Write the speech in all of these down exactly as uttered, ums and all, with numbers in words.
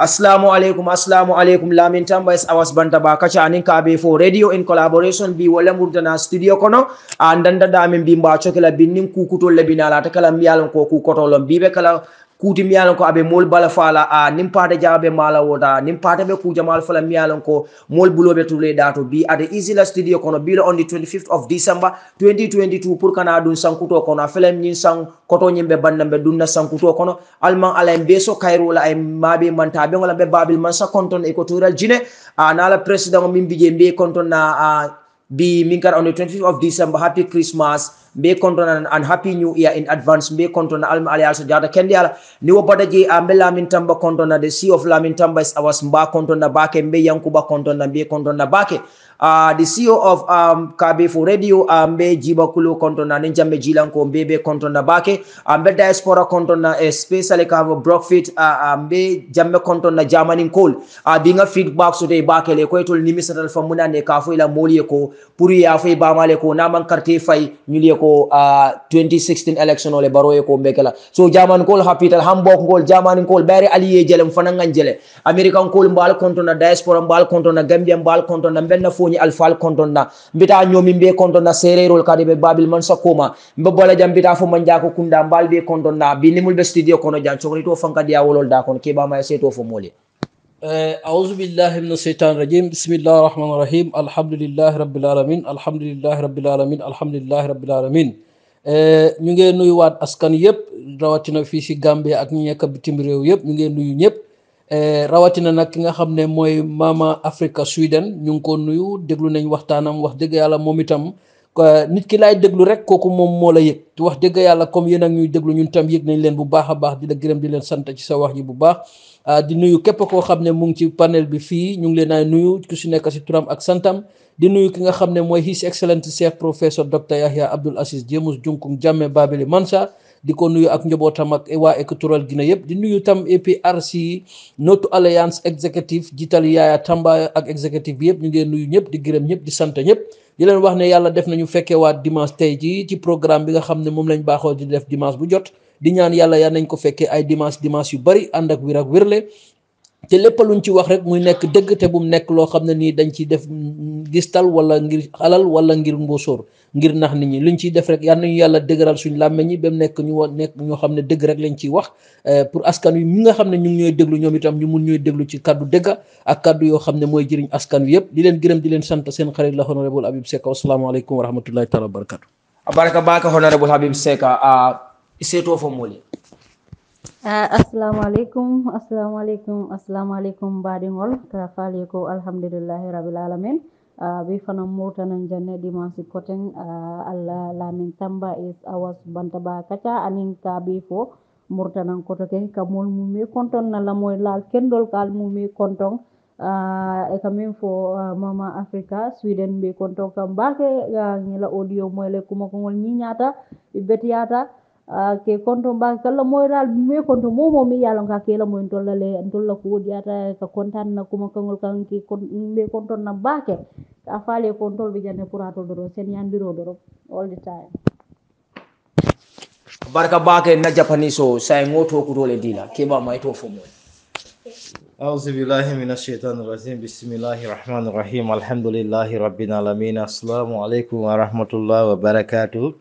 Assalamu alaikum, assalamu alaikum. Lamin Tamba Bantaba Kachaa nin Kabefo Radio in collaboration bi wala murdana studio kono andanda damin bimba chokela binnin kukuto labinala takala miyalon ko kukotolon bibe kala kuti miyalon ko abe mol bala fala a nimpata jabe mala woda nimpata be kuja mal fala miyalon ko mol bulobe tule dato bi ade easy la studio kono bilo on the twenty-fifth of December twenty twenty-two pour kana dun sankuto kono felem nyin sang koto nyimbe bandambe dunna sankuto kono alman ala mbeso kairo la ay mabe mantabe ngola be babil man sa konton e ko tural jine a nala president mimbije mbe konton na a be minkar on the twenty-fifth of December. Happy Christmas, be konton and happy new year in advance. Be konton alm alias jada kendiala ni wobadaje ambe Lamin Tamba kontona the sea of Lamin Tamba is awas mba kontona bake mbe yankuba kontona be kontona bake uh the C E O of um Kabefo Radio ambe GIBBA KULO kontona njambe jilanko mbebe kontona bake ambe diaspora kontona especially kavo Brockfit ambe jamme kontona Germany call abinga feedback so de bake le koytol nimisatal famuna ne kafo ila molieko puri ya fe ba maleko na man karte fay nyule ko uh, twenty sixteen election ole baroye ko mbekela so jaman kol hapital hambok kol jaman kol bare aliye jelem fanangan jele american kol mbal kontona diaspora mbal kontona Gambia mbal kontona benna Foni alfal kontona mbita nyomi mbe kontona sererol kadebe babil man sakoma mbobola jambita fo manja ko kunda mbal be kontona binimul be studio kono jan chokri to fanka dia wolol da kon ke ba ma seto fo mole أعوذ بالله من الشيطان الرجيم بسم الله الرحمن الرحيم الحمد لله رب العالمين الحمد لله رب العالمين الحمد لله رب العالمين ñu ngi nuyu waat askan yépp rawatina fii ci Gambie ak ñi nekk bitim réew yépp ñu ngi nuyu ñépp rawatina nag ki nga xam ne mooy Mama Africa Sweden ñu ngi ko nuyu déglu nañ waxtaanam wax dëgg yàlla moom itam nit ki laay déglu rek kooku moom moo la yëg wax dëgg yàlla comme yéen ak ñuy déglu ñun tam yëg nañ leen bu baax a baax di la gërëm di leen sant ci sa wax ji bu baax di nuyu képp koo xam ne mu ngi ci panel bi fii ñu ngi leen ay nuyu ku si nekk si turam ak santam di nuyu ki nga xam ne mooy His Excellency Cheikh Professor Doctor Yahya Abdul Aziz James Junkung Jammeh Babili Mansa di ko nuyu ak njabootam ak waa Equatorial Guinée yëpp di nuyu tam A P R C North Alliance Executive jiital Yaya Tamba ak executive bi yëpp ñu ngi nuyu ñëpp di gërëm ñëpp di sant ñëpp di leen wax ne yàlla def nañu fekke waat dimanche tey jii ci programme bi nga xam ne moom lañ baaxoo di def dimanche bu jot di ñaan yàlla yaa nañ ko fekkee ay dimanche dimanche yu bari ànd ak wér ak wérle te lépp luñ ci wax rek muy nekk dëgg te bu mu nekk loo xam ne nii dañ ciy def gistal wala ngir alal wala ngir mbóosóor ngir nax nit ñi luñ ciy def rek yal nañu yàlla dëgëral suñ làmmeñ ñi ba mu nekk ñu woon nekk ñoo xam ne dëgg rek lañ ciy wax pour askan wi mi nga xam ne ñu ngi ñooy déglu ñoom itam ñu mun ñooy déglu ci kaddu dëgg ak kaddu yoo xam ne mooy jëriñ askan wi yëpp di leen gërëm di leen sant seen xarit la honorable Habib Secka wasalaamaaleykum wa rahmatullahi taala wa barakatu baraka baaka honorable Habib Secka seetoo fa moole assalamu alaikum assalamu alaikum assalamu alaikum badingol ta faale ko alhamdulillah rabbil alamin bi fana murtanan janne dimanche koten alla Lamin Tamba is awas Bantaba Kachaa anin Kabefo murtanan koto ke kamol mumé konton na la moy laal ken dol kal mumé konton e kamim fo Mama Africa Sweden be konton kam baake ni la audio moy le kuma ko ngol ni ñaata betiyata ke konto ba kala moy dal me konto momo mi yalla nga ke la moy tolale tolla ko diata ka kontan na kuma kangol kan ki me konto na baake afale konto bi jande purato do sen yandiro do all the time baraka baake na japanese so say ngoto ko dole dina ke ba may to fo moy a'udhu billahi minash shaitanir rajim bismillahir rahmanir rahim alhamdulillahi rabbil alamin assalamu alaykum wa rahmatullahi wa barakatuh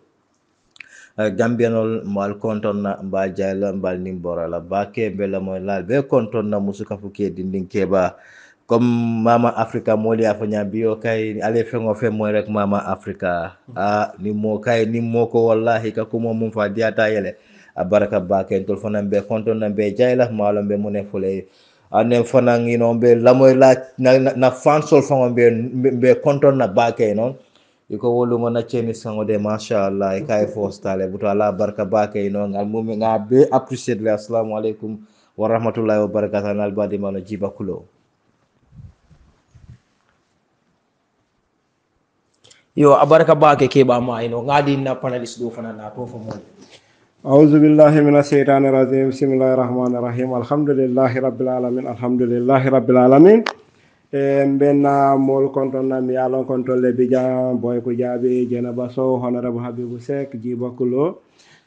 Gambianol mal konton na mba jayla mba nimbora la bake bela moy lal be konton na musuka fuke dindin keba comme Mama Africa moli afanya biyo kay ale fengo fe moy rek Mama Africa a ni mo kay ni mo ko wallahi ka ko mum fa diata yele baraka bake tol fanam be konton na be jayla malom be mune fulay anem fanang ino be lamoy la na fansol fango be be konton na bake non iko wolu ngona cheni sango de mashallah e kay fo stale buta la barka bakay no ngal mum nga be appreciate le assalamu alaykum wa rahmatullahi wa barakatuh al badi mano GIBBA KULO yo abaraka bake ke ba ma ino ngadi na panelist do fana na to fo mo أعوذ بالله من الشيطان الرجيم بسم الله الرحمن الرحيم الحمد لله رب العالمين الحمد لله رب العالمين Mbena mol kontona mi alon kontole bija boy kujabi JAINABA SOWE honorable Habib Secka GIBBA KULO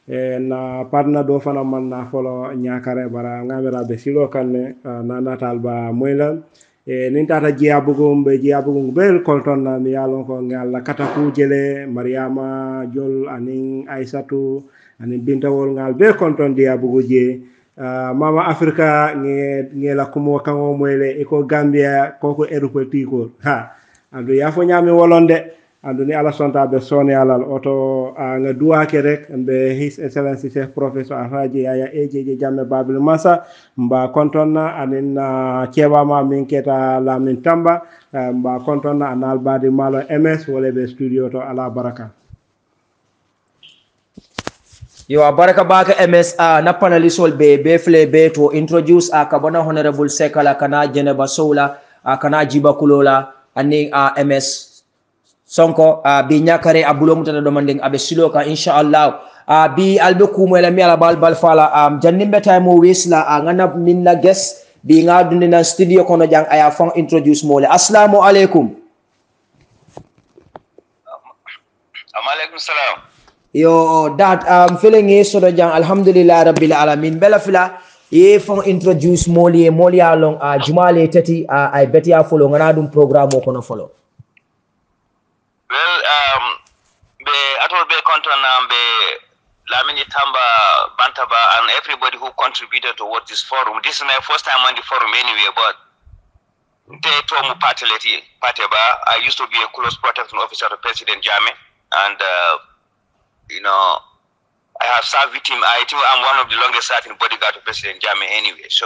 na partner do fana man na follow Nyakare bara ngamera be silo kanne na natal ba moylan e ni tata jiabugum be jiabugum bel kolton na mi yalon ko ngalla kataku jele Mariama Jol aning Aissatou aning bintawol ngal be kolton diabugo je mama Africa nge nge la kumo kango moyle e ko Gambia koko Europe tiko ha andu ya fo nyami wolonde andu ni ala sonta be soni alal oto nga duwa ke rek be his excellency chef professor Alhaji Yaya Ejeje Jammeh Babel Massa mba kontonna anen cheba ma minketa Lamin Tamba mba kontonna anal badi malo ms wole be studio to ala baraka yo baraka baka ms uh, na panelist wol be be fle be to introduce akabona uh, honorable Secka la kana JAINABA SOWE uh, kana GIBBA KULO la anen uh, ms Sonko uh, bi Nyakare abulo mutana domanding abe siloka inshallah uh, bi albe kumwela miala bal bal fala um, jannimbe time o wisla uh, ngana minna guest bi ngadune na studio kono jang aya fon introduce mole assalamu alaikum um, alaikum salam yo that um feeling is so jang alhamdulillah rabbil alamin bela fila ye fon introduce mole mole along uh, jumale tati uh, I bet ya follow ngana dum program o kono follow well um be atol be content um be Lamin Tamba Bantaba and everybody who contributed towards this forum. This is my first time on the forum anyway, but they told me partility pateba I used to be a close protection officer of President Jammeh, and uh, you know I have served with him. I think I'm one of the longest serving bodyguard of President Jammeh anyway, so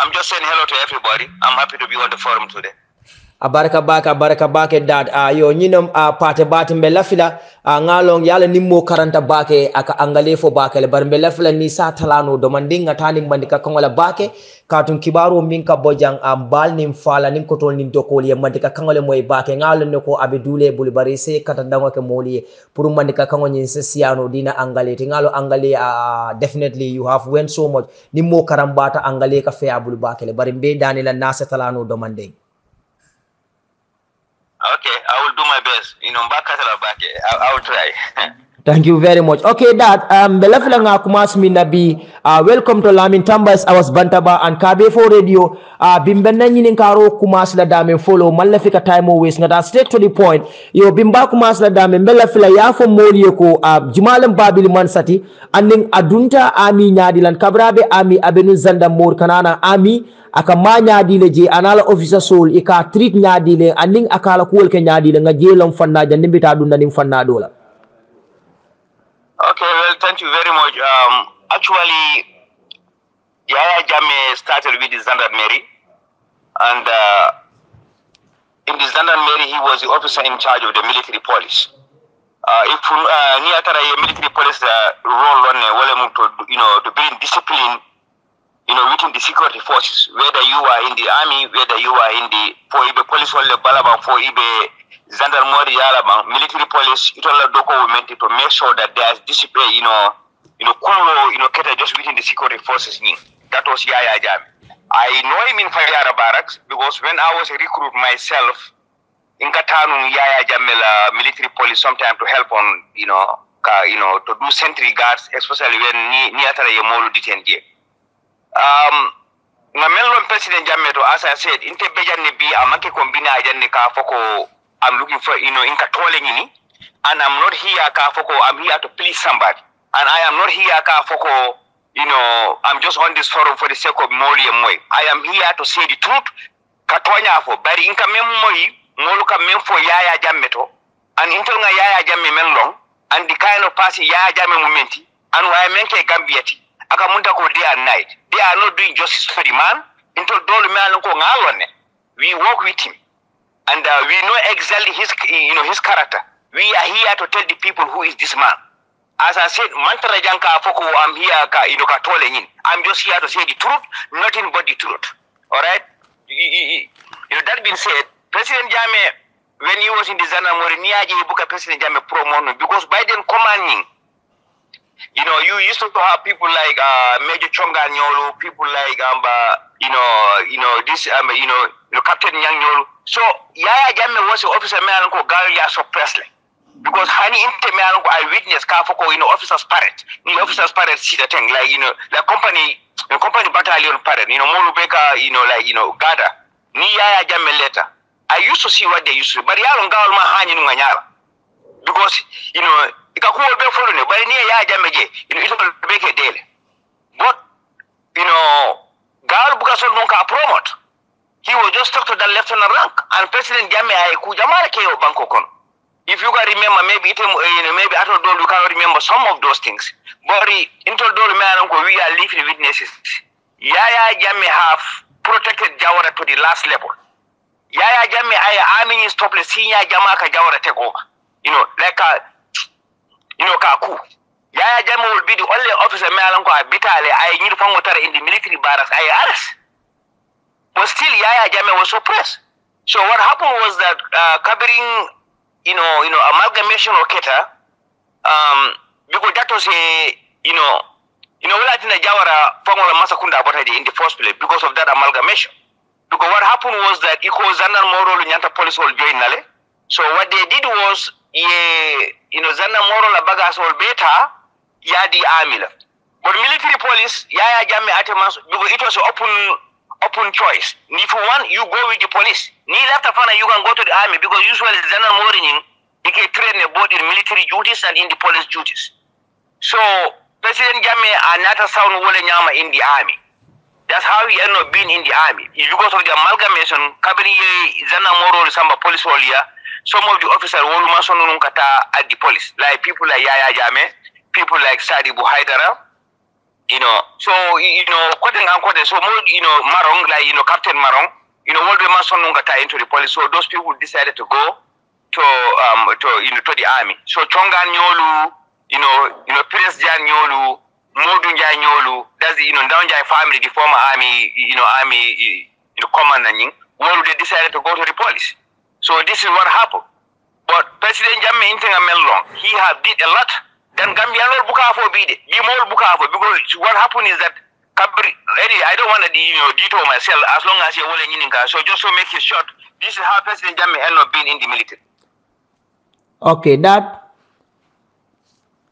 I'm just saying hello to everybody. I'm happy to be on the forum today. Abaraka baka baraka baka dad ayo nyinam pate batim belafila ngalong yala nimmo karanta bake aka angale fo bake le bar belafila ni sa talano domandinga taning mandika kangola bake katun kibaro minka bojang ambal nim fala nim kotol nim dokol ye mandika kangole moy bake ngalon ne ko abe dule bulbari se katandanga ke moliye pour mandika kangonyin se siano dina angale tingalo angale definitely you have went so much nimmo karambata angale ka fe abul bake le bar be danila na sa talano domandinga. Okay, I will do my best. You know, back at the back, I will try. Thank you very much. Okay, Dad. Um, belafila nga kumasmi nabi. Uh, welcome to Lamin Tambas. I was Bantaba and Kabefo Radio. Uh, bimbena nyini karo kumasla dame follow. Malafika time always. Now that's straight to the point. Yo bimba kumasla dame. Belafila yafo moli yoko. Uh, Jumalem babili mansati. Anding adunta ami nyadilan. Kabrabe ami abenu Zandamorri kanana ami. Aka ma ñadile je anala officer Soul ika treat ñadile aning akala kuwel ke ñadile nga jelam fanna ja nimbita dunda nim fanna dola. Okay, well, thank you very much. Um actually Yaya Jammeh started with the Zandamorri, and uh, in the Zandamorri he was the officer in charge of the military police. Uh if uh, ni atara military police uh, role on wala to, you know, to bring discipline, you know, within the security forces, whether you are in the army, whether you are in the for ibe police or the balaban for ibe Zandarmori alaban military police, it all document to make sure that there's discipline, you know, you know, kulo, you know, keta just within the security forces. That was Yaya Jammeh. I know him in Fajara barracks because when I was a recruit myself, in Katanu Yaya Jammeh military police sometime to help on, you know, you know, to do sentry guards, especially when ni atara yemolu detained. Um, na melon President Jammeh, as I said, inte beja ne bi amake kombine ajane ka foko. I'm looking for, you know, in katole ngini, and I'm not here ka foko. I'm here to please somebody, and I am not here ka foko. You know, I'm just on this forum for the sake of moli moy. I am here to say the truth. Katoanya fo bari inka memoy moluka memfo Yaya Jammeh to, and intel nga Yaya Jammeh melon, and the kind of pass Yaya Jammeh momenti, and why menke Gambiati. Akamunta ko day and night. They are not doing justice for the man. Until Dole man ko ngalone. We work with him, and uh, we know exactly his, you know, his character. We are here to tell the people who is this man. As I said, mantra janka afoko. I'm here, you know, katole nyin. I'm just here to say the truth, nothing but the truth. All right. You know, that being said, President Jammeh, when he was in the Zandamorri, niaje ibuka President Jammeh promono because by then commanding. You know, you used to have people like uh, Major Chonga Nyolu, people like um, uh, you know, you know this, um, you know, you know, Captain Nyang Nyolu. So Yaya Jammeh was the officer man called Gary Yaso Presley. Because hani intermeal I witness kafoko you know officers parrot. You know, officers parrot see the thing like you know the company the company battalion parrot, you know, Morubeka, you know, like you know, Gada. Ni Yaya Jammeh letter. I used to see what they used to do, but Yalon Galma Hani Nunganyala. Because, you know, it can cool be following but near Yaya Jammeh, you know, it will make a daily. But, you know, Gal Bugason Nunka promote. He was just stuck to the left and the rank. And President Jammeh Kujamara Keo Bankokon. If you can remember, maybe it, you know, maybe at all you cannot remember some of those things. But into Dolu man we are living witnesses. Yaya Jammeh have protected Jawara to the last level. Yaya Jammeh I army is topless senior Jamaka Jawara take over. You know, like a you know Kaku. Yaya Jammeh will be the only officer Malanko Abitale I need from water in the military barracks I arrest. But still Yaya Jammeh was oppressed. So what happened was that uh Kabiring you know, you know, amalgamation or Keta, um, because that was a, you know, you know, we like in the Jawara formula Masakunda about it in the first place because of that amalgamation. Because what happened was that it was Zandamorri Nyanta police will join Nale. So what they did was, yeah, you know, Zandamorri Labagas will beta, yeah, the army. But military police, yeah, yeah, yeah, because it was an open, open choice. If you want, you go with the police. You can go to the army because usually Zandamorri they can train both in military duties and in the police duties. So President Jammeh are not a sound Wolenyama in the army. That's how he ended up being in the army. It's because of the amalgamation, Kabiriye Zandamorri Samba police all year, some of the officers at the police, like people like Yaya Jammeh, people like Sadi Buhaydara. You know, so you know, quoting and quoting, so more, you know, Marong, like you know, Captain Marong, you know, all the Mason got into the police, so those people decided to go to um to you know to the army. So Chonga Nyolu, you know, you know, Pires Janyolu, Modun Janyolu, that's the you know Downjai family, the former army, you know, army you know commanding, well they decided to go to the police. So this is what happened. But President Jammeh Interamelong, he have did a lot. Then Gambia will book for be more book for because what happened is that Eddie, I don't want to you know detail myself as long as you're willing in so just to make it short, this is how President Jammeh ended up being in the military. Okay, that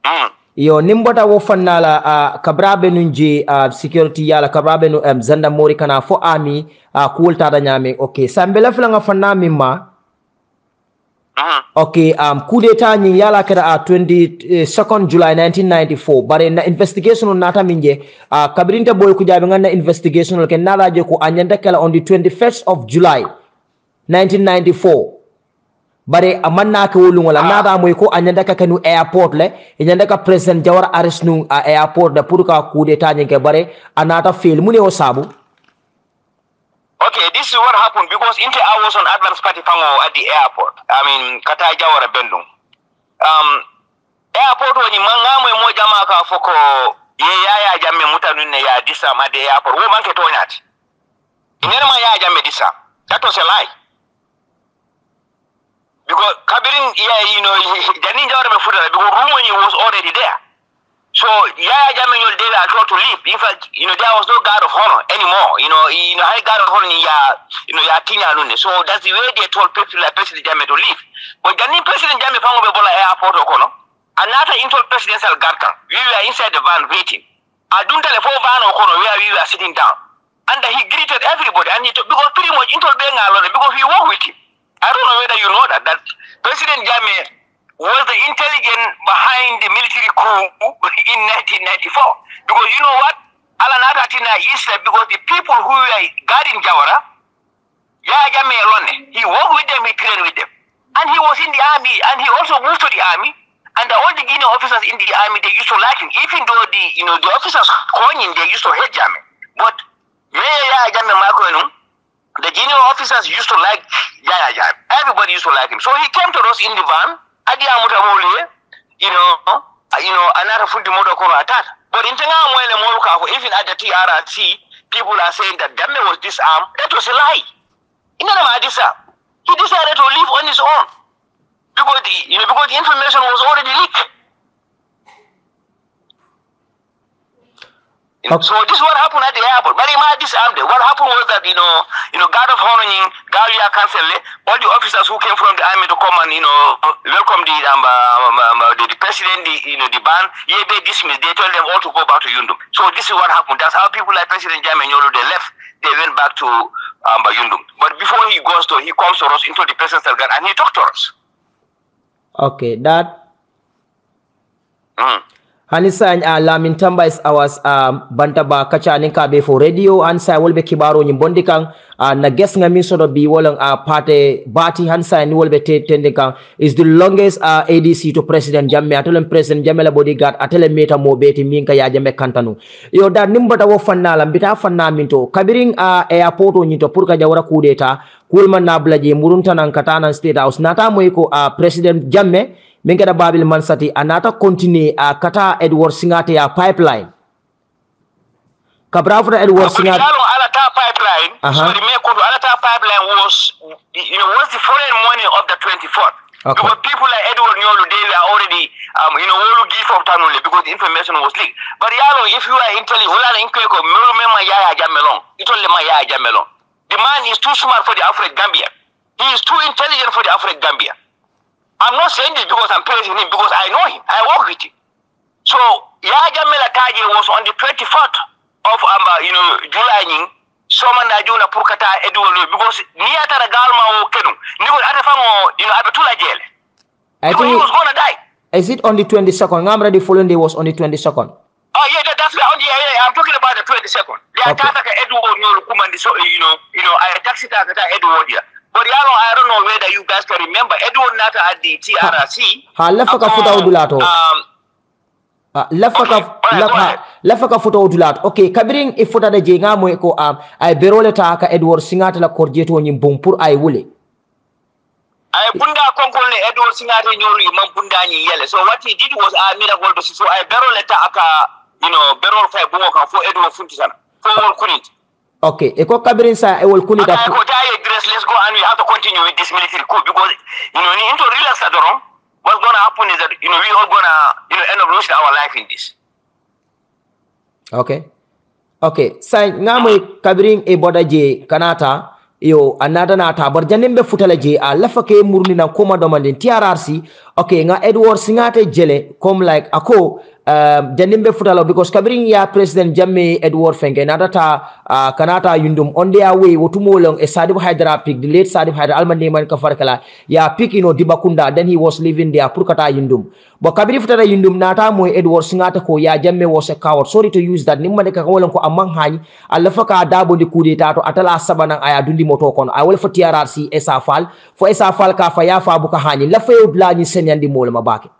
mm. Yo nimbota wo fanala uh, kabrabe nunji uh, security yala kabrabe nu um, Zandamorri kana fo army uh, kuulta da nyame okay sambela flanga fanami ma Uh-huh. Okay, um, coup d'etat ni yala kera a twenty-second July nineteen ninety-four. But in the investigation on nata minje, uh, kabirinta boy kujabi ngana investigation on ken nala jeko anyanda kela on the twenty-first of July nineteen ninety-four. But a man na ke ulungola nada amoyko anyanda ka kenu airport le, anyanda ka President Jawara arrest nu a airport da puruka coup d'etat ni ke bare anata fail mune o sabu. Okay, this is what happened because until I was on Advance Party Fango at the airport. I mean, Katai Jawara Bendung. Um, airport when you mangamu mojamaka foko yaya Jammeh mutanune ya disa at the airport. We manke toilet. Inena yaya Jammeh disa. That was a lie. Because Kabirin, yeah, you know, Janin Jawara be footer because Rumani was already there. So Yaya Jammeh your day I told to leave. In fact, you know there was no guard of honor anymore. You know, you know high guard of honor ya you know ya tinya nune. So that's the way they told people like President Jammeh to leave. But Janin President Jammeh found Bola airport okono. Another into presidential guard camp. We were inside the van waiting. I don't tell the four van okono where we were sitting down. And he greeted everybody and he took because pretty much into being alone because he walked with him. I don't know whether you know that that President Jammeh was the intelligence behind the military coup in nineteen ninety-four. Because you know what? Alanatina is because the people who were guarding Jawara, Yaya Jammeh alone, he worked with them, he trained with them. And he was in the army, and he also moved to the army. And the old Guinea officers in the army, they used to like him. Even though the you know the officers calling him, they used to hate Jammeh. But Yaya Jammeh Makoenu, the Guinea officers used to like Yaya Jammeh. Everybody used to like him. So he came to us in the van. You know, you know, another food the motor attack. But in Tangamwele, even at the T R R C, people are saying that Jammeh was disarmed. That was a lie. In other words, he decided to leave on his own because the, you know, because the information was already leaked. You know, so this is what happened at the airport. Very much disarmed. What happened was that, you know, you know, guard of honoring, guard ya cancel, all the officers who came from the army to come and, you know, welcome the um, um, um, the, the president, the, you know, the band, yeah, they dismissed. They told them all to go back to Yundum. So this is what happened. That's how people like President Jammeh, they left. They went back to um, Yundum. But before he goes to, he comes to us into the presence of God and he talked to us. Okay, that. Mm. Hanisa Lamin Tamba is ours um, Bantaba Kachaa ni Kabefo Radio hansa wolbe kibaro nyimbondi kang uh, na guest nga min sodo bi wolang uh, pate bati hansa ni wolbe te tende kang is the longest uh, A D C to President Jammeh atolem President Jammeh la bodyguard atolem meta mo beti minka ya Jammeh kantanu yo da nimbata wo fannala mbita fanna minto kabiring uh, airport nyito purka Jawara kudeta kulma nablaje murunta nan katana State House nata moyko uh, President Jammeh Mengeda Babil Mansati anata continue a kata Edward Singate a pipeline. Kabra for Edward Singate. Alata pipeline. Uh -huh. So the main code Alata pipeline was, you know, was the foreign money of the twenty-fourth. Okay. Because people like Edward Nyolu, they are already, um, you know, will give up Tanuli because the information was leaked. But Yalo, if you are intelligent, in Kweko, Melumema Yaya Jamelon, it only my Yaya Jamelon. The man is too smart for the Afro Gambia. He is too intelligent for the Afro Gambia. I'm not saying this because I'm praising him, because I know him. I work with him. So, Yaja Melataje was on the twenty-fourth of um, uh, you know, July. Someone that you know, Purkata Edward, because Niata Galma or Kenu, Nibu Adafamo, you know, Abatula Jail. I think he was going to die. Is it on the twenty-second? I'm ready. Following day was on the twenty-second. Oh, yeah, that, that's on the, yeah, yeah, I'm talking about the twenty-second. They okay. Attacked Edward, you know, you know, I attacked Edward here. But I don't, I don't know whether you guys can remember Edward Nata at the T R R C. Ha, left foot out. Um, left foot out. Left foot out. Okay, Kabiring, if foot at the Jenga Moeko, um, I berole taka Edward Singate la Corjeto in Bumpur, I will. I Bunda Kongole Edward Singate Nuri Mampundani Yele. So what he did was I made a world to see. So I berole taka, you know, berole for Bunga for Edward Funtisan. For Kunit. Okay, Eko Kabirin sa Edward Kunit. Let's go and we have to continue with this military coup because, you know, into relax at all. What's going to happen is that, you know, we all going to, you know, end up losing our life in this. Okay. Okay. Sai ngamu kabiring e bodaje kanata yo anada nata barjanembe futalaje a lafake murni na koma domandin T R R C. Okay, nga Edward Singate jele come like ako um janimbe futalo because kabiring ya President Jammeh Edward Fenge nadata uh, kanata Yundum on their way wotumolong e Sadi Buhaydara pick the late Sadi Buhaydara almane man kafarkala ya pick you know Dibakunda then he was leaving there purkata Yundum but kabiri futara Yundum nata moy Edward Singate ko ya Jammeh was a coward sorry to use that nimma de ka wolon ko amang hay alafaka dabo de coup d'état to atala sabanan aya dundi moto kon I will for T R R C Essa Faal for Essa Faal ka fa ya fa bu ka hani la fayu blani senyandi molama baki.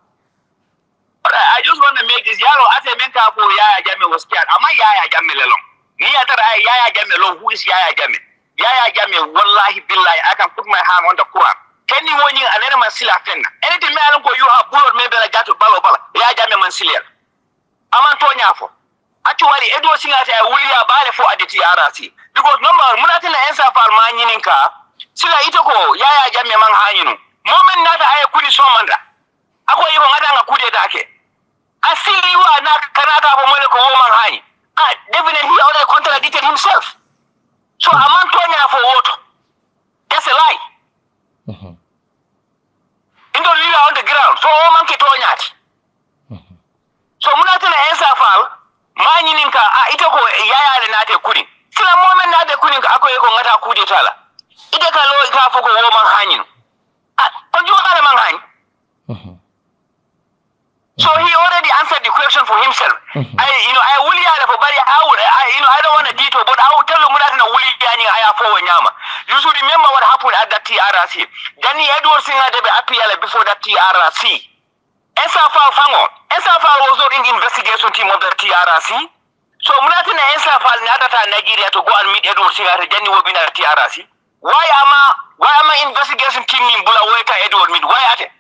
I just want to make this yellow as a mentor for Yaya Jammeh was scared. Am I Yaya Jammeh alone? Neither I Yaya Jammeh alone. Who is Yaya Jammeh? Yaya Jammeh, wallahi billahi, I can put my hand on the Quran. Can you warn you and then Mansila Fenna? Anything I don't go, you have bullet, maybe I got to Balobala. Yaya Jammeh Mansila. I'm Antonia for. Actually, Edward Singate, I will buy for at the T R R C. Because number, Munatina answer for Maninka, Sila Itoko, Yaya Jammeh Manhaninu. Moment that I couldn't summon. I go even at a good attack. I see you are not Canada for Monaco woman high. I definitely already contradicted himself. So I'm not going for what? That's a lie. Mm-hmm. In the leader on the ground, so all monkey torn out. So Munatan Essa Faal, Maninka, Itako, Yaya and Nate Kuni. Still a moment that the Kuning Akoyako Nata Kuditala. Itaka Loika for woman hanging. Can you have a man hanging? So he already answered the question for himself. Mm-hmm. I, you know, I will yada for body. I would, I, you know, I don't want to detail, but I will tell him that in a willy yani I have four nyama. You should remember what happened at the T R R C. Then he Edward Singate appeal before the T R R C. Essa Faal Fangon. Essa Faal was not in the investigation team of the T R R C. So Mulatin Essa Faal Natata Nigeria to go and meet Edward Singate. Then he will be in the T R R C. Why am I? Why am I investigation team in Bulaweka Edward meet? Why at it?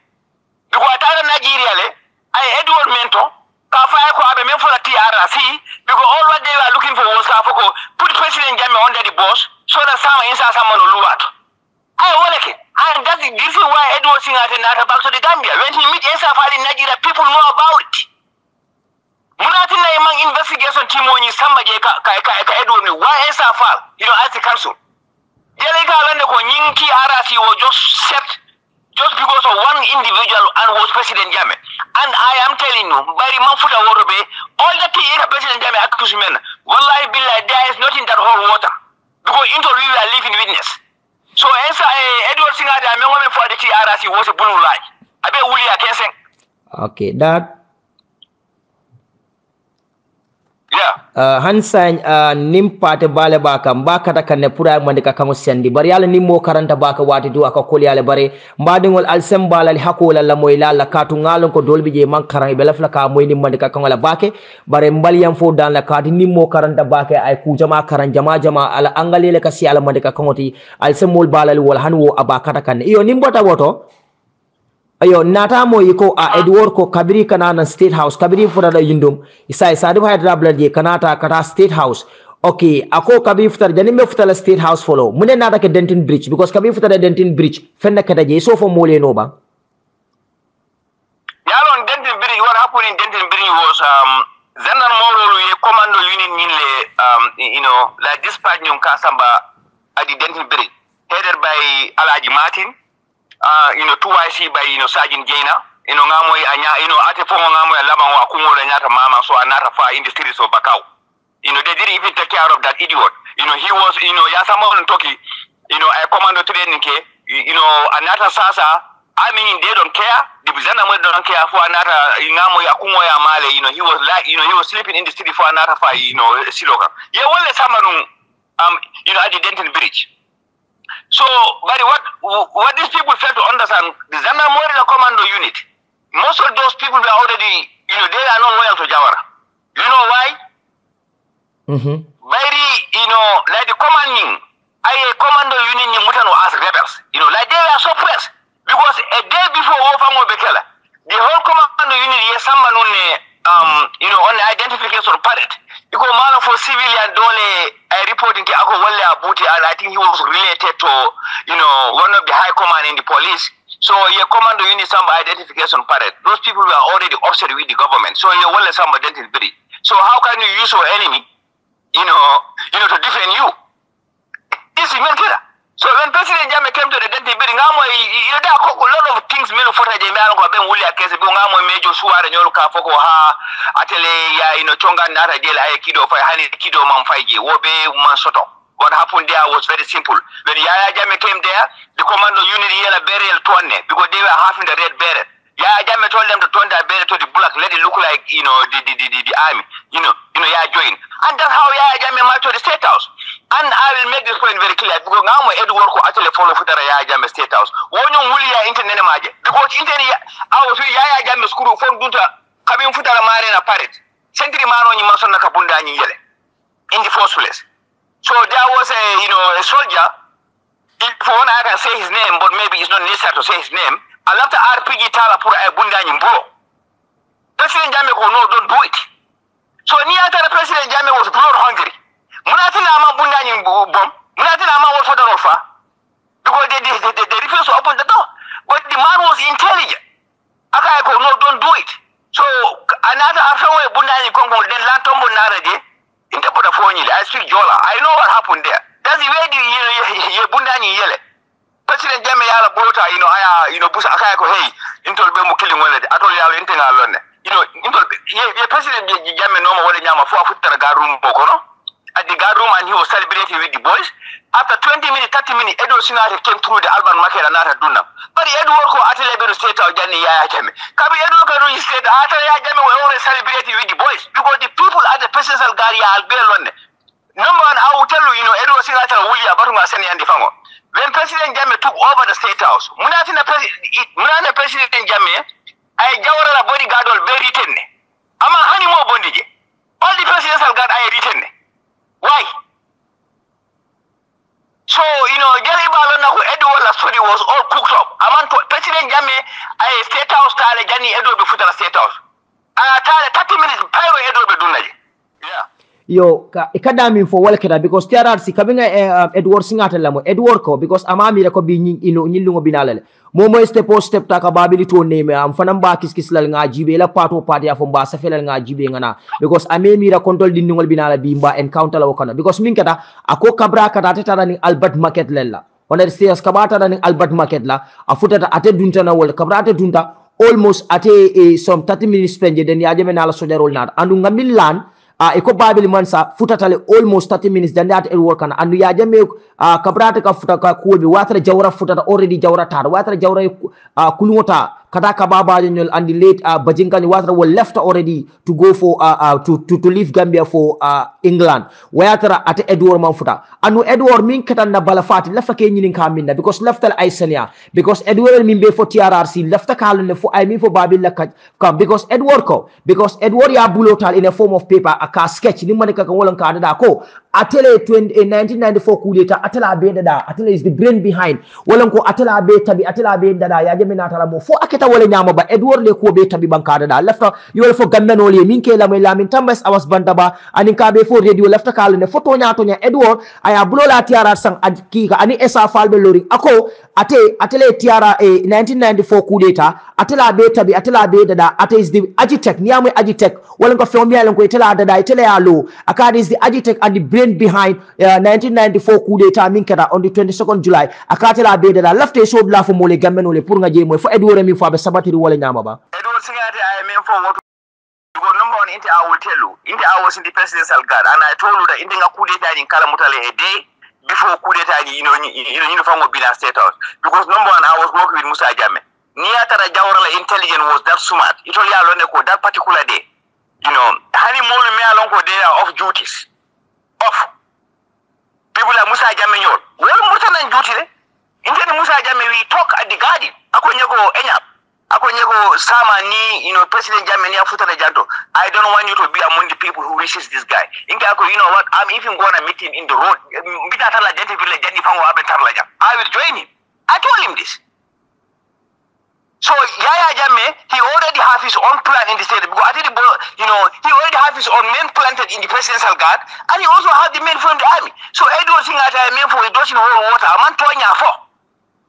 Because at Nigeria. I Edward Mento, Kafaya ko abe men for the T R R C because all what they were looking for was Kafoko put President Jammeh under the boss so that someone inside someone will look at. I like it. And that's the reason why Edward Singate not back to the Gambia. When he meet Essa Faal in Nigeria, people know about it. Munati na imang investigation team wenye samba je ka ka ka, ka Edward ni why Essa Faal you know as the council. Jelika alande ko nyinki R R C was just set just because of one individual and was President Jammeh. And I am telling you, bari manfuta worobe all the thing President Jammeh accused men. Wallahi billahi there is nothing that hold water. Because until we are living witness. So Essa Edward Singate amengome for the T R R C was a blue lie. Abe wuli akenseng. Okay, that Uh, hansan uh, nimpate bale baka mbakata kane pura mwandika kango sendi bari yale nimo karanta baka wati du akakoli yale bari mbadingol alsembala li hakola la moila la katu ngalo nko dolbi je man karangi belafla ka mweni mwandika kango la bake bari mbali yamfo dan la kati nimo karanta baka ay kujama karan jama jama ala angalele kasi ala mwandika kango ti alsembol bala li walhanwo abakata kane iyo nimbota woto ayo natamo yiko a Edward ko kabiri kanana State House kabiri futara Yundum isa Sadi Buhaydara bladi kanata kata State House okay ako kabiri futara janimbe futara State House follow mune nata ke Dentin Bridge because kabiri futara Dentin Bridge fenna kata je so fo mole no ba yalon Dentin Bridge what happened in Dentin Bridge was um Zandamorri we commando unit nille um you know like dispatch nyum kasamba at the Dentin Bridge headed by Alaji Martin Uh, you know, two I C by you know Sergeant Jaina. You know, ngamu anya. You know, ati pongo ngamu alaba wakumu lenyata mama so anata fa industries of Bakau. You know, they didn't even take care of that idiot. You know, he was you know yasama ntoki. You know, I commando today nike. You know, anata sasa. I mean, they don't care. The Bizana don't care for anata ngamu yakumu ya male. You know, he was like you know he was sleeping in the city for anata fa you know siloka. Yeah, wale samanu um you know at the Dentin Bridge. So, but what what these people fail to understand, the Zandamorri commando unit, most of those people were already, you know, they are not loyal to Jawara. You know why? Mm-hmm. By the, you know, like the commanding, I commando unit in Mutano as rebels. You know, like they are suppressed. Because a day before Ofango Bekela, the whole commando unit is someone on the, um, you know, on the identification parade. Because man for civilian dole I reporting to Ako Wale Abuti and I think he was related to, you know, one of the high command in the police. So your commando unit some identification parade. Those people were already upset with the government. So you well some identity. So how can you use your enemy, you know, you know, to defend you? This is not clear. So when President Jammeh came to the Dentin Bridge, you know, there are a lot of things made for the Jamaican Ben Willie case, but Ngamo Major Suare Nyoluka Foko ha atele ya you know chonga nara jela ya kido fa hani kido manfaije wobe mansoto. What happened there was very simple. When Yaya Jammeh came there, the commando unit yela burial tone because they were having the red beret. Yaya Jammeh told them to turn their beret to the black, let it look like you know the the, the, the, the army. You know, you know, Yaya joined. And that's how Yaya Jammeh marched to the State House. And I will make this point very clear because now my Edward who actually follow Futara Yaya Jammeh State House. One young Willie internet maje because internet I was with Yaya Jammeh school from Dunta Kabin Futara Marina Parade. Century Maro in Masona Kapunda and Yele in the first place. So there was a you know a soldier. If one I can say his name, but maybe it's not necessary to say his name. I love the R P G Tala Pura Bunda Nimbro. President Jammeh go, no, don't do it. So Nyakare President Jammeh was blood hungry. Munatina ama bunda nyimbu bom. Munatina ama was for the offer. Because they, they, they, they refused to open the door. But the man was intelligent. Akai go, no, don't do it. So another afterway bunda nyikongo then lantombo naraje. Interpret the phone. I speak Jola. I know what happened there. That's the way the ye bunda nyele. President Jammeh yala borota, you know, I you know push akai go hey, intol be mu killing wele. Atol yala intenga lone. You know, intol ye President Jammeh normal wele nyama fo afutara garum boko no. At the guard room and he was celebrating with the boys. After twenty minutes, thirty minutes, Edward Singate came through the urban market and not Dunam. But Edward who at eleven state of Jani Yaya Jammeh. Kabi Edward Karu said after Yaya Jammeh were always celebrating with the boys because the people at the presidential guard are alone. Number one, I will tell you, you know, Edward Singate Willie about Masani and the Fango. When President Jammeh took over the State House, Munatina President President Jammeh, I Jawara bodyguard all very written. I'm a honeymoon bondage. All the presidential guard are written. Why? So, you know, Jerry Balona, who Edward story was all cooked up. I'm President Jammeh, I State House, Tale, Jani, Edward, before the State House. I tell thirty minutes, Pyro Edward, Bedunaji. Yeah. yo ikadami fo wala keda because T R R C kabinga uh, Edward Singate lamo Edward ko because amami ko bi nyi ino nyilungo binalale momo step po step taka babili to name am fanam ba kis kis lal nga jibe la pato pat ya fo mba safelal nga jibe ngana because amemi ra kontol dinngol binala bi mba encounter la wakana because minkata ako kabra kata tetara ni Albert Market lella ona serious kabata da ni Albert Market la afuta ate dunta na wala kabra ate dunta almost ate eh, some thirty minutes penje den ya jeme na la soderol nat andu ngamil lan Uh, eko babili mansa futatale almost thirty minutes dande at el workana andu ya jame uh, kabrata ka futaka kuobi watra Jawara futata already Jawara tar watra Jawara uh, kulungota kada ka baba nyol andi late uh, bajinkani watra were left already to go for uh, uh, to, to to leave Gambia for uh, England watra at Edward manfuta andu Edward min katanda balafati lafa ke nyinin ka minna because leftal aisania because Edward min be for T R R C lefta kalune for I mean for babil ka because Edward ko because Edward ya bulotal in a form of paper ka sketch ni manika ka wolan ka da ko atele nineteen ninety-four kudeta atela be da atele is the brain behind wolan ko atela be tabi atela be da ya jeme na tala mo fo aketa wala nyama ba Edward le ko be tabi banka da lefta yol fo gambe no le minke la Lamin Tamba Bantaba anin ka be fo radio lefta ka le photo nya to nya Edward aya bulo la tiara sang adki ka ani Essa Faal be lori ako ate atele tiara e nineteen ninety-four kudeta atela be tabi atela be da ate is the architect nyama architect wolan ko fo mi alan ko itela da Italialo, Akad is the architect and the brain behind uh, nineteen ninety-four coup d'etat minkada on the twenty-second of July. Akatela be that left a short laugh for Mole Gameno Purna Jemo for Edward me for the Sabatiri Walla Namaba. Edward Singate, I mean for what you go number on India, I will tell you. India I was in the presidential guard and I told you that India coup d'etat in Kalamutale a day before coup d'etat you know in uniform of Bina State House. Because number one I was working with Musa Jammeh. Niyatara Jawara intelligence was that smart. It only alone that particular day. You know, Hani Molu me along for they are off duties. Off. People are Musa Jamenyo. Well, Mutan and duty. In the Musa Jame, we talk at the garden. Akonyago Enyap. Akonyago Samani, you know, President Jammeh Futa Janto. I don't want you to be among the people who resist this guy. In Kako, you know what? I'm even going to meet him in the road. I will join him. I told him this. So Yaya Jammeh, he already have his own plan in the state because I think, you know, he already have his own men planted in the presidential guard, and he also had the men from the army. So Edward Singate, I mean, for those in whole water, I'm not trying to for.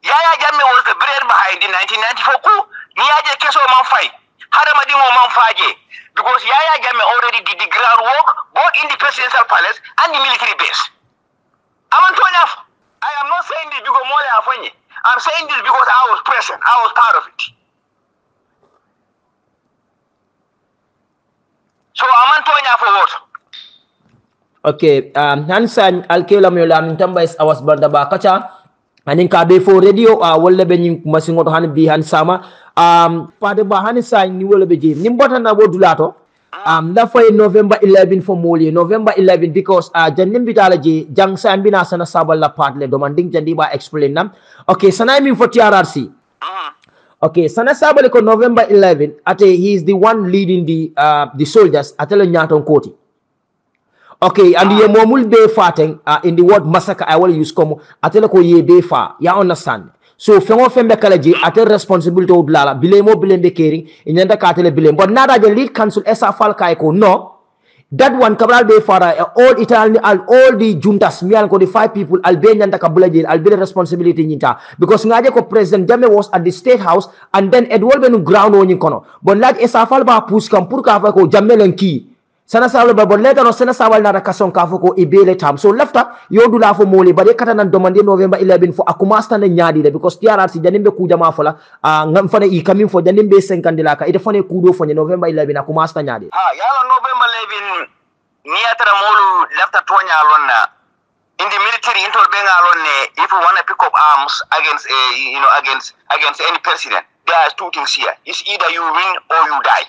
Yaya Jammeh was the brain behind the nineteen ninety-four coup. Niaje Keso Manfai, Hadamadin Manfaje, because Yaya Jammeh already did the groundwork both in the presidential palace and the military base. I'm not trying to for. I am not saying this because Mole Afoni. I'm saying this because I was present. I was part of it. So I'm Antonia for what? Okay. Um, Hansan Alkelam Lamin Tamba Bantaba Kachaa. And in Kabefo Radio, uh will be masingot han be han sama. Um Father Bahanisan you will be Nimbatana Bodulato. Um that's why November eleventh for Moli, November eleventh because uh Janim Vitalaji, Jang San Bina Sana Sabala Patle Domanding Jandiba explain them. Okay, Sana mean for T R R C. Okay, Sana Sabali ko November eleventh, ate he is the one leading the uh, the soldiers at Nyaton Koti. Okay, and the Momul Bay Fateng in the word massacre I will use como atelako ye bay fa ya understand. So Femo Fembe Kalaji at a responsibility to Blala, Bilemo Bilende Kering, in Yanda Katele Bilem. But now that the lead council Essa Faal Kaiko, no. That one Cabral Bay Farah, all Italian and all the juntas, me and the five people, Albanian and Kabulaji, Albanian responsibility in Inta. Because Najako President Jammeh was at the State House and then Edward Benu ground on Yinkono. But like Essa Faal Ba Puskam Purkavako, Jammeh and Key. Sana Sabal Ba, but later on Sana Sabal Nara Kason Kafoko, Ibele Tam. So left up, Yodula for Moli, but they cut and demanded November eleventh for Akumastan and Yadi because T R R C, Janimbe Kudamafola, and Namfane E coming for Janimbe Senkandilaka. It's a funny Kudo for November eleventh, Akumastan Yadi. Ah, Yala November eleven. Niatra Molu left at Tonya Alona in the military into Benga Alone. If you want to pick up arms against, uh, you know, against against any president, there are two things here. It's either you win or you die.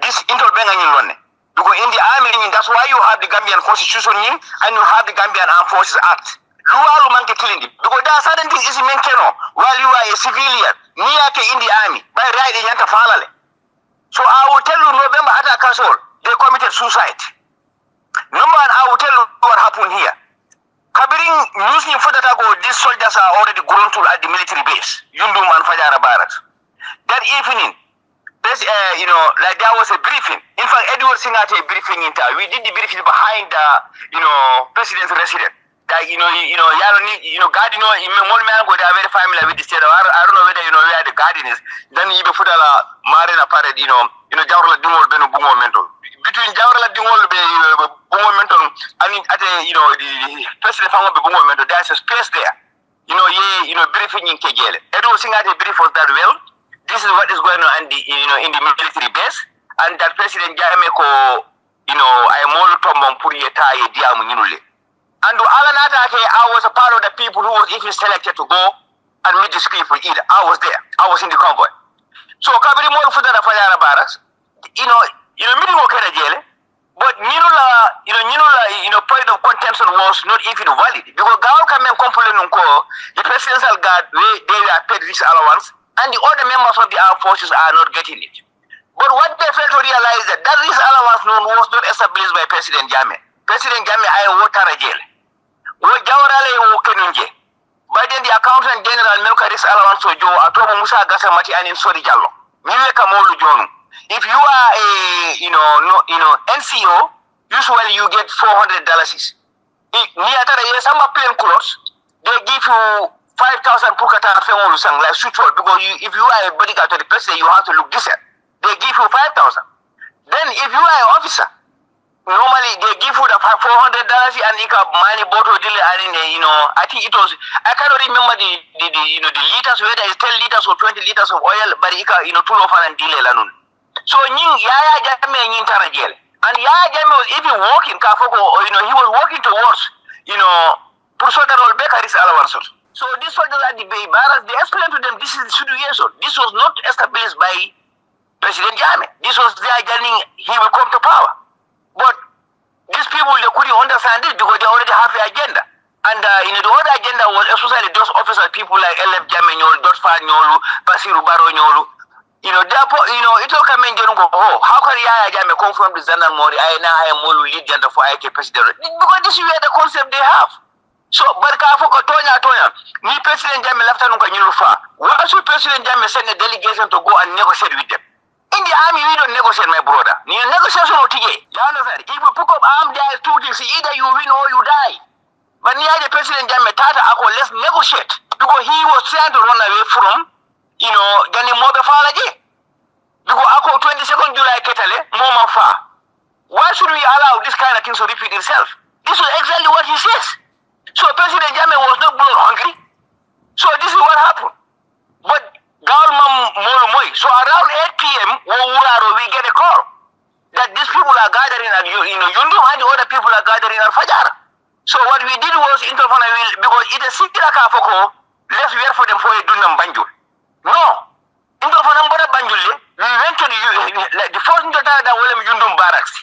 This into Benga Alone. Because in the army, that's why you have the Gambian Constitution and you have the Gambian Armed Forces Act. You are man killing it. Because there are certain things is maintained while you are a civilian, near to in the army, by right in Yanta Falale. So I will tell you, November at Castle, they committed suicide. Number one, I will tell you what happened here. Kabiring news in Futatago, these soldiers are already grown to at the military base, Yundum and Fajara barracks. That evening, That's, uh, you know, like there was a briefing. In fact, Edward Singate had a briefing in town. We did the briefing behind the, you know, president's residence. That, you know, you, you know, you know, garden, you know, one man go there very familiar with the state. I don't know whether you know where the garden is. Then you put a marina parade, you know, you know, Jawara Dungol Beno Bungo Mentor. Between Jawara Dungol Bungo Mentor and, you know, the president of the Bungo Mentor, there's a space there. You know, yeah, you know, briefing in Kegel. Edward Singate brief was that well. This is what is going on in the, you know, in the military base, and that President Jammeh ko, you know, I am all tombon purieta ye diamu nyinule. And Alanata, I was a part of the people who was even selected to go and meet these people either. I was there. I was in the convoy. So Kabiri Mol Fudana Fajara barracks, you know, you know, meeting Okera Jele, but Ninula, you know, Ninula, you know, point of contention was not even valid. Because Gao Kamen Kompolenunko, the presidential guard, they were paid this allowance, and the other members of the armed forces are not getting it. But what they failed to realize that that this allowance known was not established by President Jammeh. President Jammeh, I water a jail. By then the accountant general NYAKAREH's allowance to Joe Atomo Musa Gasamati and in Sori Jallo. If you are a you know no you know N C O, usually you get four hundred dollars. Some are plain clothes, they give you Five thousand Pukata Fengolu Sang, like Suchol, because you, if you are a bodyguard to the president, you have to look decent. They give you five thousand. Then, if you are an officer, normally they give you the four hundred dollars and you can money bottle deal. And you know, I think it was, I cannot remember the, the, the you know the liters, whether it's ten liters or twenty liters of oil, but it can, you know, two of an and deal alone. So, Ning Yaya Jammeh and Interagel, and Yaya Jammeh was even walking Kafoko, you know, he was walking towards, you know, Pursoda Rolbekaris Alawarsos. So these soldiers at the Bay Barracks, they explained to them this is the years old. This was not established by President Jammeh. This was their journey, he will come to power. But these people, they couldn't understand it because they already have the agenda. And uh, you know, the other agenda was especially those officers, people like L F Jammeh Nyolu, Dotfa Nyolu, Basiru Baro Nyolu. You know, they are, you know, it all come in, oh, how can Yaya Jammeh come from the Zandamorri? I now I am Molu lead gender for I K President. Because this is where the concept they have. So, but Kafuko Tonya Tonya, me President Jammeh left and Nufa. Why should President Jammeh send a delegation to go and negotiate with them? In the army, we don't negotiate, my brother. You negotiation or T A. You understand? If you pick up arm, there are two things. Either you win or you die. But near the President Jammeh Tata, let's negotiate. Because he was trying to run away from, you know, then he modified again. Because Ako twenty-second of July, Ketale, Moma Fa. Why should we allow this kind of thing to repeat itself? This is exactly what he says. So President Jammeh was not blood hungry. So this is what happened. But so around eight P M we get a call that these people are gathering at you know Yundum and the other people are gathering at Fajara. So what we did was intervene because it is sick like Afoko, let's wait for them for a Dunam Banjul. No. Intervene Banjul, we went to the like the first that William Yundum barracks.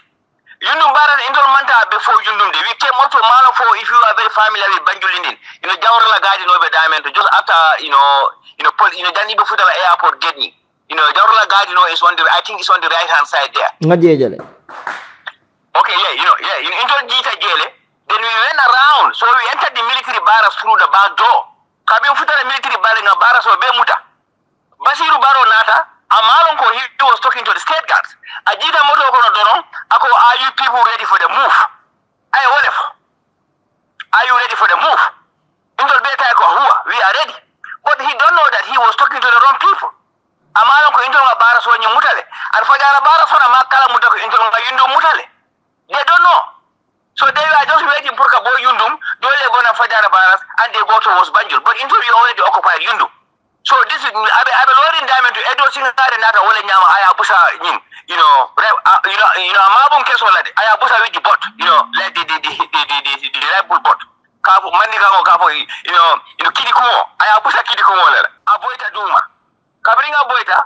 Yundum Baran Intermanta before Yundum Day. We came up to Malofo if you are very familiar with Banjulinin. You know, Jawara Garden over Diamond, just after, you know, you know, you know, Danny Bufutala Airport Gedney. You know, Jawara Garden is on the, I think it's on the right hand side there. Okay, yeah, you know, yeah, in Inter Gita Jele. Then we went around, so we entered the military barracks through the back door. Kabin Futala military barracks or Bemuta. Basiru Baro Nata. Amalonko, he was talking to the state guards. Ajita Moto Konodono, Ako, are you people ready for the move? I Olaf. Are you ready for the move? Indol Beta Kohua, we are ready. But he don't know that he was talking to the wrong people. Amalonko Indonga Baras on you mutale. And Fajara Baras on Amakala Mutako Indonga Yundum Mutale. They don't know. So they were just waiting for Kabo Yundum, Dole Bona Fajara Baras, and they go towards Banjul. But until you already occupied Yundum. So this is, I be, I be loading diamond to Edward Singate and Nata Wole Nyama Ayabusa Nim, you know, you know, you know, Mabum Keso like Ayabusa with the bot, you know, like the, the, the, the, the, the, the rebel bot. Kafu, Mandigango Kafu, you know, you know, Kidikumo, Ayabusa Kidikumo, Aboita Duma. Kabringa Boita,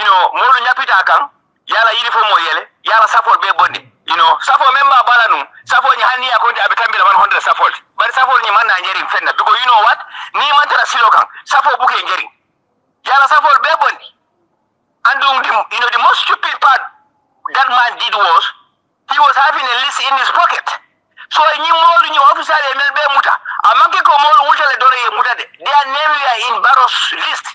you know, Molo Nyapita Akang, Yala Uniform Moyele, Yala Safol Beboni, you know, Safol member Balanu, Safol Nyani Akon Abitambi one hundred Safol. But Safol Nyamana Nyeri Fenda, because you know what? Nimantara Silokan. Safo Buke Njeri. Yala Safo Bebondi. And you know the most stupid part that man did was he was having a list in his pocket. So in your mall in your officer M L B Muta, Amakeko Mall Muta Dore Muta, their name were in Barrow's list.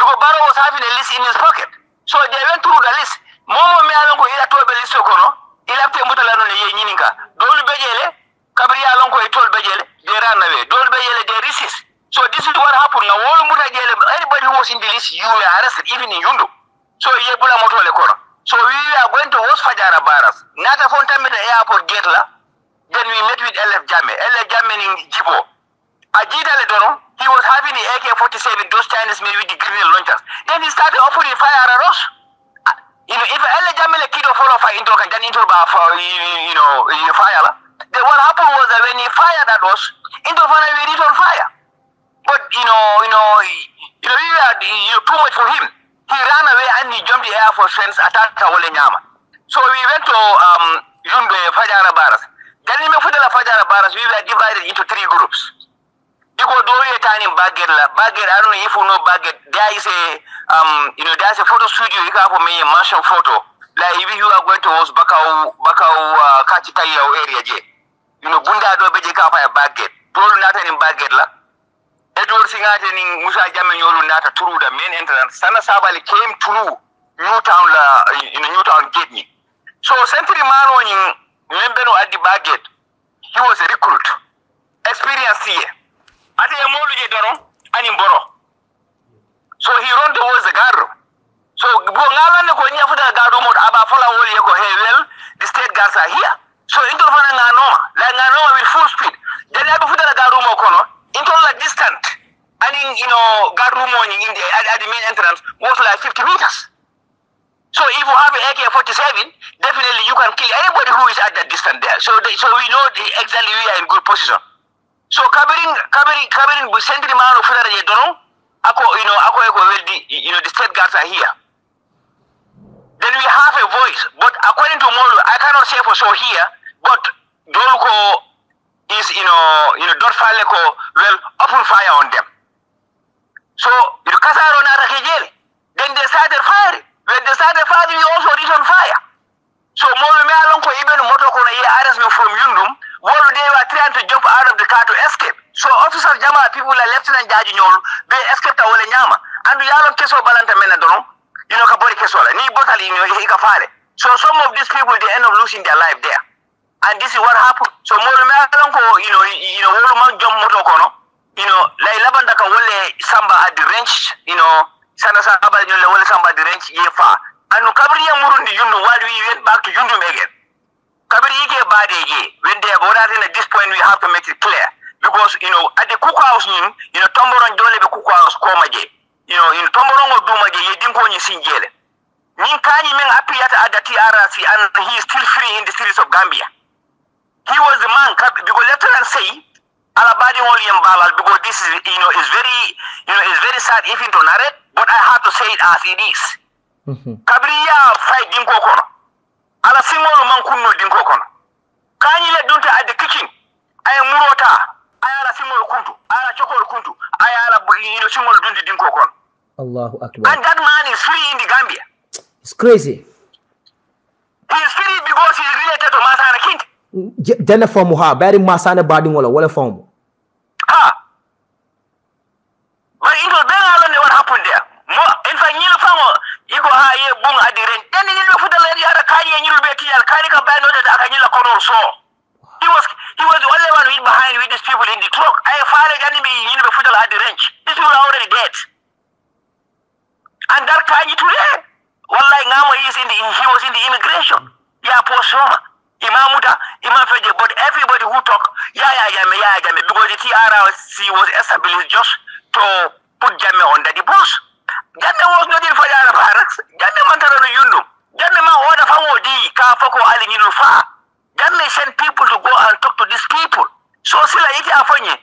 Because Barrow was having a list in his pocket. So they went through the list. Momo me alongo ila tuwe be list yoko no. Ila pte muta lano ne ye nyininga. Dolu bejele. Kabriya alongo itol bejele. They ran away. Dolu bejele they resist. So this is what happened. Now all muta jele. Anybody who was in the list, you were arrested even in Yundum. So ye bula moto le kono. So we are going to host Fajara barras. Nata phone time at the airport gate la. Then we met with L F Jammeh. L F Jammeh in Jibo. Ajita le dono. He was having the A K forty-seven, those Chinese made with the green launchers. Then he started opening fire at us. You know, if L A Jamila kid or follow fire into a gun into you know, fire, then what happened was that when he fired at us, into fire, we lit on fire. But, you know, you know, you know, we were you know, too much for him. He ran away and he jumped the Air Force fence, attacked Awole Nyama. So we went to um, Fajara Barras. Then in the Fajara Barras, we were divided into three groups. You go do your time in Baguette, Baguette, I don't know if you know Baguette, there is a, um, you know, there's a photo studio, you can have me a mansion photo. Like if you are going to host Bakau, Bakau, uh, Kachitayo area, you know, Bunda do Beji Kapa Baguette, Dolu Nata in Baguette, Edward Singate in Musa Jamin Yolu Nata through the main entrance, Sana Sabali came through Newtown, you know, Newtown Gate. So Century Mano in Membeno at the Baguette, he was a recruit, experienced here. So he run towards the guard. So well, the state guards are here. So into like Nganoma with full speed. Then I put the guard room into like distant. And in you know guard room in the at the main entrance was like fifty meters. So if you have an A K forty-seven, definitely you can kill anybody who is at that distance there. So they, so we know the, exactly we are in good position. So covering, covering, covering, we sent the man of Federal Yedono, you know, you know, the state guards are here. Then we have a voice, but according to Molu, I cannot say for sure here, but Dolko is, you know, you know, Dot Faleko will open fire on them. So, you know, then they started firing. When they started firing, we also lit on fire. So Molu me along for even Motoko arrest me from Yundum. Well, they were trying to jump out of the car to escape. So officers of Jama, people like Lieutenant Judge Nyolu, they escaped Awole Nyama. And we all case of Balanta Menadon, you know, Kabori Kesola, Ni Botali, Hikafale. So some of these people, they end up losing their life there. And this is what happened. So Molumalanko, you know, you know, Woluman John Motokono, you know, like Labandaka Wole Samba at the range, you know, Sana Sabali Wole Samba at the range, Yefa. And Kabriya Murundi, you know, while we went back to Yundum again. When they are voting at this point, we have to make it clear because you know at the cook house, you know, Tomboron Jolly the cook house, you know, in Tomboron or Dumaje, you didn't go in Singele. Ninkani men appeared at the T R R C and he is still free in the streets of Gambia. He was the man because let us say Alabadi only in Balal because this is you know is very you know is very sad even to narrate, but I have to say it as it is. Kabriya fight Dinko Kono. Ala singolo mankuno dinko kono kany le dunta at the kitchen ay murota ay ala singolo kuntu ala chokol kuntu ay ala you know singolo dunti dinko kono Allahu Akbar. And that man is free in the Gambia. It's crazy. He is free because he is related to Masana King. Dana formu ha bari Masana badingola wala formu ha but into bela alone what happened there mo in fact you know Iko haye bung adiren. Then he will put the lady at a carry and you'll be a carrier by no that I can call so. He was he was the only one with behind with these people in the truck. I fired enemy in the foot at the range. These people are already dead. And that carry today. Well like now he is in the he was in the immigration. Yeah, post Imamuta, Imam Fede, but everybody who talk, yeah, yeah, yeah, yeah, yeah, because the T R R C was established just to put Jammeh under the bus. Jammeh was not in Fajara Barracks. Jammeh wanted to Yundu. Jammeh man order from Odi, Kafoko Ali Nilufa. Jammeh sent people to go and talk to these people. So Sila Iti Afonye,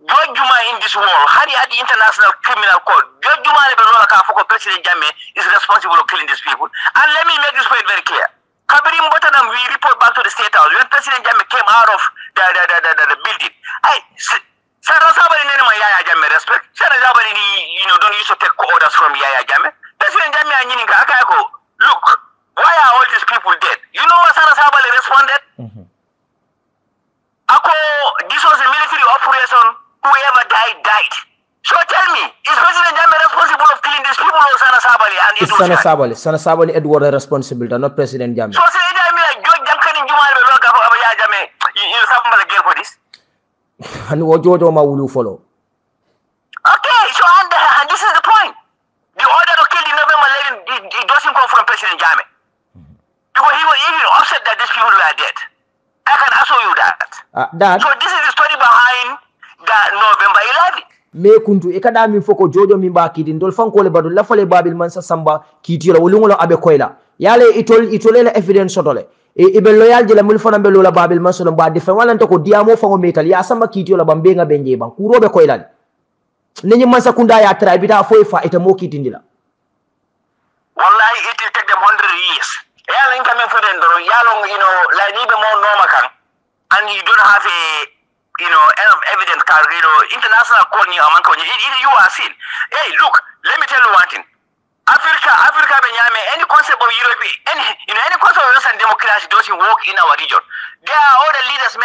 George Juma in this world, Hari at the International Criminal Court, George Juma Lebelona Kafoko, President Jammeh is responsible for killing these people. And let me make this point very clear. Kabiri Mbotanam, we report back to the State House. When President Jammeh came out of the, the, the, the, the, the building, I said, Sana Sabali nene ma Yaya Jammeh respect. Sana Sabali you know don't used to take orders from Yaya Jammeh. President Jammeh and Yininga Akako, look, why are all these people dead? You know what Sana Sabali responded? Mm-hmm. Ako, this was a military operation, whoever died, died. So tell me, is President Jammeh responsible of killing these people or Sana Sabali and Edward? It's Sana Sabali. Sana Sabali, Edward is responsible, not President Jammeh. So President Jammeh, George Jammeh, you are somebody again for this. And what George Oma will you follow? Okay, so and, uh, and this is the point. The order to kill in November eleventh, it doesn't come from President Jammeh. Because he was even upset that these people were dead. I can assure you that. Uh, that. So this is the story behind the November eleventh. Me kuntu ikada min foko jojo min ba kidin dol fanko le badul la fale babil man sa samba kitira wolungola abe koyla yale itol itolela evidence sotole e be loyal jela mul fana be lola babil man solo ba defen wala ntako diamo fango metal ya samba kitiola bambe nga benje ban kurobe koyla neni man sa kunda ya try bita foy fa eta mo kitindila wallahi it will take them one hundred years yala nka men foden doro yalo you know la ni be mo noma kan and you don't have a you know, evident car, you know, international court, you are seen. Hey, look, let me tell you one thing. Africa, Africa, Benyame, any concept of Europe, any, you know, any concept of Western democracy doesn't work in our region. There are all the leaders,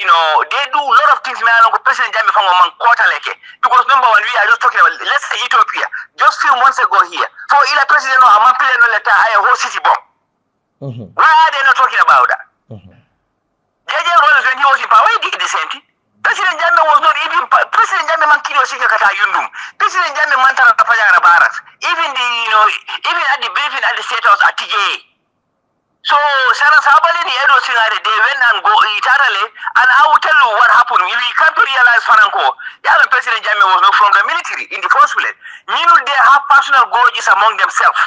you know, they do a lot of things, President Jammeh from among quarter like because number one, we are just talking about, let's say Ethiopia, just few months ago here. For either President or Amman Pelen letter, I have a whole city bomb. Mm-hmm. Why are they not talking about that? Mm-hmm. J J Rhodes, when he was in power, he did the same thing. President Jammeh was not even President Jammeh man killed Secka at Yundum. President Jammeh man tara Fajara Barak. Even the you know even at the briefing at the State House at T J A. So Sana Sabali and Edward Singate, they went and go eternally. And I will tell you what happened. We come to realize Fananko, the other President Jammeh was not from the military in the first place. You know they have personal grudges among themselves.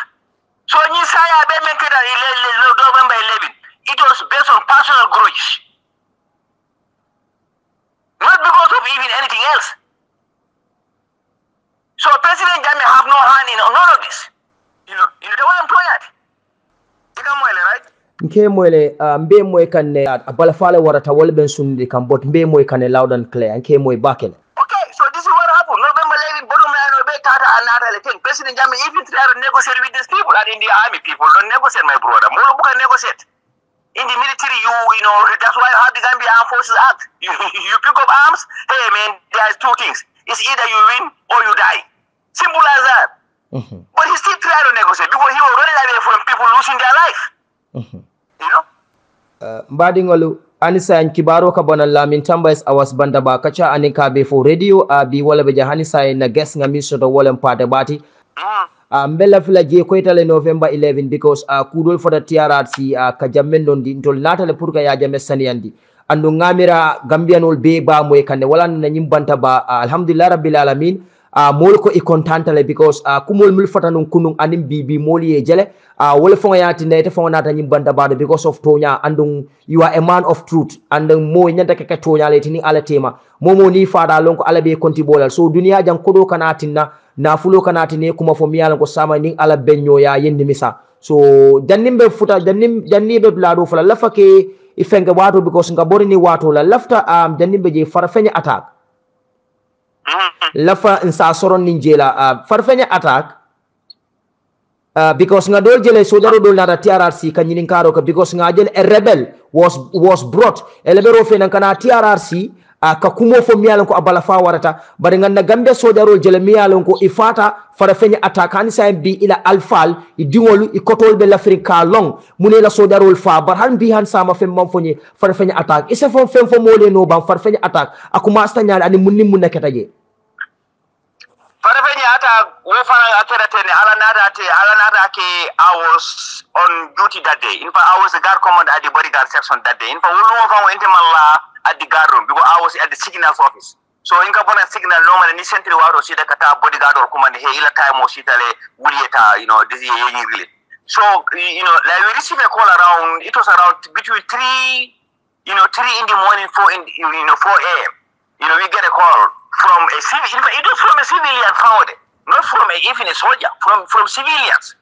So Nisaya Benke that November eleventh, it was based on personal grudges. Not because of even anything else. So President Jammeh have no hand in none of this. You know, you know they won't employ that. You know Mwele, right? Nke Mwele, mbe mwe kane, abalafale warata wale bensundi kambot, mbe mwe kane loud and clear, nke mwe bakele. Okay, so this is what happened. November eleventh, Bodomaya and Obe Tata and Nadal thing. President Jammeh even try to negotiate with these people. And in the army, people don't negotiate, my brother. Molobuka negotiate. In the military, you you know, that's why how the Gambia Armed Forces act. You, you pick up arms, hey man, there's two things. It's either you win or you die. Simple as that. Mm-hmm. But he still tried to negotiate because he was running away from people losing their life. Mm-hmm. You know? Uh, Mbadingolu, Anisa and Kibaro Kabana Lamin Tamba Awas Bantaba Kachaa and Kabefo Radio, Abi Wallabeja Hanisa and Guest Namisha the Wallen Partabati. Mbela fila je kwetale November eleventh because uh, kudol for the T R R C uh, kajamen nondi ntol natale purka ya jame saniyandi ando ngamira Gambianol be ba mwe kane wala na nyimbanta ba uh, alhamdulillah rabbil alamin uh, molko ikontantale because uh, kumol mulfata nun kunung anim bibi moli ye jele uh, wale fonga yati na ete fonga nata nyimbanta ba because of tonya ando you are a man of truth ando mo nyanta kaka tonya leti ni ala tema momo ni fada lonko alabe kontibolal so dunia jang kodo kanatina na fulo kanati ne kuma fo miyala ko sama ning ala benyo ya yendi misa so janimbe futa janim janimbe blado fala lafake ifenga wato because nga borini wato la lafta am um, janimbe je Farafenni attack lafa insa soron ninjela uh, Farafenni attack uh, because nga dol jele sojaro dol na T R R C kanyini karo ka because nga jele a rebel was was brought elebero fe nan kana T R R C Uh, kakumo fo miyalonko abalafa warata bari ngana Gambia sojaro jele miyalonko ifata Farafenni atakani sa mbi ila alfal idingolu ikotol be l'Africa long mune la sojaro fa bar han bi han sama fem monfonye Farafenni attack ise fo fem fo mole no ban Farafenni attack akuma astanyal ani munni munna ketaje Farafenni attack we fara ateratene ala nada te ala nada ke hours on duty that day in fact I was a guard commander at the bodyguard section that day in fact wulu fo ente malla at the guard room because I was at the signals office. So in Kabana signal normally ni sentry waro sita kata bodyguard or command he ila time o sita le wurieta you know this is really. So you know like we received a call around it was around between three you know three in the morning four in you know four a m. You know we get a call from a civil it was from a civilian found not from a, even a soldier from from civilians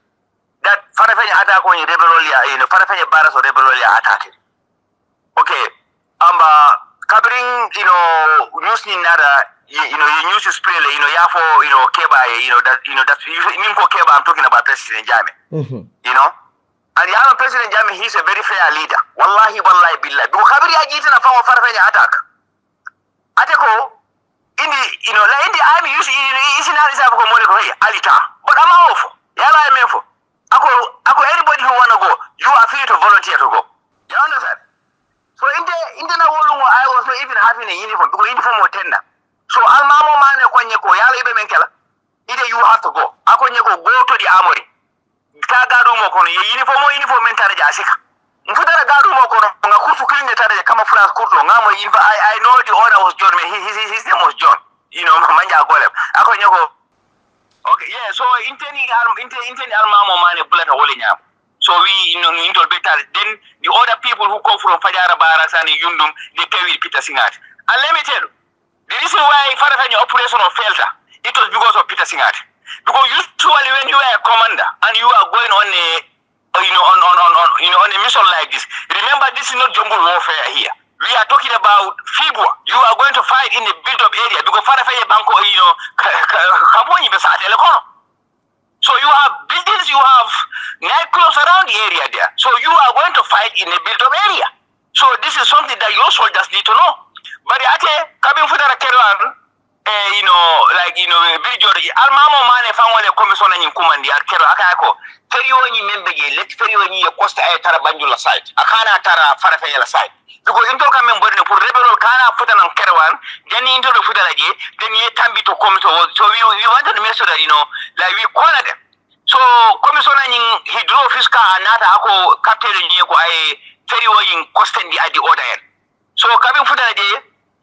that Farafenni attack on Rebellolia you know Farafenni Barrow or Rebellolia attacked. Okay. Amba covering you know news in nada you, you know news is spread you know yafo you know keba you know that you know that you know keba I'm talking about President Jammeh mm-hmm. You know and the other President Jammeh he's a very fair leader wallahi wallahi billahi because kabiri ajiti na fawa Farafenni attack ateko in the you know like in the army Maybe you see, you see now reserve come go here, Alita. But I'm off. Yala I'm off. Ako, ako, anybody who wanna go, you are free to volunteer to go. You understand? So in the in the Nawolungo, I was not even having a uniform because uniform was tender. So Almamo man konyeko yala ibe menkela. Either you have to go. Akonyeko go to the armory. Kagarumo kono uniform uniform mentare jasika. Mfutara garumo kono ngakutu klinge tare kama France kutu ngamo inva I I know the order was John. His his his name was John. You know, manja golem. Akonyeko. Okay, yeah, so intending arm intending Almamo man bullet hole nyam. So we you know, into better. Then the other people who come from Fajara, Barras and Yundum, they play with Peter Singate. And let me tell you, the reason why Farafenni operation failed, it was because of Peter Singate. Because usually when you are a commander and you are going on a you know on on, on, on you know on a mission like this, remember this is not jungle warfare here. We are talking about Fibua. You are going to fight in the built-up area because Farafenni Banko, you know, Kaboni beside Elekono. So you have buildings, you have nightclubs around the area there. So you are going to fight in a built-up area. So this is something that your soldiers need to know. But ate kabin fudara kerwan, eh you know, like you know, Bridgewater. Almamo mane fangole commissioner nyin kumandi akero akako. Feriyo nyi membege, let feriyo nyi Costa ay tara Banjul side. Akana tara Farafenni side. Because into ka member ne pour rebel kana futana kerwan, then into the fudara je, then ye tambi to come to. So we we wanted to make sure that you know, like we corner them. So commissioner ning he drew his car and another ako captain nyeko ay ferry in constant at the order end. So kabin fudara je,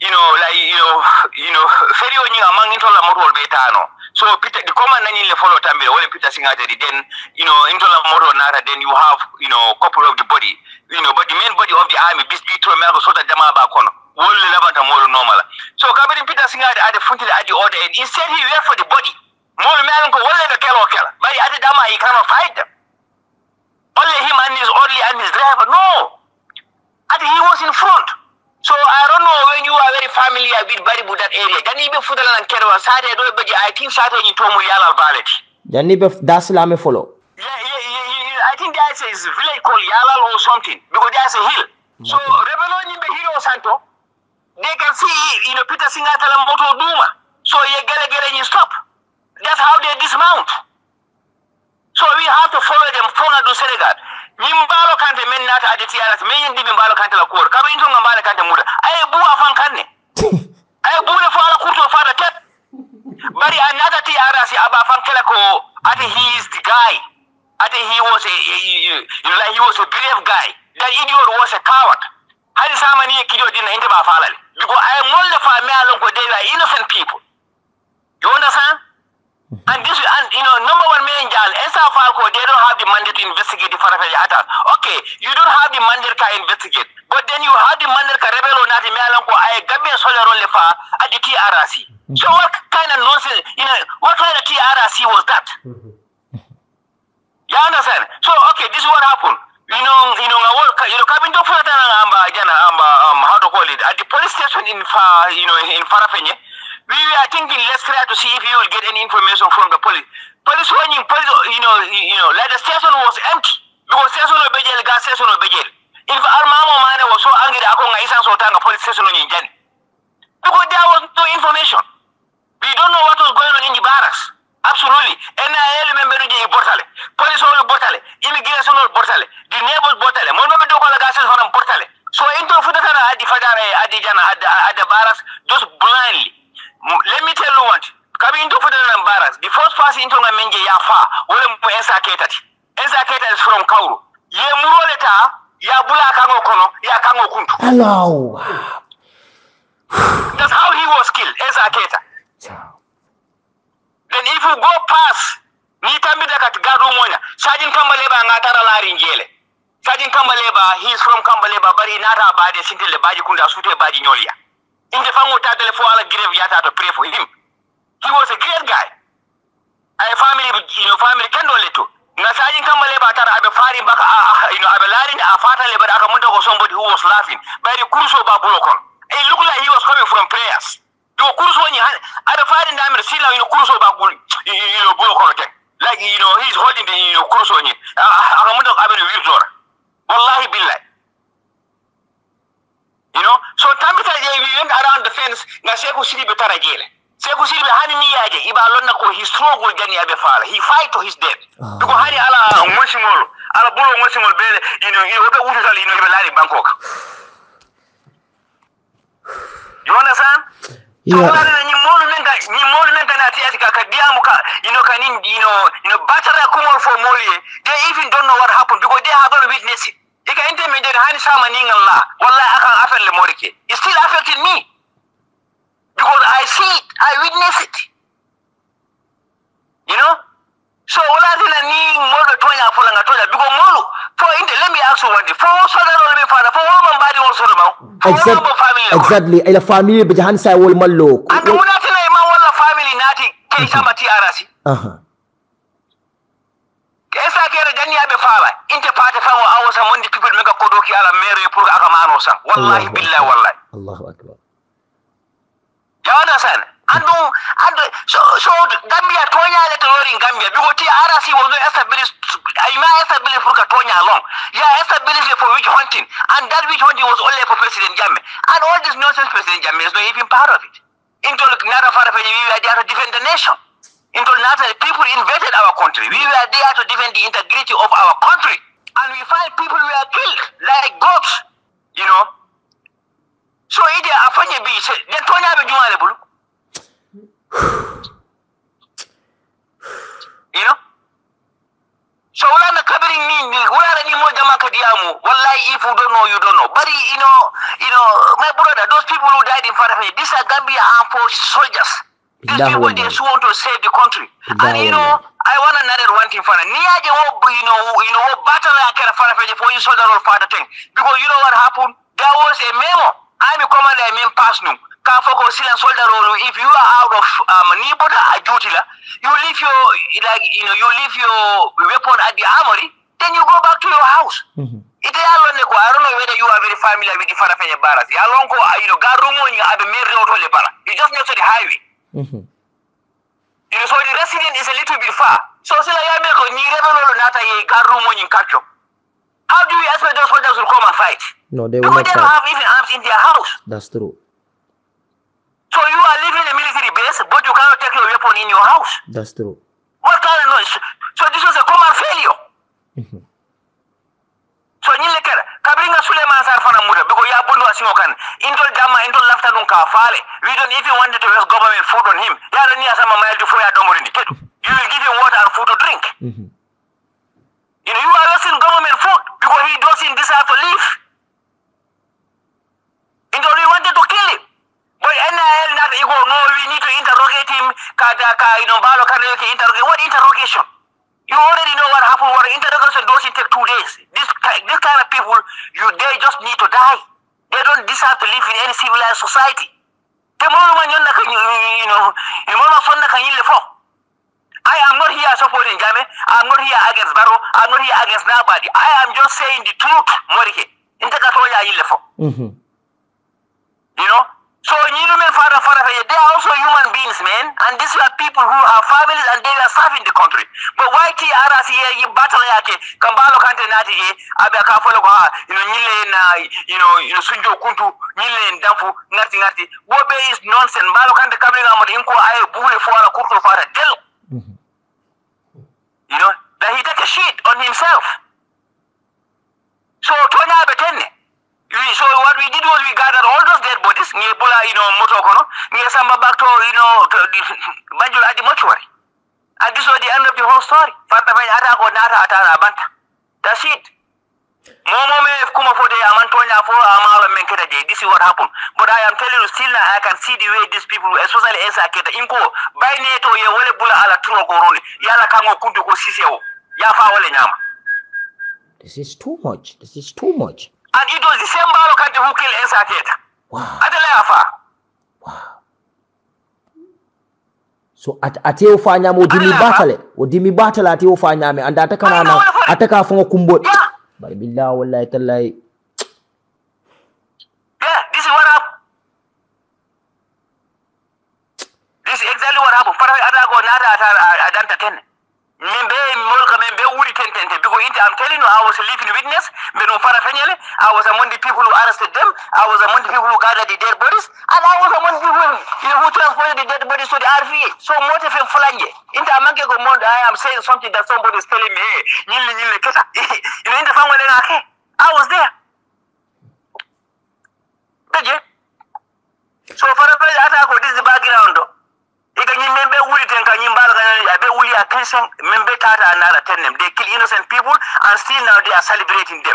you know, like you know, you know, ferry ning among into la motor betano. So Peter the commander ning le follow tambe wole Peter Singate, then you know into la motor nara, then you have you know couple of the body, you know, but the main body of the army bis bi to America so that Adama Barrow kono wole levanta motor normal. So kabin Peter Singate at the front at the order end, instead he wait for the body. More men go only the Kelo Kela. But at the Dama, he cannot fight them. Only him and his only and his driver. No. And he was in front. So I don't know when you are very familiar with Baribu that area. Janibe Fudalan and Kero Sade I think Sade in Tomu Yala Valley. Janibe Daslame follow. Yeah, yeah, yeah. I think there's a village called Yalal or something. Because there's a hill. So Rebellion in the Hero Santo, they can see you know Peter Singate and Moto Duma. So you gotta get and you stop. That's how they dismount. So we have to follow them from the Senegal. Nimbalo can't men not at the T R R C. Men Nimbalo can't la court. Come into Mambala can't the murder. I boo a fan canne. I boo the father could of father tap. But another T R R C about Fan Kelako, I think he is the guy. I think he was a, you know, like he was a brave guy. That idiot was a coward. I did some money kid in the end of our family. Because I am all the family along with they were innocent people. You understand? And this, and you know, number one man, Essa Faal, they don't have the mandate to investigate the Farafenni attack. Okay, you don't have the mandate to investigate, but then you have the mandate to rebel on the Malanko, I Gambian soldier only for at the T R R C. So what kind of nonsense, you know, what kind of T R R C was that? You understand? So okay, this is what happened. You know, you know, you know, Kabin don't forget how to call it at the police station in Far, you know, in Farafenni. We are thinking, let's try to see if you will get any information from the police. Police warning, police, you know, you know, like the station was empty. Because station of Bejel, gas station of Bejel. If Almamo Mane was so angry, Akonga Isan Sotanga police station in Jenny. Because there was no information. We don't know what was going on in the barracks. Absolutely. N I A member in the Bortale. Police all Bortale. Immigration all Bortale. The neighbors Bortale. Monument of gas station on Bortale. So into Futana at the Fajara, at the Jana, at the barracks, just blindly. Let me tell you what. Coming into Fudan and Barras, the first pass into Namenje Yafa, Wolem Essa Ketati. Essa Ketati is from Kauru. Ye Muroleta, Yabula Kangokono, Yakango Kuntu. Hello. That's how he was killed, Essa Ketati. Then if you go past Nitamidaka Gadumona, Sajin Kambaleba and Atara Laringele. Sajin Kambaleba, he is from Kambaleba, but he not about the Sinti Lebajikunda Sute Bajinolia. In the family, we had to pray for him. He was a great guy. I family, you know, family can do little. Nasajin Kamaleba, I be firing back, you know, I be lying, I father, but I remember somebody who was laughing. By the Kurso Baburokon. It looked like he was coming from prayers. The Kurso, when you had, I be firing diamond, see, you know, Kurso Babur, you know, Burokon. Like, you know, he's holding the, you know, Kurso on you. I remember I be a wheelchair. Wallahi Billah. You know, so time we went around the fence, Nasheku City Betara Gale. Seku Silbi hani ni yaje ibalon nako he struggle jani abe fala he fight to his death duko hani ala mosimol ala bulo mosimol bele ino ino be wutu dal ino be laali Bangkok you understand yeah ni molu menga ni molu menga na tiati ka kadiamu ka ino kanin ino ino batara kumol for molie they even don't know what happened because they have not witnessed it ika intermediate hani sama ni ngalla wallahi aka afel le morike it's still affecting me. Because I see it, I witness it. You know? So all I need more than twenty for Langatoya because Molu for India, let me ask you one thing. For all Southern Olympic father, for all my body also about family. Exactly. In a family but Hansa will Malo. And do not in a family Nati K Sama T R R C. Uh-huh. Esa kere jani abe fala inte party famo awsa mondi people mega kodoki ala mere pour akamano sang. Wallahi billahi wallahi. Allahu Akbar. You understand? And do, and do, so, so Gambia Tonya let alone in Gambia because T R R C was not established. I might establish for Tonya alone. Yeah, established for witch hunting, and that witch hunting was only for President Jammeh. And all this nonsense, President Jammeh is not even part of it. Into Nara Farafenni, we were there to defend the nation. Into Nara, people invaded our country. We were there to defend the integrity of our country, and we find people were killed like goats. You know. So it is a funny beach. Then Tonya be doing you know. So all I'm covering mean, all I'm doing more Jamakadiamu. Wallahi, if you don't know, you don't know. But you know, you know, my brother, those people who died in Farafenni, these are Gambia Armed Forces soldiers. These that people they sworn to save the country. That and you know, way. I want another one thing for Nia. You know, you know, battle I can Farafenni for you so that all father thing. Because you know what happened? There was a memo. I'm a commander, I mean, personal. Can't forget, civilian soldier role. If you are out of um, Niboda, duty, you leave your like you know, you leave your weapon at the armory, then you go back to your house. Mm-hmm. It is alone. I don't know whether you are very familiar with the Farafenni barracks. You alone go, you know, Garumo, you have a main road to the barracks. You just next to the highway. Mm-hmm. You know, so the resident is a little bit far. So, say like I make a new level or not a Garumo in Kacho. How do you expect those soldiers to come and fight? No, they because will not they don't fight. Have even arms in their house. That's true. So you are living in a military base, but you cannot take your weapon in your house. That's true. What kind of noise? So this was a common failure. Mm-hmm. So Nilekar, Kabringa Suleiman Sarfana Muda, because Yabundo Asimokan, Intol Dama, Intol Laftanun Kafale, we don't even want to waste government food on him. Yarania Sama Mile to Foya Domorin. You will give him water and food to drink. Mm-hmm. You know, you are wasting government food because he doesn't desire to live. And we wanted to kill him. But N I L, not ego, no, we need to interrogate him. What interrogation? You already know what happened. What interrogation doesn't take two days. This, this kind of people, you they just need to die. They don't deserve to live in any civilized society. You know, I am not here supporting Jammeh. I am not here against Barrow. I am not here against nobody. I am just saying the truth. Mm-hmm. You know? So father, father, they are also human beings, man. And these are people who are families and they are serving the country. But why T R R C here, battle here, Kambalo country, you know, you know, Sunjo Kuntu, Nile and Damfu, Nati Nati. What is nonsense? Balo country coming out of Inko, I bully for a Kurto for a del. Mm-hmm. You know, that he take a shit on himself. So Tonya Betene. So what we did was we gathered all those dead bodies, you know, Motokono, near Samba back to you know to the Banjul at the mortuary. And this was the end of the whole story. That's it. This is what happened. But I am telling you, still now I can see the way these people, especially Essa Faal, Inko, by NATO, you will pull ala Turo Goroni, Yala Kango Kunduko Siseo, Yafa Walenyama. This is too much. This is too much. And it was the same Barrow country who killed Essa Faal. Wow. At the Lafa. Wow. So at Ateofanya Modimi Battle, Odimi Battle at Teofanya, and Atakanama, Ataka from Kumbot. Yeah. By Billah will light a light. Yeah, this is what happened. This is exactly what happened. Farah Adago Nada at Adanta ten. Mimbe Mulka membe wuri tentente because I'm telling you, I was a living witness. I was among the people who arrested them. I was among the people who gathered the dead bodies, and I was among the people you know, who transported the dead bodies to the R V A. So motive flange. In the American government, I am saying something that somebody is telling me, hey, nil nil kesa. You know, in the family, I was there. So for the first attack, this is the background. They kill innocent people, and still now they are celebrating them.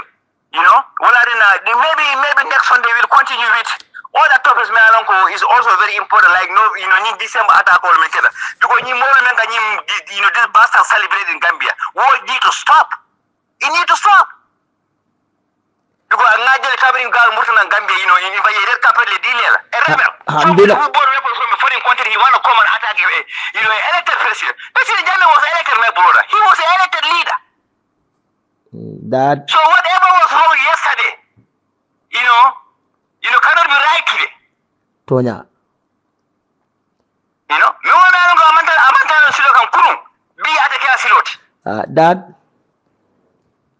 You know, well, I don't know. Maybe, maybe next Sunday we'll continue with all the topics. My uncle is also very important. Like no, you know, in December attack all together because you know this bastard celebrating Gambia. We need to stop. It need to stop. Because I'm not just covering Gambia. You know, in the red carpet, the dealer, a rebel. So who bought rebels from a foreign country? He want to come and attack you. You know, elected president. President Jammeh was elected, my brother. He was an elected leader. That. So whatever was wrong yesterday, you know, you know, cannot be right today. Tonya. You know, no one I don't amanta amanta on silo kan kurun bi atake asilot. Ah, that.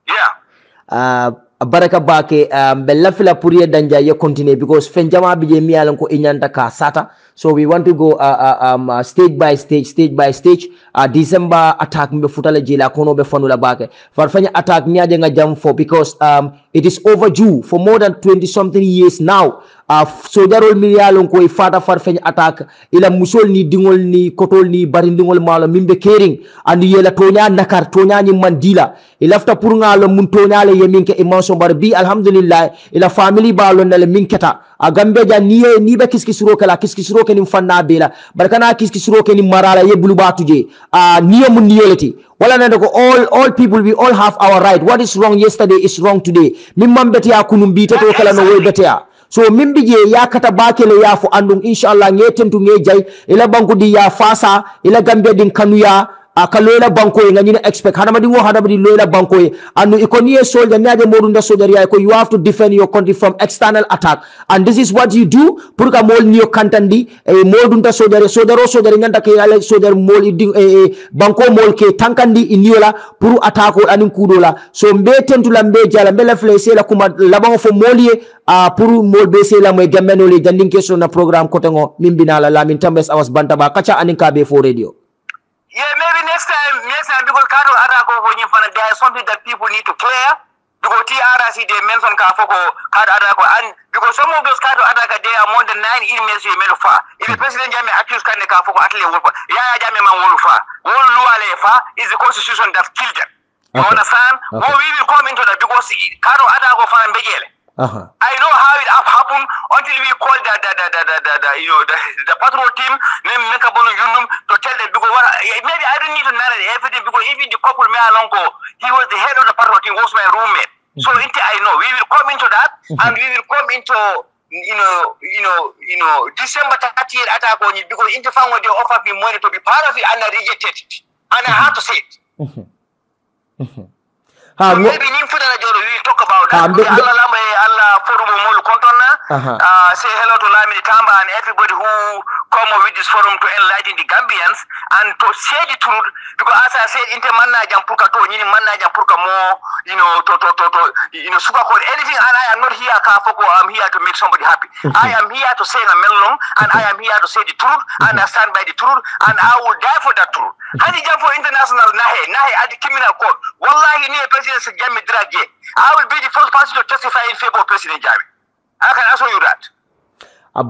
Yeah. Ah, baraka baake bella fila puriye danja ye continue because fenjama bije mi alan ko inyanta ka sata. So we want to go uh, uh, um, uh, stage by stage, stage by stage. Uh, December attack mbe futale jila kono be fanula bake. Farfanya attack miaje nga jam for because um, it is overdue for more than twenty something years now. Uh, Sojarol miyalon ko ifata farfanya attack. Ila musol ni dingol ni kotol ni barindingol malo mimbe kering. Andi yela tonya nakar tonya ni mandila. Ilafta purunga alo muntonya le yeminke imanso barbi. Alhamdulillah ila family ba alo nale minketa. Agambeja niye nibe kiskisiroke la kiskisiroke ni mfana bela barkana kiskisiroke ni marala ye bulubatu je uh, niye mu niyeleti wala nandoko all all people we all have our right. What is wrong yesterday is wrong today. Mimmambete ya kunumbi teto kala no way betea. So mimbije ya katabakele ya fu andung inshallah ngetentu ngejai ila bangudi ya fasa ila Gambia din kanuya akalela banko nga nyina expect hanamadi wo hanamadi loela banko and ikoniye soldier nyaje morunda soldier ya you have to defend your country from external attack, and this is what you do. Purka mol niyo kantandi e modunta soldier soldier soldier nganta ke ale soldier mol e banko mol ke tankandi iniola puru atako anin kudola so mbetentu lambe jala mbele flese la kuma labango fo molie a puru mol bese la moy gamenole jandin keso na program kotengo mimbinala Lamin Tamba Bantaba Kachaa anin Kabefo Radio. Yeah, maybe next time, next time, because cattle attack over there is something that people need to clear. Because T R R C they mentioned Kafoko cattle attack, and because some of those cattle attack they are more than nine inmates you made far. If the President Jammeh accused Kanye Kafoko at least, yeah, Jammeh man will far. Will Luale far is the constitution that killed them. You understand? Well, we will come into that because cattle attack over in Begele. Uh-huh. I know how it happened until we called the, the, the, the, the, the you know the, the patrol team named Mekabono Yundum to tell them because what, maybe I don't need to narrate everything because even the couple me alongo, he was the head of the patrol team, was my roommate. Mm-hmm. So it, I know we will come into that. Mm-hmm. And we will come into you know you know you know December thirtieth attack on it because in the fan they offered me money to be part of it and I rejected it. And mm-hmm. I had to say it. Mm-hmm. Mm-hmm. So maybe in future we will talk about that. Um, Allah, Allah, forum mulu kontona. Say hello to Lamin Tamba and everybody who come with this forum to enlighten the Gambians and to share the truth. Because as I said, inte manna jampurka to, nini manna jampurka mo, you know, to to to to, you know, super cool. Anything. And I am not here, Kafoko. I am here to make somebody happy. I am here to say a melong, and I am here to say the truth, and I stand by the truth, and I will die for that truth. Hadi jampo international nahe nahe adi criminal court. Wallahi niye president. I will be the first person to testify in favor of President Jammeh. I can assure you that.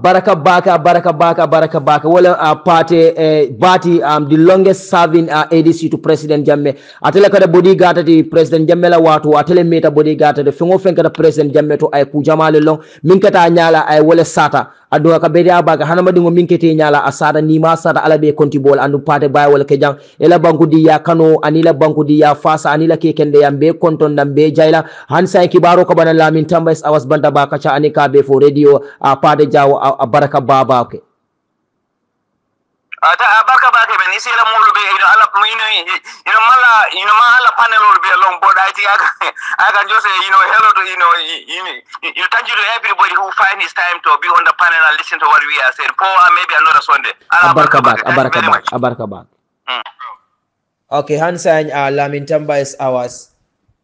Baraka Baka, Baraka Baka, Baraka Baka. Well, uh, party, uh, party, um, the longest serving uh, A D C to President Jammeh. Atele kada bodyguard the President Jammeh la watu. Atele meta bodyguard the fengofen kada President Jammeh to ay kujama le long. Minketa anyala ay wale sata. Aduwa kabede abaga. Hanama dingo minkete nyala asada nima asada alabe kontibol. Andu party baya wale kejang. Ela banku di ya kano. Anila banku di ya fasa. Anila kekende ya mbe konton na mbe jaila. Hansa kibaro kabana Lamin Tamba Bantaba Kachaa anin Kabefo Radio. Uh, party jawa. Baraka Baba, okay. Ata Baraka Baba, man. Isi la mulu be, you know, ala, you know, you know, mala, you know, mala panel will be along. But I think I can, I can just say, you know, hello to, you know, you, you thank you to everybody who find his time to be on the panel and listen to what we are saying. For maybe another Sunday. Baraka Baba, Baraka Baba, Baraka Baba. Okay, hand sign uh, Lamin Tamba is ours.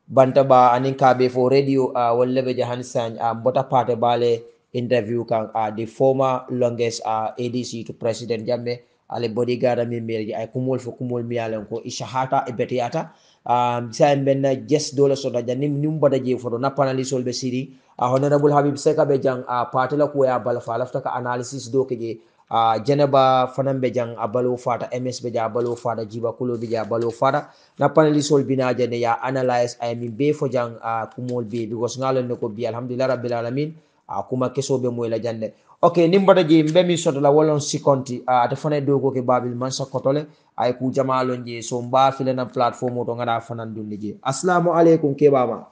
Bantaba anin Kabefo Radio uh, will leverage hand sign um, bota parte bale interview kan uh, the former longest uh, A D C to President Jammeh ale bodyguard mi meri ay kumol fo kumol mi yalen ko ishahata ibetiata um sayen ben just dollar so da janim nim bodaje fo do na panalisol be siri uh, honorable Habib Secka be jang a uh, patela ko ya bal fa lafta ka analysis do keje a uh, JAINABA fanambe jang abalo fata ms be ja abalo fata GIBBA KULO be ja abalo fata na panalisol binaje ne ya analyze ay mi be fo jang uh, kumol be because ngalon ne ko bi alhamdulillah rabbil alamin akuma uh, keso be moy la jande. Okay, nimbada ji mbemi soto la walon sikonti uh, atafane dogo ke babil mansa kotole ay ku jamaalon je so mba file na platform to ngada fanan dundi je. Assalamu alaikum ke baba.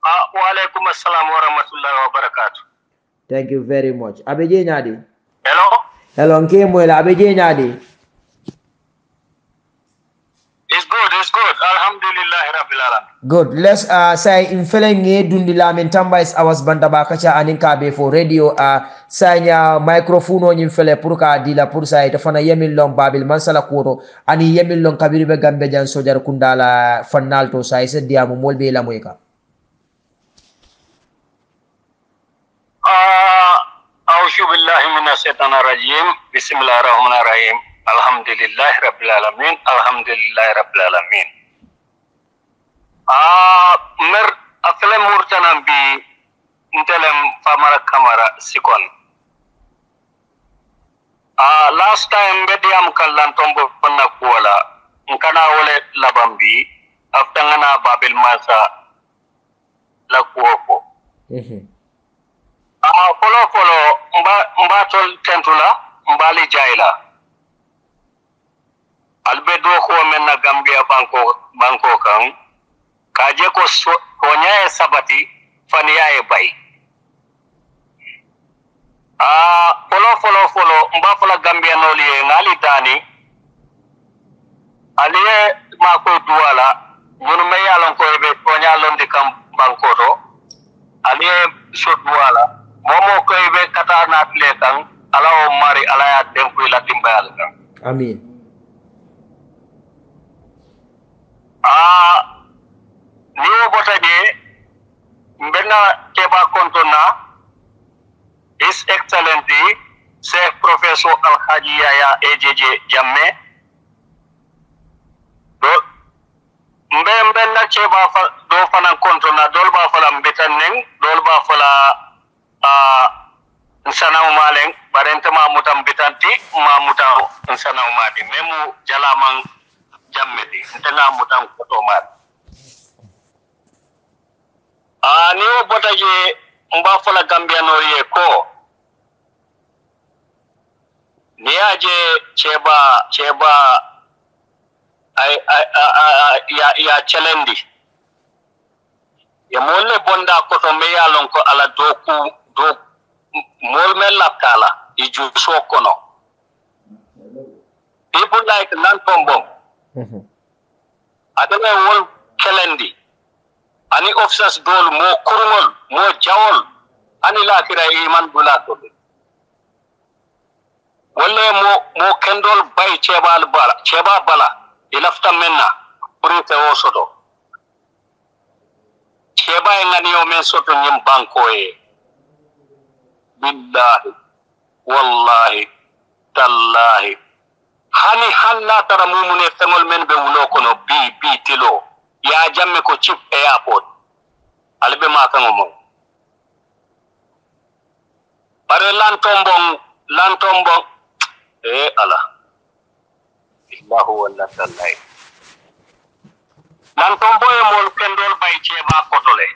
Ah, wa alaikum assalam wa rahmatullahi wa barakatuh. Thank you very much. Abeje nyadi. Hello. Hello nke moy la abeje nyadi. It's good, it's good. Alhamdulillah rabbil alamin. Good. Let's uh say in felenge dundi Lamin Tamba is ours Bantaba Kachaa anin Kabefo Radio uh sanya microphone on infele pour ka dila pour say tafana yemin lon babil mansala koro ani yemin lon kabiribe gambe jan sojar kundala fanal to say se diamu molbe la moyka. Ah a'udhu billahi minash shaitanir rajim. Bismillahir rahmanir rahim. Alhamdulillah rabbil alamin. Alhamdulillah rabbil alamin. Ah, mer atele murtanam bi ntelem famara kamara sikon. Ah, last time bediam kallan tombo panna kuala nkana wole labambi aftangana babil masa la kuoko. Mhm. Ah, polo polo mba mba tol tentula mbali jaila. Albedo ko menna Gambia banko banko kan. Kaje ko konyae sabati faniyae bai. Ah, follow follow follow mbafala Gambia no liye ngali tani. Aliye mako duala gunume yalon ko be konyalon de kam bankoto. Aliye so duala momo ko be katana atletan alaw mari alaya demku latimbayal kan. Amin. Ah, niwo bota je mbena keba kontona His Excellency Sheikh Professor Alhaji Yaya A J J Jammeh do mbe mbena keba fa, do fana kontona dolba fala mbetan neng dolba fala a uh, nsana umalen barente ma mutam betanti ma mutam nsana umadi memu jalaman Jammeh di ntena mutam kotomad. Ah, niwo botaje mbafala Gambiano yeko niaje cheba cheba ay, ay, ay, ay, ya ya challenge ya molle bonda ko to me yalon ko ala doku do mol mel lapkala iju sokono people like lantombom mhm adame wol challenge ani officers dol mo kurmol mo jawol ani lakira iman bulato wolle mo mo kendol bay chebal bala cheba bala ilafta menna prete osodo cheba ngani o men soto nyim banko e billahi wallahi tallahi hani halla taramu ne tengol men be wulo kono bi bi tilo ya Jammeh ko chief airport albe makan mo bare lantombong lantombong eh ala illahu walla sallai lantomboy mol kendol bay cheba kotole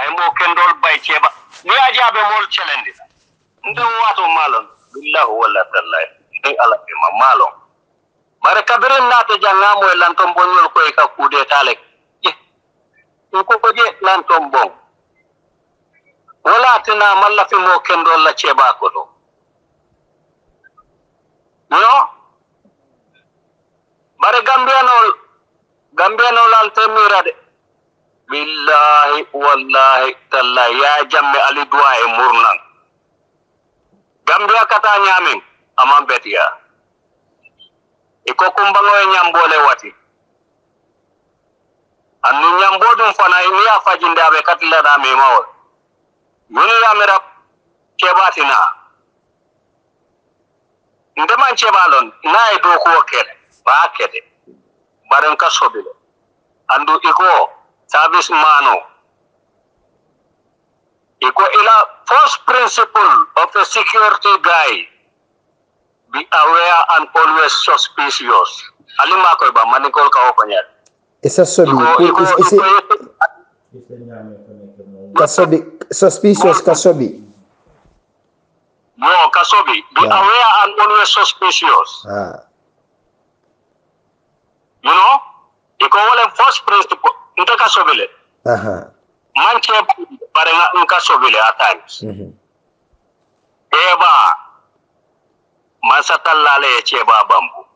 ay mo kendol bay cheba ni ajabe mol challenge ndo wato malon illahu walla sallai ni ala be malon bare kabirin na to jangamo lantombon wol ko e ka kude talek ko ko je lantombon wala tina mallafi mo kendo la cheba ko do no bare gambianol gambianol altemira de billahi wallahi talla ya Jammeh ali duwa e murnan Gambia kata nyamin aman betiya iko kumbango e nyambole wati anu nyambodum fana ini afajinde abe katila da memawo yuni ya mera kebatina ndeman chebalon na edo ko kere ba kede baran kasobile andu iko service mano iko ila first principle of the security guy. Be aware and always suspicious. Alima ko ba manikol ka opanya. Isa sobi ko isa kasobi suspicious kasobi. No kasobi. Be yeah. aware and always suspicious. Ah. You know? Iko wala first principle. Nta kasobile. Aha. Manche pare na kasobile at times. Mhm. Eba Masatallale ya cheba bambu.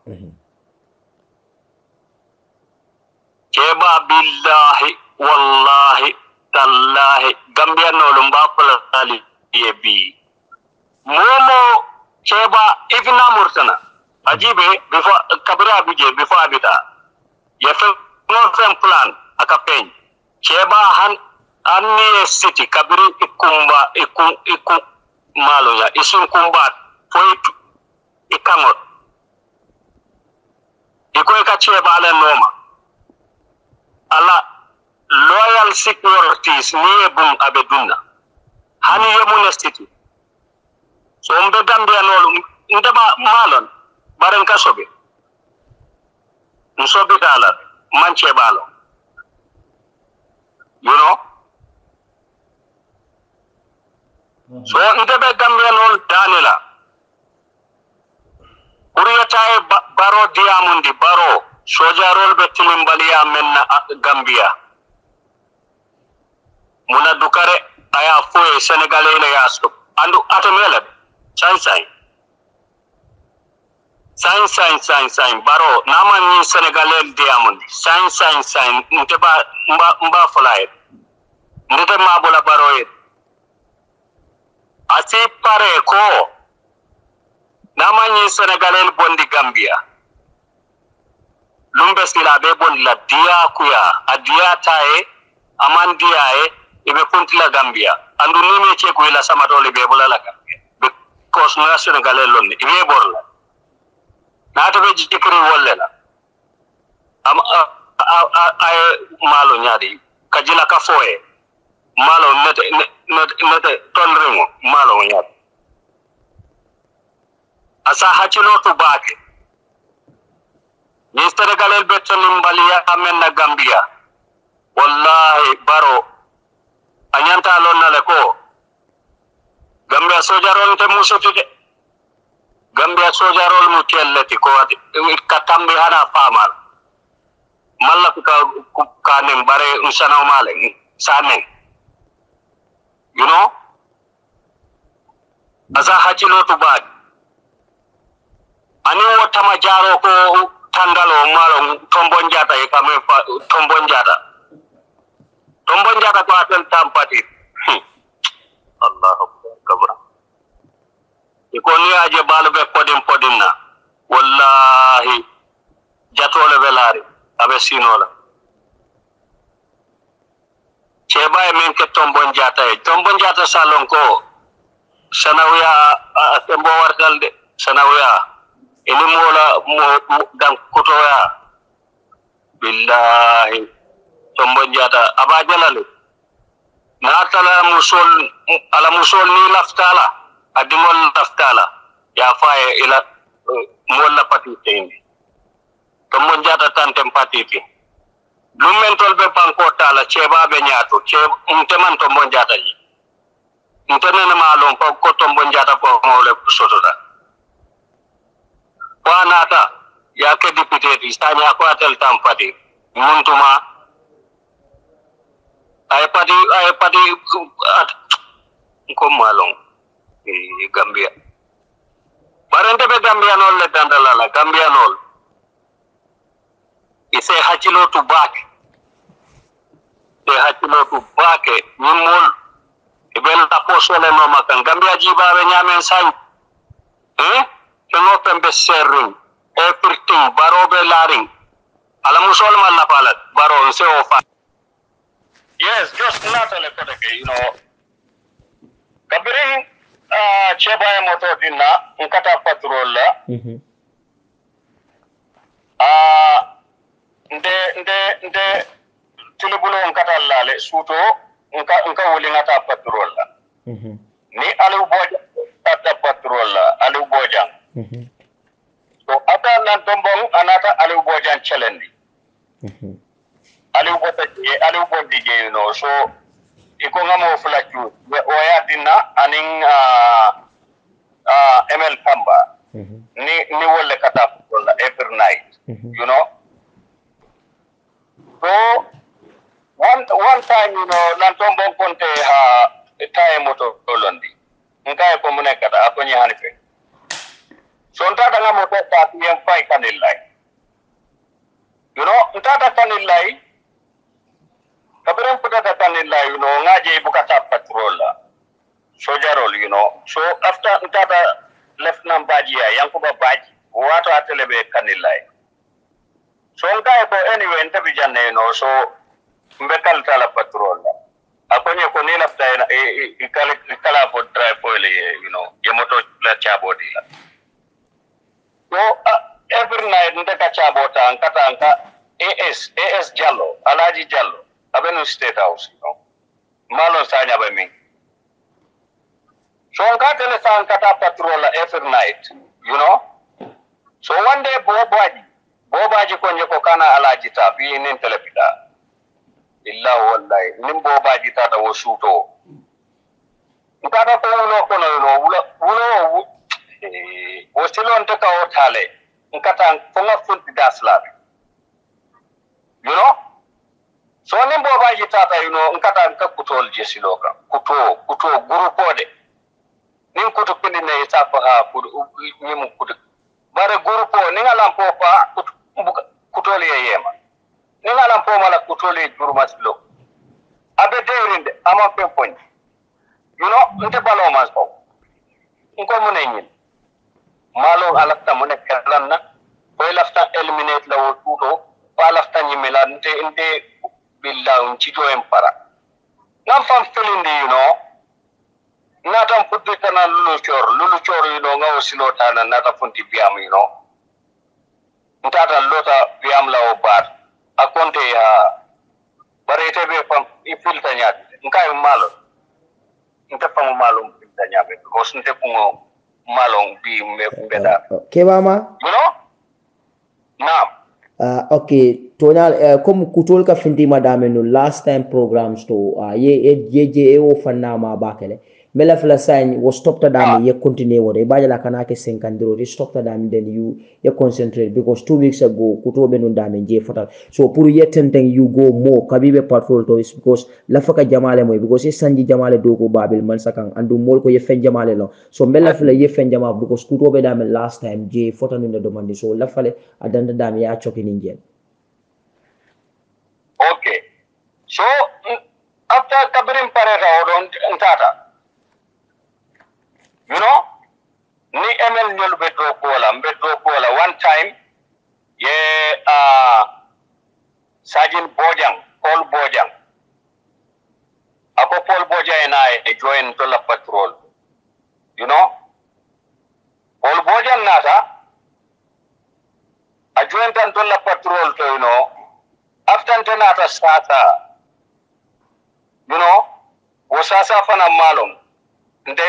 Cheba billahi, wallahi, tallahi. Gambia no lumbapula tali yebi. Momo cheba ifina murtana. Ajibe, before kabira abije, before abita. Yefe no fem plan, akapeny. Cheba han, anie city, kabiri ikumba, ikum, ikum, malo ya, isun kumbat, poitu. Ikangot. Ikoeka cheba ale noma. Ala loyal securities nebum abeduna. Hani yemuna city. So umbe Gambia nolum. Ndeba malon. Baren kasobe. Nsobe kala. Manche balo. You know? Mm-hmm. So ndebe Gambia nol danila. Uriyatai baro diamundi baro soja rol betilimbalia menna Gambia muna dukare aya foe Senegal ina yaso andu atomela sign sign sign sign sign sign baro naman ni Senegal diamundi sign sign sign mteba mba mba fly ndete mabola baro e asipare ko Namanyi Senegalel bondi Gambia. Lumbesila be bondi la dia kuya. Adia tae, amandiae, ibe puntila Gambia. Andu nime cheku ila samadoli bebola la Gambia. Because no Senegalel londe. Ibe borla. Na hatu be jikiri wole la. Ae malo nyari. Kajila kafoe. Malo nete, nete, nete, tonrimo. Malo nyari. Asa hachilo tubake. Mister Galel Betonimbaliya amena Gambia. Wallahi baro. Anyanta alona leko. Gambia sojarol te musutude. Gambia sojarol mutielleti ko katambi hana famal. Malla kukanem bare usana umale. Sane. You know? Asa hachilo tubake. Ani wata majaro ko tangalo malo tombonjata e kame tombonjata tombonjata ko atel tampati Allahu akbar iko ni aje balbe podim podinna wallahi jatole velari abe sinola cheba men ke tombonjata e tombonjata salon ko sanawiya tembo wargalde sanawiya Ini mula dan kutoya billahi tombonjata abaja lalu natala musul ala musul ni laftala adimol laftala ya fae ila mulla patite ini tombonjata tan tempatiti lumentol be pankota la cheba be nyato che mteman tombonjata ji mtenene malum pa ko tombonjata ko mole sotoda Wanata yake deputy istani yako atel tampati muntuma ayapati ayapati ko malong e Gambia barante be Gambia nol le dandala la Gambia nol ise hachilo to back de hachilo to back nimul ibel taposo le no makan Gambia jiba be nyamen sai eh Cannot embezzle. e pirtum baro be laring ala musolma la falat baro se o fa. Yes, just not a little, you know. Kabiri uh chebay moto dinna nkata patrol la. Mhm. Ah nde nde nde tulubulo nkata lale suto nka nka wolingata patrol la. Mhm. Ni alu boja tata patrol la alu boja. Mhm. So ata nan tombong anata alu boja challenge. Mhm. Alu bota je alu bondi je no so ikonga mo flachu oya dinna aning ah ah M L Tamba. Mm-hmm. Ni ni wolle kata every night, mm-hmm. you know. So one one time, you know, nantombo konte ha time moto Londi. Ngai komune kata atonye hanife. So nta danga moto ta yem fai kanilai. You know, nta ta kanilai. Kabiram puta ta kanilai, you know, ngaje bukata patrol la. Sojarol, you know. So after nta ta left nam baji ya yankuba baji watu atelebe kanilai so ngai ko anyway ntabi janne no so mbekal tala patrol akonye ko ni lafta ikala ikala for drive for you know yemoto la chabodi la so every night ndaka chabota ankata anka as as Jallo Alaji Jallo abenu State House you know malo sanya ba mi. So I got kata patrol every night, you know. So one day Bobaji, Bobaji konje kokana alaji ta bi nin telepida. Illa wallahi nim Bobaji ta da wosuto. Ukada ko no ko no ulo ulo o silon ta ka otale. Nkata ko ngafun dasla. You know? So nim Bobaji ta ta you know nkata ka kutol jesiloka. Kuto kuto guru kode. Nin kutu pindi na isafa ha kutu nimu kutu bare gurupo ninga lampo pa kutole yema ninga lampo mala kutole jurumaslo abe deurinde ama pempon you know nte balo maspo nko munenyin malo alafta munekka lanna koy lafta eliminate la wotuto pa lafta nyimela nte nte billahi chijo empara nam fam felindi you know Nata mputi kana luluchor, luluchor yino nga usilota na nata funti piyam yino. Ntata lota piyam la obar. Akonte ya baretebe pang ipilta nyati. Nkai malo. Nte pang malo mpilta nyati. Because nte pungo malo mpi mbeda. Okay mama? You know? Naam. Uh, okay. Tonal uh, kom kutolka finti madame no last time programs to uh, ye ye ye o fanama bakele. Mela fla sign was stopped at dami you continue what a bajala kanake senkandiro you stopped at dami then you you concentrate because two weeks ago kutobe no dami je fatal so pour yetenten you go more kabibe patrol to is because lafaka jamale moy because e sanji jamale dogo babil man sakan andu mol ko ye fen jamale lo so mela fla ye fen jamale because kutobe dami last time je fatal no demande so lafale adanda dami ya choki ninje okay so after kabirim parera odon ntata you know, ni M L nyol bedro kola, bedro kola. One time, ye ah, Sergeant Bojang, Paul Bojang. Ako Paul Bojang and I joined the patrol. You know, Paul Bojang nasa, I joined the patrol. So you know, after that nasa sata, you know, wasasa fana malum. Nde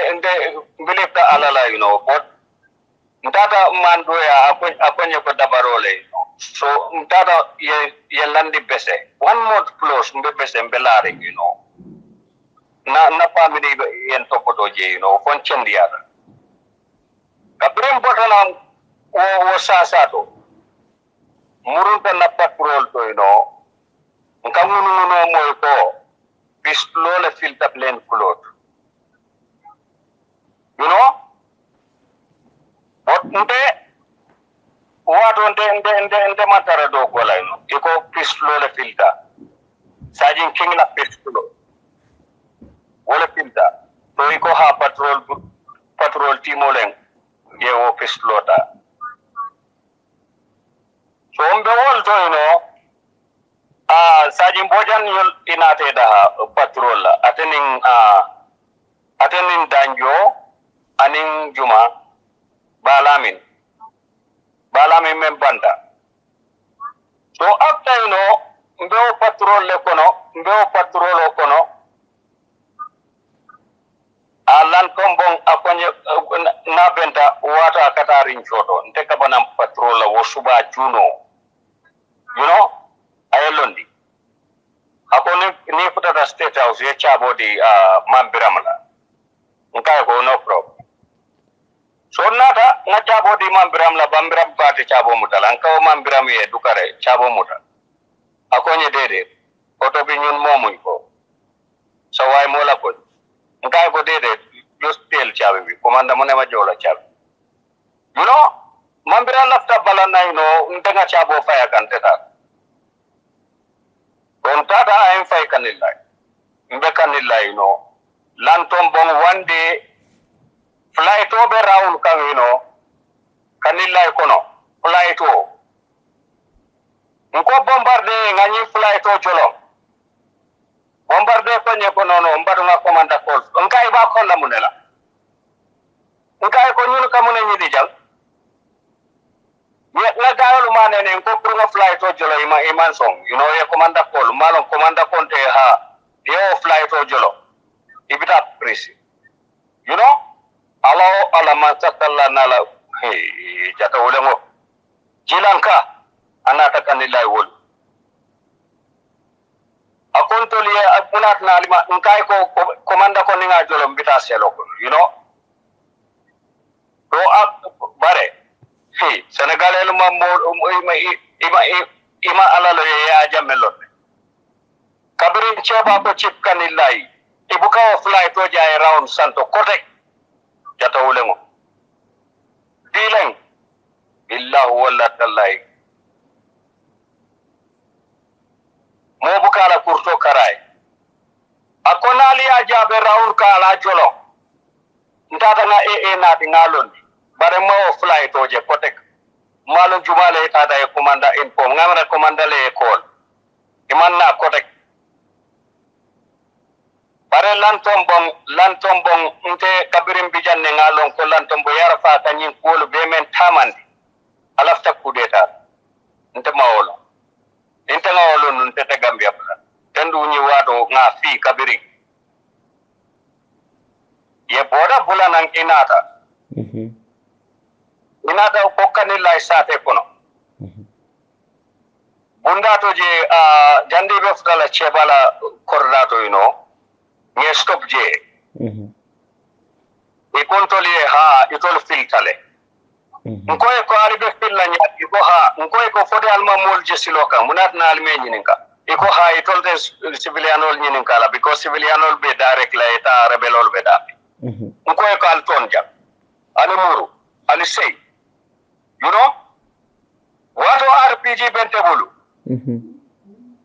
believe that alala, you know, but Mtada Mandoya Apanya for Dabarole. So Mtada Yelandi Bese. One more close Mbese Mbelari, you know. Na na family and Topodoje, you know, from Chendiara. Kabrim Botanam was Sasato. Murunta na patrol, you know. Nkamunu no Moiko. Pistole filled the plain cloth. You know, but nte watu nte nte nte nte matara dogo la ino. Iko pistolo le filter. Sergeant King la pistolo. Wole filter. So iko ha patrol patrol team oleng. Yewo pistolo ta. So on the wall, so you know, uh, Sergeant Bojan inated a patrol attending uh, attending Danjo and in Juma Balamin Balamin Membanda. So after you know, Mbeo patrol lekono, Mbeo patrol okono, Alan Kombong Akonye Nabenta Wata Katarin Choto, Ntekabanam patrol Wosuba Juno. You know, I Lundi. Akone Niputata State House, Yachabo di Mambiramala. Nkago, no problem. So nata na chabo di Mambiram la Bambiram Party Chabo Mutala, Nkao Mambiram ye Dukare, Chabo Muta. Akonye dede, Otobinyon Momunko. So why Molakon? Nkago dede, you still Chabi, Commander Monema Jola Chabi. You know, Mambiram after Balana, you know, Ntanga Chabo Fire Cantata. Bontata, I am Fire Canilla. Mbekanilla, you know. Lantom Bong one day, flight over Raul Camino, Canilla Econo, flight O. Nko bombarde ngani flight O Jolong. Bombarde Konyakono, Mbaruna Commander Calls, Nkaiba Kona Munela. Nkai Konun Kamuni Nidijal. Yet Nagaru Man and Nkopuna flight O Jolo Ima Imansong, you know, a Commander Call, Malon Commander Conte, ha, your flight O Jolo. If it up, Prissy. You know, allow Alamansatala Nala, hey, Jatawolemo, Jilanka, Anata Kanila Wool. Akuntulia, Akunat Nalima, Nkaiko, Commander Koninga Jolom Bitasia local, you know. Go up, Barre. Hey, Senegal Elma Mur, Ima Ima Alaloya Jamelon. Kabirin Chaba Chip Kanilai. Ibuka fly to jai round Santo Correct. Jata ulengo. Dileng. Billahu wala talai. Mo buka la kurto karai. Akonali aja be round kala jolo. Ntata na ee na tingalon. Bare mo fly to je Correct. Malum jumale tata e commander info. Ngamara commander le call. Iman na Correct. Bare lantombong lantombong nte kabirim bijan nengalon ko lantombo yarfa tanin kolu bemen tamandi alafta kudeta nte maolo nte ngawolo nte te Gambia bla tendu nyi wado nga fi kabirim ye boda bulanan inata mhm inata ko kanilla isate kono bunda to je a jandi be fdala chebala kordato you know Yes, stop J. We control ha, it all filtale. Nkoe ko alibe filanya, iko ha, nkoe ko fode alma mol jesiloka, munat na alme nyininka. Iko ha, it all this civilian all nyininka la, because civilian all be direct la, eta rebel all be dapi. Nkoe ko altonja, alimuru, alisei. You know? Wato R P G bentebulu.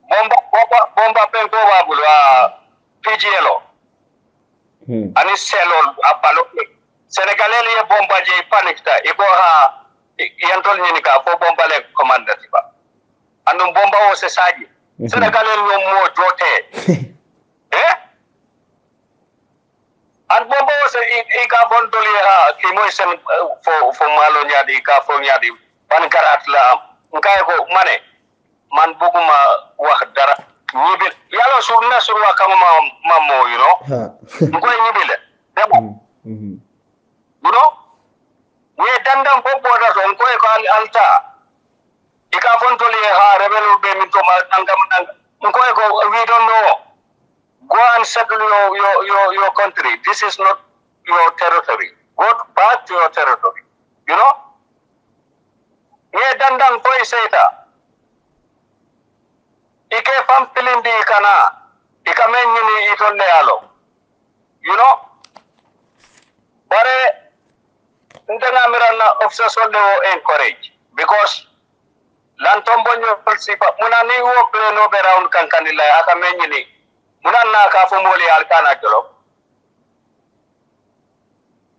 Bomba, bomba, bomba pento wabulu, ah, P G L O. Hmm. Ani selol apalo. Senegalese ye bomba je panikta. Iko ha yantol nyinika fo bomba le commander tiba. Anu bomba o se saji. Senegalese no mo jote. Eh? An bomba o se ika bontoli ha kimoisen fo fo malo nyadi ka fo nyadi pankarat la nkai ko mane man buguma wax dara. Nibile, yalo surna surwa kama mamo, you know. Mkwe nibile, debo. You know, we dandam popo rato, mkwe kwa alta. Ika fontoli ha, rebelu be minto mangamananga. Mkwe go, we don't know. Go and settle your, your, your, your country. This is not your territory. Go back to your territory. You know? We dandam kwe seita. Ike fam pilindi ikana, ikamenyi ni itonde alo. You know? Bare, ntena mirana officers only encourage. Because, lantombo nyo pulsipa, muna ni uo pleno be round kankanila, akamenyi ni, muna na kafumuli alkana jolo.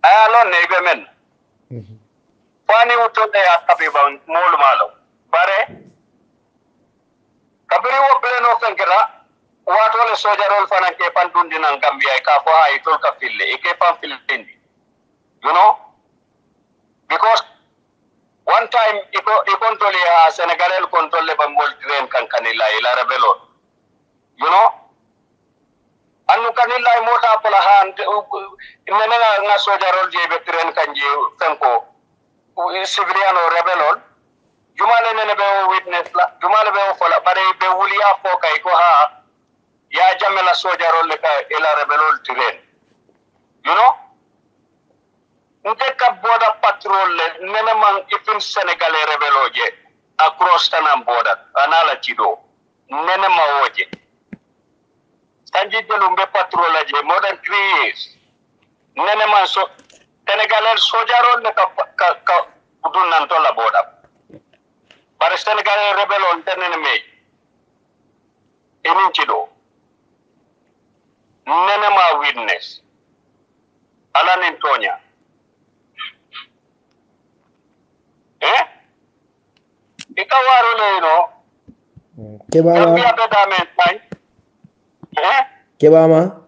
Ayalon neibe men. Fani utonde akabiba mwulu malo. bare kabiri wo pleno sangara wato le sojarol fana ke pandundi nan Gambia ka fo ay tol ka fille e ke pan fille ndi, you know, because one time iko control ya Senegal control le bangol train kan kanila ila rebelo, you know, anu kanila mota pala han menela na sojarol je be train kanje tanko civilian o rebelo jumale nene be witness la jumale be fola bare be wuliya fo kay ko ha ya jamela sojarol le ka ila rebelo train, you know. Take a border patrol, Neneman, even Senegal Rebeloje, across the border, Analachido, Nenemaoje. Sanji Lumbe patrolaje, more than three years. Neneman, so Senegal Sojaro, Dunantola border. But Senegal Rebelon, Teneneme, Eminchido, Nenema witness, Alan Antonia. Eh? Ikawaro le no. Kebama. Gambia beda mentai. Eh? Kebama.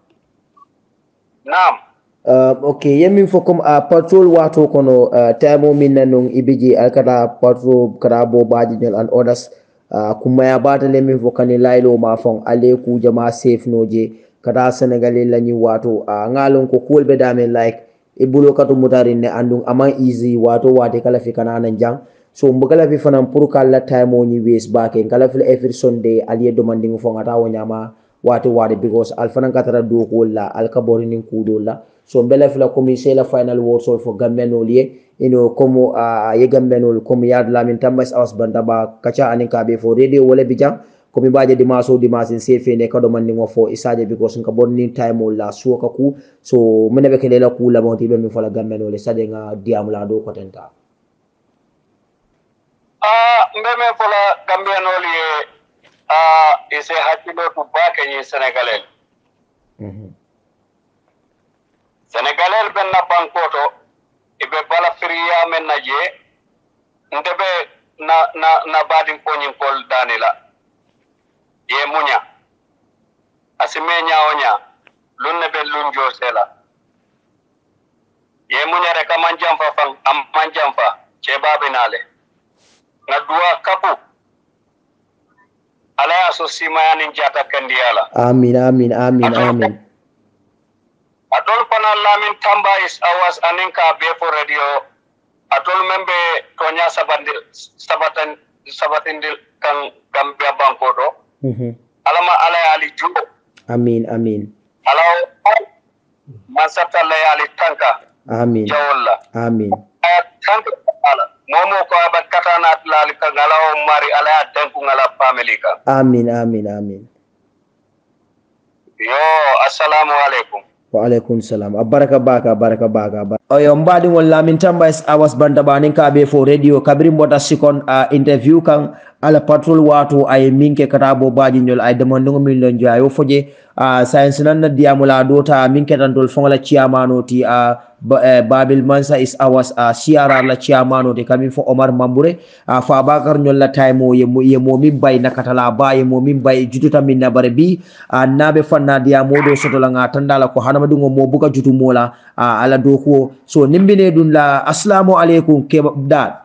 Naam. Uh, okay, yemi fokom a uh, patrol wato kono uh, tamo minna nung ibiji alkada patrol karabo bajinal and others uh, kumaya batale min fokani lailo mafong ale ku jama safe noje kada Senegal lani wato a uh, ngalon ko kul beda men like ibulo katu mutari ne andung aman easy wato wate kala fi kanana jang so mbukala fi fanan pour kala time woni wes baake kala fi every Sunday aliye demanding fo ngata wonyama wate wade because alfanan katara do ko la alkabori nin kudo la so mbele fi la commissaire la final word so for gamenol ye ino komo a ye gamenol komo yad Lamin Tamba Bantaba Kachaa anin Kabefo Radio wala bijang komi baje dimaso dimasin sefe ne kado man ningo fo isaje because nka bonni time la suoka ku so menebe kelela ku la bonti be mi fola gamelo le sade nga diamla do ko tenta ah mbeme fola gambian olie ah ise hakilo ku ba kenyi Senegalel mhm Senegalel benna bankoto ibe bala friya men naje ndebe na na na badin ponyin kol danila ye munya asimenya onya lunne be lunjo sela ye munya re kamanjam fa fam amanjam fa cheba benale na dua kapu ala asosi mayanin jata kandiala amin amin amin amin atol pana Lamin Tamba is ours aninka Kabefo Radio atol membe tonya sabandi sabatan sabatindil kan Gambia bankodo. Mm-hmm. Alama alay ali jubo. Amin, amin. Alao masata lay ali tanka. Amin. Jawalla. Amin. Tanka ala. Momo ko abat katana atlali kangalao mari alay atenku ngala family ka. Amin, amin, amin. Yo, assalamu alaikum. Wa alaikum salam. Abaraka baka, abaraka baka. Oyo mbadi wala mintamba is awas bandabanin Kabefo Radio. Kabiri mbota sikon uh, interview kang ala patrol watu ay minke katabo baji nyol ay demandungo milion jwa yo foje. Uh, Science nanda diamula dota minke tandol fongala chiamano ti uh, ba, uh, Babil Mansa is awas uh, C R R la chiamano ti kami fo Omar Mambureh. Uh, Fabakar nyol la taimo yemo, yemo mimbay na katalaba yemo mimbay jututa minna barebi. Uh, nabe fana diamodo soto la nga tandala kuhana madungo mobuka jutu mola uh, ala doko. So nimbine dun la aslamu alaikum kebabdad.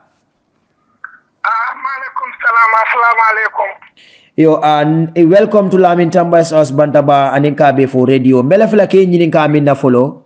Alaikum salam, aslamu alaikum. Yo, and uh, welcome to Lamin Tamba Bantaba and Kabefo Radio. Mbele fila ke njini nka amina follow.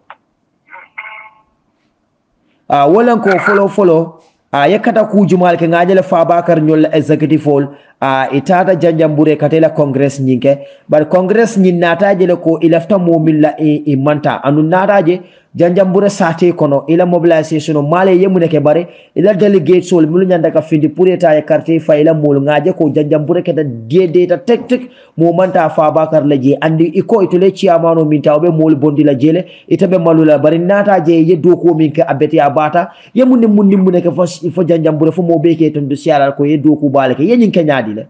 Uh, Walanko follow follow. Uh, yakata kujumal ke ngajele Fabakar nyola executive hall. Uh, itata Janjambure katela Congress nyinke. But Congress nyinata jele ko ilafta momila imanta. Anu nata je Janjambure sate kono ila mobilisation o male yemu neke bare ila delegate sol mulu nyanda ka findi pure ta ya carte fa ila mulu ngaje ko Janjambure keda die data tactic mo manta Fabakar laje andi iko itole chiamano minta obe mol bondi la jele itabe malula bare nata je ye doko minke abete abata yemu ne munni muneke fo fo Janjambure fo mo beke ton do siaral ko ye doko baleke ye nyin kenyadi le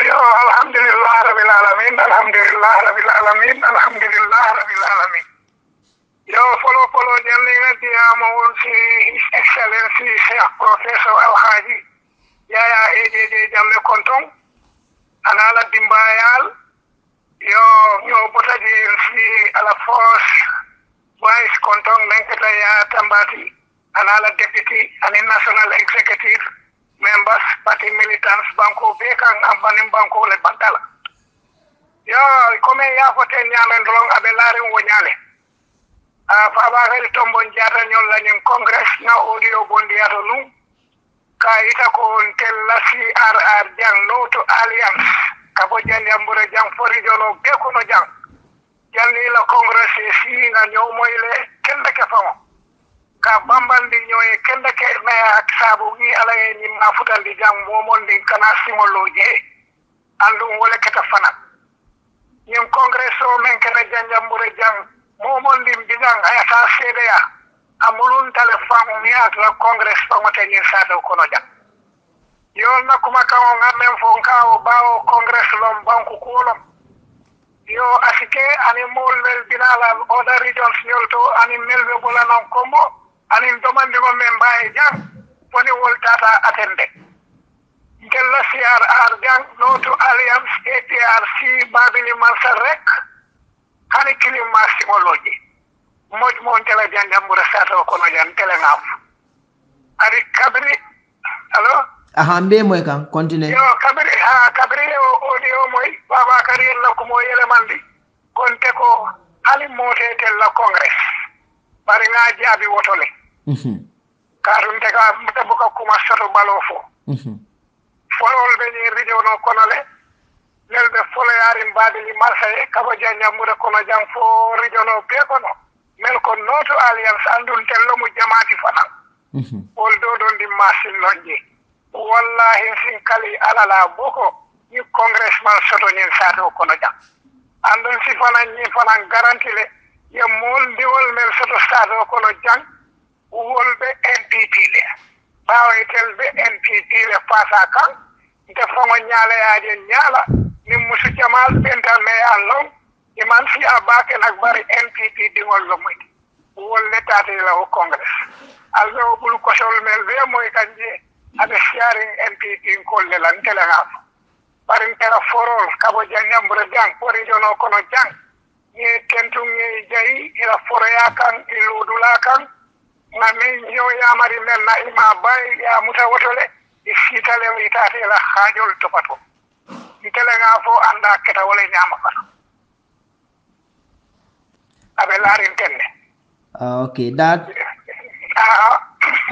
yo alhamdulillah rabbil alamin alhamdulillah rabbil alamin alhamdulillah rabbil alamin. Yo, follow, follow, Jan Linga, the Amo, His Excellency, Professor Al Haji, yaya ejeje jamme konton anala dimbayal yo yo botaji fi ala force vice konton nankata ya tambati anala deputy and national executive members party militants banko bekan ambanim banko le bantala yo comme ya foten nyamen rong abelari wonyale a faba gel tombon jata nyol lañen congress na audio bondiato nu ka ita ko tel la C R R jang noto alliance ka bo jang yambure jang fori jono be ko no jang jalni la congress si nga ñow moy le kende ke famo ka bambandi ñoy kende ke na ak sabu ni ala ni ma futal di jang momon di kana simoloje andu wala ke ta fana ñem congress o men ke na jang yambure jang momon di jang ay sa sede ya amulun telefon ni at la congress pamata ni sado ko noja yon na kuma ka on amem fon ka o bawo congress lom banku kolom yo asike ani molbel binala other regions nyolto ani melbe bolanon kombo ani domandi ko memba e jang foni woltata atende ngella C R R gang noto alliance A P R C babili mansarek ani kilima simoloji moj mon tela jandambura sato ko no jan tela ngaf ari kabri allo aha mbe moy kan continue yo kabri ha kabri le audio moy baba kari la ko moy elemandi kon te ko ali moté tel la congress bari nga jabi wotole mhm karum te ka mutabo ko kuma sato balofo mhm folol be ni rijono konale lelbe folayarim badeli marsaye kabo jandambura kono jang fo rijono be kono mel ko noto alliance andul tello mu jamaati fanan hmm wol do don di machine lonje wallahi sin kali alala boko ni congressman soto nyen sato ko no jam andul si fanan ni fanan garanti le ye mol di wol mel soto sato ko no jam wol be N P P le bawo tel be N P P le passa kan te fongo nyaale ade nyaala ni musu jamal pentame allo iman fi abake nak bari N P P dingol lo moy wol netate la au congress allo bul ko sol mel be moy kanje abe sharing N P P ko le lan tela ngaf barin tela forol kabo jangam bur jang ko regiono kono jang ni tentu ngi jayi ila foraya kan iludula kan na men yo ya mari mel na ima bay ya mutawotole isitale itate la hajol topato tela ngafo anda keta wala nyama fa okay that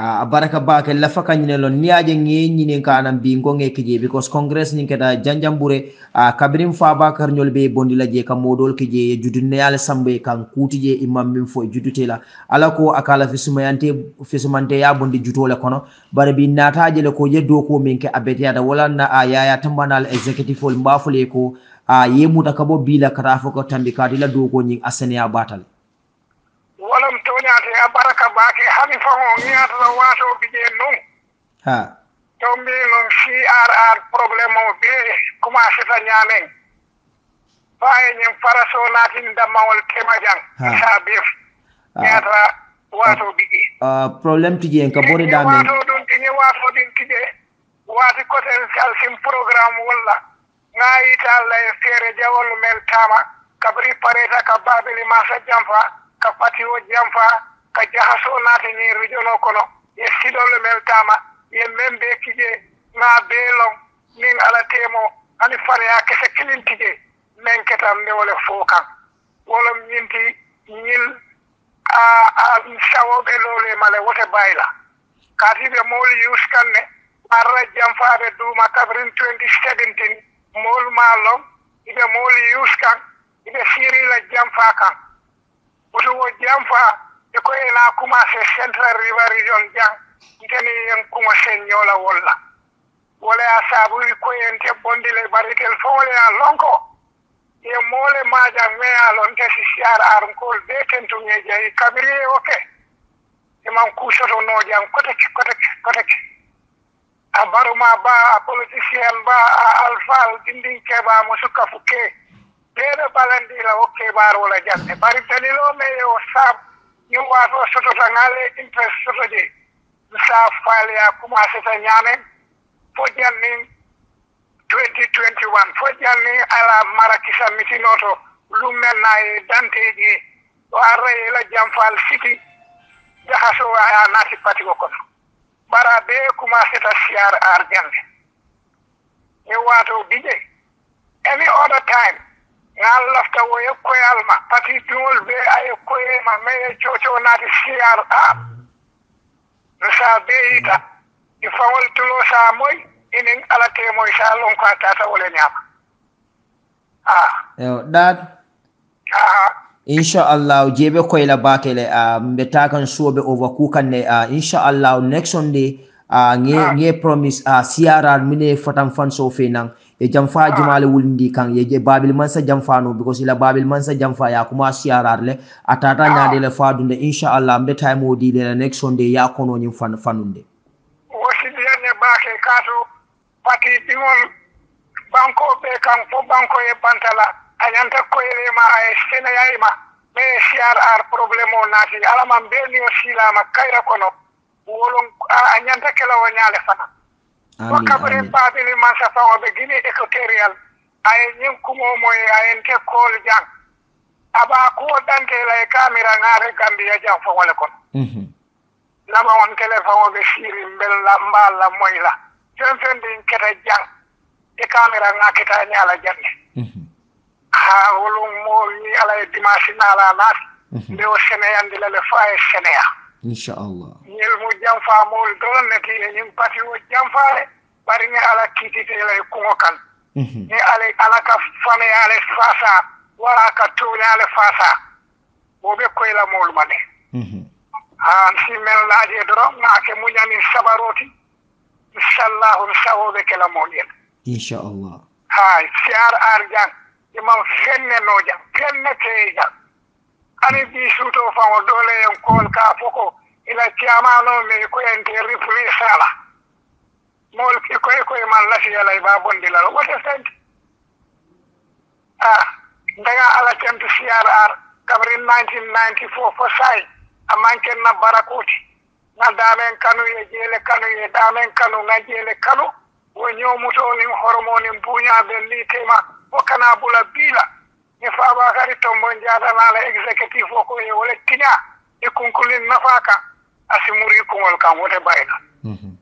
ah baraka baake la fakanyne lon niaje ngi nyine kanam bi ngonge kije because congress ninkeda janjambure kabrim fa bakar nyolbe bondi la je ka modol kije judune yalla sambe kan kutije imam min fo judutela alako akala fisumayante fisumante ya bondi jutola kono barbi nataje le ko jeddo ko minke abetiya da wala na ayaya tambanal executive ol mbafule ko a yemu takabo bila karafo ko tambikati la do ko nyi asene ya batal wolam tonya te baraka baake hani famo nyaata la waato bije non ha tombe non C R R problème o be kuma sita nyamen faaye nyi faraso natin damawol kemajang ha bef nyaata waato bije a problème tije en ka bore damen waato don tije waato din tije waati ko tel calcium programme wala ngai talla e fere jawol mel tama kabri pareta ka babeli masa jamfa ka patio jamfa ka jahaso naati ni rijono kono e sidol mel tama e membe kije na belon min ala temo ani fare ya kese klintije men ketam ne wala fokan wolom nyinti nyil a a sawo be lolé male wote bayla ka tibe mol yuskanne arra jamfa be duma kabrin twenty seventeen mol malom ibe mol yuskan ibe siri la jamfa kan buto wo jamfa e ko ena kuma se central river region jang ngene en kuma senyola wolla wala asabu ko ente bondile baritel fole a lonko e mole maja me a lon te siar arm ko de tentu ngeje kabire oke e man ku soto no jang kotek kotek kotek abaruma ba politician ba alfal dindin ke ba musuka fuke bere balandi la oke baro la jatte bari telilo me o sab ni wato soto tangale interest soto de sa fale ya kuma se tanyane Fojanning twenty twenty-one Fojanning ala marakisa mitinoto lumenai danteji ware la jamfal city jahaso aya nati patiko kono barabe kuma seta siar argande e wato bije any other time ngal lafta woy koy alma pati dul be ay koy ma me chocho nati siar a sa beita e fawol tulo sa moy enen ala te moy sa lon ko tata wala nyama ah that ah Inshallah, jebe koila batele a mbetakan sobe overcookan ne a inshallah next Sunday a nge nge promise a C R R mine fatam fan so fenan e jamfa jumale wulndi kan ye je babil man sa jamfa no because ila babil man sa jamfa ya kuma C R R le atata nyade le fadunde inshallah mbetay modi le next Sunday ya kono nyim fan fanunde wosi ne baake kato pati dimon banko be kan fo banko e bantala ayanta koyele ma ay sena yaima be C R R problemo nati alama mbeni o silama kayra kono wolon anyanta kala wanyale fana ko kabre babeli man sa fawo be gine ecoterial ay nyum kumo moy ayente kol jang aba ko dante lay camera ngare Gambia jang fo wala kon hmm lama won kele fawo be siri mbel la mbala moy la fen din keta jang e camera ngaketa nyala janne hmm ha wulumol ni ala dimashina ala nas le o senegal de le fa e senegal inshallah yel mo jamfa mol don ne ki ni pati o jamfa le bari ni ala kitite le kokan ni ala ala ka fane ala fasa wala ka tole ala fasa bo be ko ila mol mane ha si mel la je do ma ke mu nyani sabaroti inshallah sawo be kala mol yen inshallah ha C R R jan imam fenne noja fenne teja ani bi suto fawo dole en kol ka foko ila tiamano me ko en terri fuli sala mol ki koy koy man la fi ala ba bondi la wote sent ah daga ala tentu C R R kabrin nineteen ninety-four for sai amanken na barakoti na damen kanu ye jele kanu ye damen kanu na jele kanu wonyo muto ni hormone mbunya be li tema kana bula bila ni fa ba gari tombo njata na executive ko e wala tinya e kunkulin nafaka asimuri ko wal kan wote bayna mhm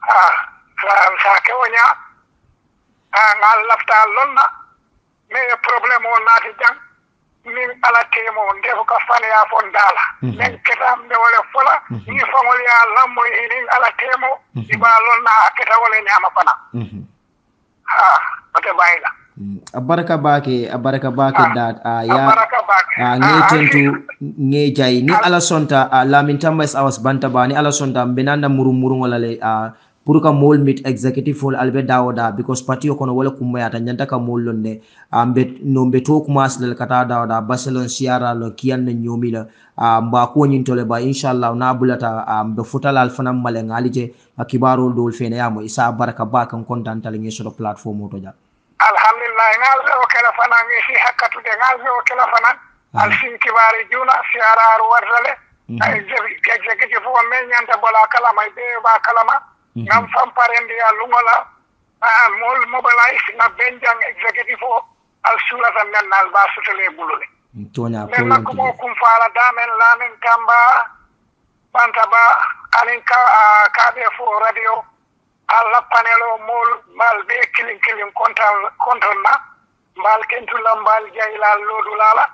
ah ram sa ke wonya an alafta lonna me problem on nati jang ni ala temo ndefo ka fane ya fondala men ketam de wala fola ni famol ya lammo e ni ala temo iba lonna aketa wala ni ama pana mhm ah wote bayna abaraka bake abaraka bake dat aya ngetentu ngejai ni ala sonta Lamin Tamba Awas Bantaba ni ala sonta benanda murumuru ngolale puruka mol meet executive for Albert Dawoda because party kono wala kumaya tanyanta ka mol lonne ambet no beto kumas lel kata Dawoda Barcelona siara lo kian nyomila mba ko nyintole ba inshallah na bulata be futal alfana malenga alije akibaro dol fene yamo isa baraka bakan kontantal ngeso platform moto ja alhamdulillah ngal o kala fanan ngi hakatu de ngal o kala fanan al sin kibari juna siarar warale ay executive fo men nyanta bola kala may be ba kala ma ngam fam parendi ya lungola ah mol mobilize na benjang executive fo al sula tan nal ba sutele bulule tonya ko men ko kum fala damen Lamin Tamba Bantaba alinka Kabefo Radio alla panelo mol mal be kilin kilin kontal kontalna mal kentula mal jayla lodulala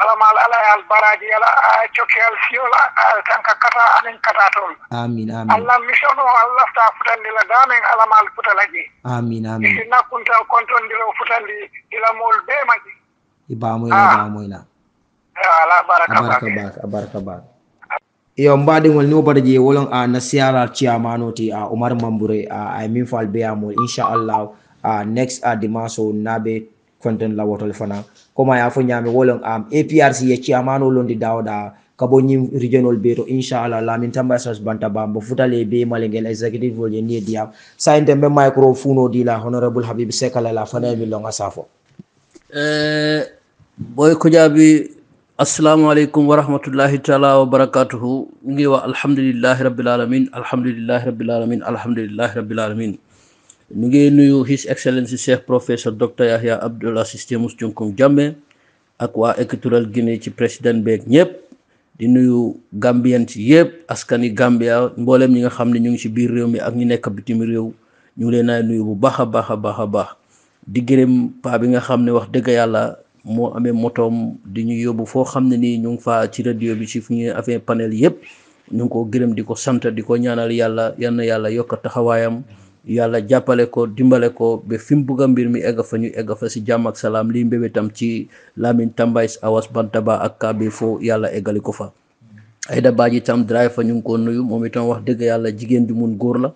ala mal ala al baraji ala chokel fiola tanka kata anen kata tol amin amin allah mishono allah ta futandi la damen ala mal futalaji amin amin na kuntal kontondilo futandi ila mol be maji iba moyla iba moyla ala baraka baraka baraka baraka yo mbadi ngol no baraji wolon a na C R R chiamanoti a Omar Mambureh a I mean fal be amol inshallah a next a dimanso nabe content la wotol fana koma ya fo nyame wolon am A P R C ye chiamano londi Dawoda kabonyim regional beto inshallah Lamin Tamba Awas Bantaba mbo futale be malengel executive vol ye ni dia sainte be microphone di la honorable Habib Secka la fana mi longa safo eh Boy Kujabi Assalamu alaikum wa rahmatullahi ta'ala wa barakatuhu. Ngiwa alhamdulillahi rabbil alamin, alhamdulillahi rabbil alamin, alhamdulillahi rabbil alamin. Ngi nuyu His Excellency Sheikh Professor Doctor Yahya Abdulaziz Jamus Jonkong Jammeh ak wa Equatorial Guinea ci president beek ñepp di nuyu Gambian ci yépp askani Gambia mbolem ñi nga xamni ñu ngi ci biir réew mi ak ñi nekk bitim réew ñu leena nuyu bu baaxa baaxa baaxa baax di gërëm pa bi nga xamni wax dëgg yàlla mo amé motom di ñu yobbu fo xamni ni ñu fa ci radio bi ci fuñu affaire panel yépp ñu ko gërëm diko sante diko ñaanal yàlla yann yàlla yokk taxawaayam yàlla jàppale ko dimbale ko be fim buga mbir mi egg fa ñu egg fa ci jamm ak salam li mbébé tam ci Lamin Tamba Bantaba ak Kabefo yàlla eggali ko fa ay da baaji tam drive fa ñu ko nuyu momi tam wax deug yàlla jigen di mun goor la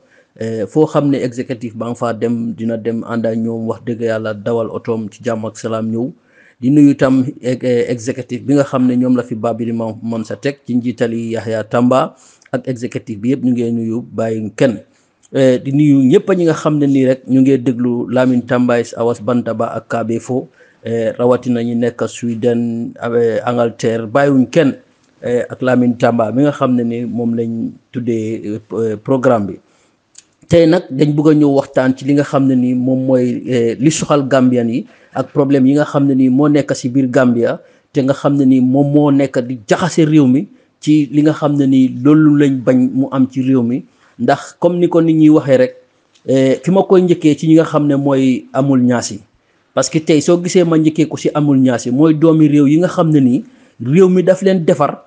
fo xamne executive ba fa dem dina dem anda ñoom wax deug yàlla dawal autom ci jamm ak salam ñew di nuyu tam executive bi nga xamne ñoom la fi babili mon sa tek ci njitali Yahya Tamba ak executive bi yépp ñu ngi nuyu baye ken Uh, di nuyu ñepp ñi nga xamne ni rek ñu ngi déglu Lamin Tamba Bantaba ak Kabefo uh, rawati nañu nekk Sweden uh, Angleterre bayuñ ken uh, ak Lamin Tamba mi nga xamne ni mom lañ tuddé uh, programme bi tay nak dañ bëgg ñu waxtaan ci li nga xamne ni mom moy uh, li soxal Gambian yi ak problème yi nga xamne ni mo nekk ci biir Gambia té nga xamne ni mom mo nekk di jaxase réew mi ci li nga xamne ni lolu lañ bañ mu am ci réew mi ndax comme niko nit ñi waxé rek euh fima koy ñëkke ci ñi nga xamné moy amul ñaasi parce que tay so gisé ma ñëkke ko ci amul ñaasi moy doomi réew yi nga xamné ni réew mi daf leen défar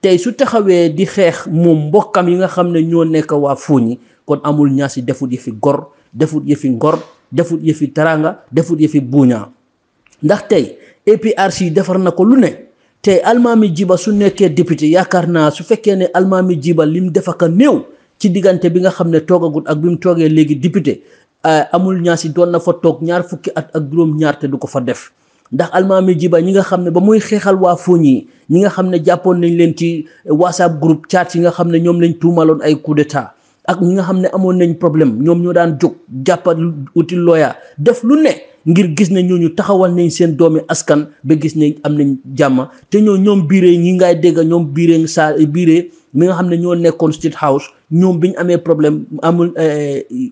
tay su taxawé di xex mom mbokam yi nga xamné ñoo nekk wa Foni kon amul ñaasi defut yi fi gor defut yi fi ngor defut yi fi taranga defut yi fi buña ndax tay A P R C defar nako lu ne tay almami jiba su nekké député yakarna su fekké né almami jiba lim defaka new ci diganté bi nga xamné togagut ak bimu togé légui député amul ñaasi don na fa tok ñaar fukki at ak juroom ñaar té duko fa def ndax almami jiba ñi nga xamné ba moy xéxal wa Foni ñi nga xamné jappon nañ leen ci WhatsApp group chat yi nga xamné ñom lañ tumalon ay coup d'état ak ñi nga xamné amon nañ problème ñom ño daan jog jappal outil loya def lu né ngir gis na ñooñu taxawal nañ seen doomi askan be gis nañ am nañ jamma té ñoo ñom biré ñi ngay dégg ñom biré sa biré mi nga xamné ñoo nekkon state house ñom biñ amé problème amul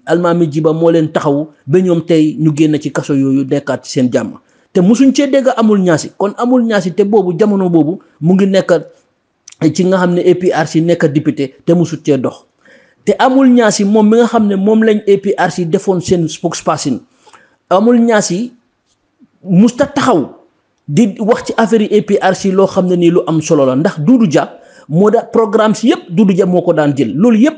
almami jiba mo leen taxaw be ñom tay ñu génn ci kasso yoyu nekkat seen jamma té musuñ ci dégg amul ñaasi kon amul ñaasi té bobu jamono bobu mu ngi nekkat ci nga xamné A P R C nekkat député té musut ci dox té amul ñaasi mom mi nga xamné mom lañ A P R C defon seen spokesperson amul ñaasi musta taxaw di wax ci affaire A P R C lo xamné ni lu am solo la ndax dudu ja mo da programme yépp dudu ja moko daan jël lool yépp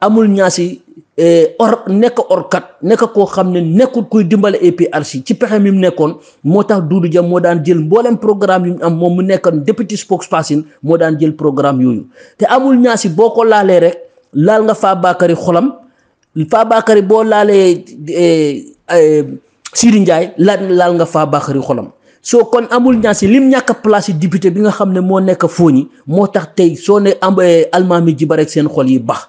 amul ñaasi euh or nek or kat nek ko xamné nekul koy dimbalé A P R C ci pexé mim nekkon motax dudu ja mo daan jël mbolem programme yum am mom mu nekkon deputy spokesperson mo daan jël programme yoyu té amul ñaasi boko laalé rek laal nga fa bakari xolam fa bakari bo laalé euh Siri Ndiaye laal nga fa baxari xolam so kon amul ñaasi lim ñak place député bi nga xamné mo nekk Foni motax tay so né almami jiba rek seen xol yi bax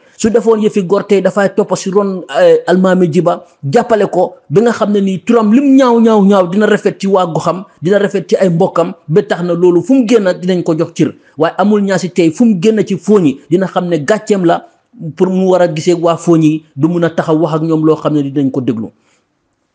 su defone yefi gor tay da fay top ci ron almami jiba jappalé ko bi nga xamné ni turam lim ñaaw ñaaw ñaaw dina rafet ci wa goxam dina rafet ci ay mbokam be taxna lolu fum genn dinañ ko jox cir way amul ñaasi tay fum genn ci Foni dina xamné gatchém la pour mu wara gisé wa Foni du mëna taxaw wax ak ñom lo xamné dinañ ko déglu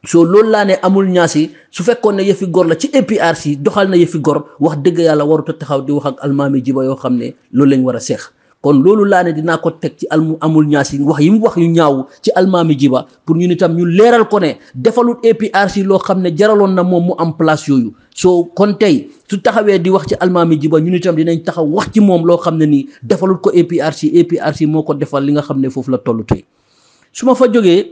so lolou la né amul ñaasi su fekkone yefi gor la ci A P R C doxal na yefi gor wax deug yalla waru taxaw di wax ak almami jiba yo xamné lolou lañ wara séx kon loolu laa ne dinaa ko teg ci almu amul ñaasi wax yi mu wax yu ñaaw ci almaami Jiba pour ñu nitam ñu leeral ko ne defalut A P R C loo xam ne jaraloon na moom mu am place yooyu soo kon tey su taxawee di wax ci almaami Jiba ñu nitam dinañ taxaw wax ci moom loo xam ne nii defalut ko A P R C A P R C moo ko defal li nga xam ne foofu la toll tey su ma fa jógee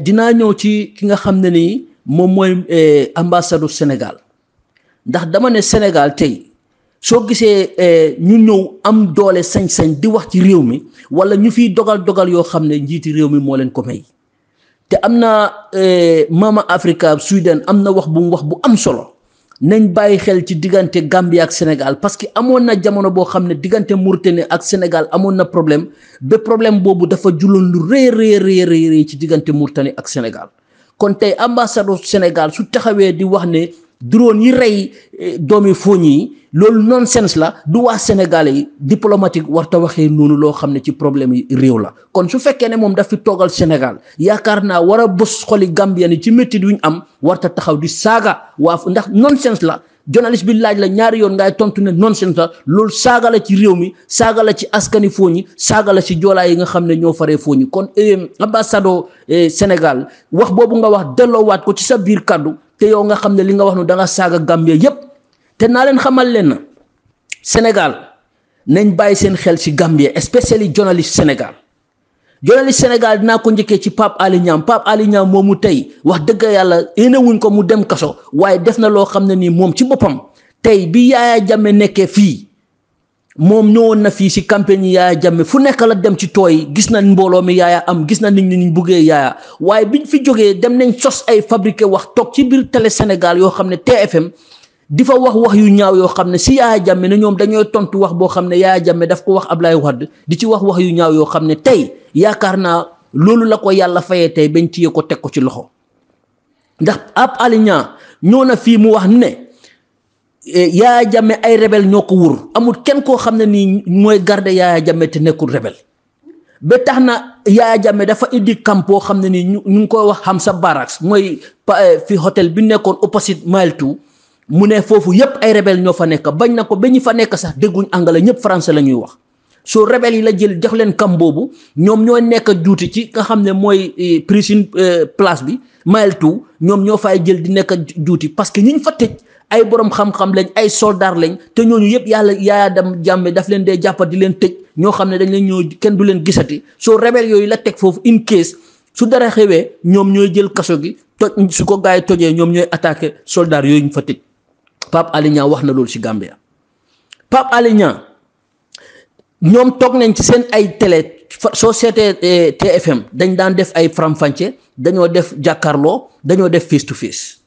dinaa ñëw ci ki nga xam ne nii moom mooy ambassadeur Sénégal ndax dama ne Sénégal tey soo gisee ñu ñëw am doole sañ-sañ di wax ci réew mi wala ñu fiy dogal dogal yoo xam ne njiiti réew mi moo leen ko may te am na Mama Africa Sweden am na wax bu mu wax bu am solo nañ bàyyi xel ci diggante Gambie ak Sénégal parce que amoon na jamono boo xam ne diggante Mauritanie ak Sénégal amoon na problème ba problème boobu dafa juloon lu rëy rëy rëy rëy rëy ci diggante Mauritanie ak Sénégal kon tey ambassadeur Sénégal su taxawee di wax ne drone yi rey doomi Foni yi loolu nonsense la du waa Sénégalais yi diplomatique warta waxee noonu loo xam ne ci problème yi réew la kon su fekkee ne moom daf fi toogal Sénégal yaakaar naa war a bës xoli Gambien yi ci métti duñ am warta taxaw di saaga waa ndax nonsense la journaliste bi laaj la ñaari yoon ngay tontu ne nonsense la loolu saaga la ci réew mi saaga la ci askani Foni saaga la ci joolaa yi nga xam ne ñoo faree Foni kon ambassadeur Sénégal wax boobu nga wax delloowaat ko ci sa biir kàddu te yow nga xam ne li nga wax nu da nga saaga Gambie yépp te naa leen xamal leen na Sénégal nañ bàyyi seen xel ci Gambie especially journaliste Sénégal journaliste Sénégal dinaa ko njëkkee ci Pape Ali Niang Pape Ali Niang moomu tey wax dëgg yàlla yéenewuñ ko mu dem kaso waaye def na loo xam ne nii moom ci boppam tey bi Yaya Jammeh nekkee fii moom ñëwoon na fii si campagne yi Yaya Jammeh fu nekk la dem ci tooy gis na mbooloo mi Yaya am gis na nit ñi ñu buggee Yaya waaye biñ fi jógee dem nañ sos ay fabriqué wax toog ci biir télé Sénégal yoo xam ne T F M di fa wax wax yu ñaaw yoo xam ne si Yaya Jammeh ne ñoom dañoo tontu wax boo xam ne Yaya Jammeh daf ko wax Ablaye Wade di ci wax wax yu ñaaw yoo xam ne tey yaakaar naa loolu la ko yàlla fayee tey bañ ciyee ko teg ko ci loxo ndax ab aliña ñoo na fii mu wax ne Yaya Jammeh ay rebel ñoo ko wur amul kenn koo xam ne nii mooy garde Yaya Jammeh te nekkul rebel ba tax na Yaya Jammeh dafa indi camp boo xam ne nii ñu ngi koy wax Hamsa Barracks mooy fi hôtel bi nekkoon opposite Mile Two mu ne foofu yépp ay rebel ñoo fa nekk bañ na ko ba ñu fa nekk sax dégguñ anglais ñëpp français la ñuy wax soo rebel yi la jël jox leen camp boobu ñoom ñoo nekk juuti ci nga xam ne mooy prison place bi Mile Two ñoom ñoo fay jël di nekk juuti parce que ñiñ fa tëj ay borom xam-xam lañ ay soldat lañ te ñooñu yëpp yàlla Yaya Jammeh daf leen dee jàppa di leen tëj ñoo xam ne dañ leen ñoo kenn du leen gisati soo rebel yooyu la teg foofu in case su dara xewee ñoom ñooy jël kaso gi toj su ko gars yi tojee ñoom ñooy attaqué soldat yooyu ñu fa tëj Pape Alé Niang wax na loolu ci Gambia Pape Alé Niang ñoom toog nañ ci seen ay télé soo seetee T F M dañ daan def ay faram-fàcce dañoo def jàkkaarloo dañoo def face to face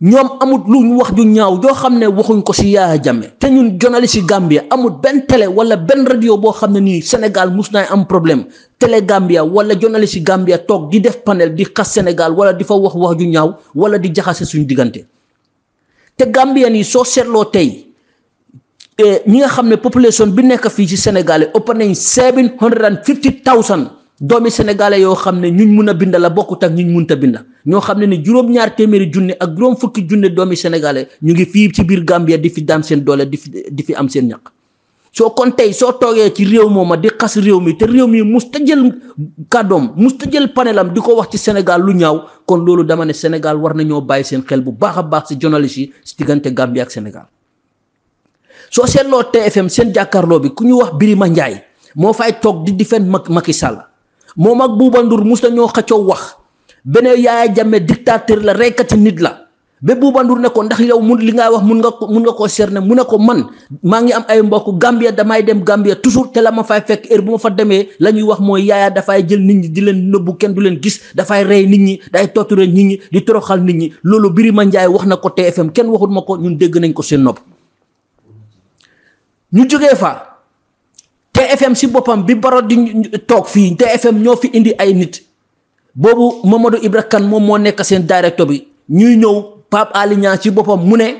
ñoom amul lu ñu wax ju ñaaw joo xam ne waxuñ ko ci Yaya Jammeh te ñun journaliste yi Gambia amul benn télé wala benn radio boo xam ne nii Sénégal mus naa am problème télé Gambia wala journaliste yi Gambia toog di def panel di xas Sénégal wala di fa wax wax ju ñaaw wala di jaxase suñu diggante te Gambien yi soo seetloo tey ñi nga xam ne population bi nekk fii ci Sénégal ëpp nañ seven hundred and fifty thousand doomi sénégalais yoo xam ne ñuñ mun a bind la bokkut ak ñuñ munta bind ñoo xam ne ni juróom-ñaar téeméeri junne ak juróom fukki junne doomi sénégalais ñu ngi fii ci biir Gambia di fi daan seen doole di fi di fi am seen ñaq soo kon tey soo toogee ci réew mooma di xas réew mi te réew mi mus ta jël kàddoom mus ta jël panelam di ko wax ci Sénégal lu ñaaw kon loolu dama ne Sénégal war nañoo bàyyi seen xel bu baax a baax si journaliste yi si diggante Gambia ak Sénégal soo seetloo T F M seen jàkkaarloo bi ku ñu wax Birima Ndiaye moo fay toog di defend Macky Sall moom ak Bouba Ndour mus na ñoo xëccoo wax beneen Yaya Jammeh dictateur la reykati nit la ba Bouba Ndour ne ko ndax yow mun li nga wax mun nga mun nga koo cerner mu ne ko man maa ngi am ay mbokk Gambia damay dem Gambia toujours te la ma fay fekk heure bu ma fa demee la ñuy wax mooy Yaya dafay jël nit ñi di leen nëbbu kenn du leen gis dafay rey nit ñi day torturer nit ñi di toroxal nit ñi loolu Birima Ndiaye wax na ko T F M kenn waxut ma ko ñun dégg nañ ko seen nopp ñu jógee fa. T F M si boppam bi Barrow di toog fii T F M ñoo fi indi ay nit boobu Mamadou Ibra Kane moom moo nekk seen directeur bi ñuy ñëw Pape Alé Niang ci boppam mu ne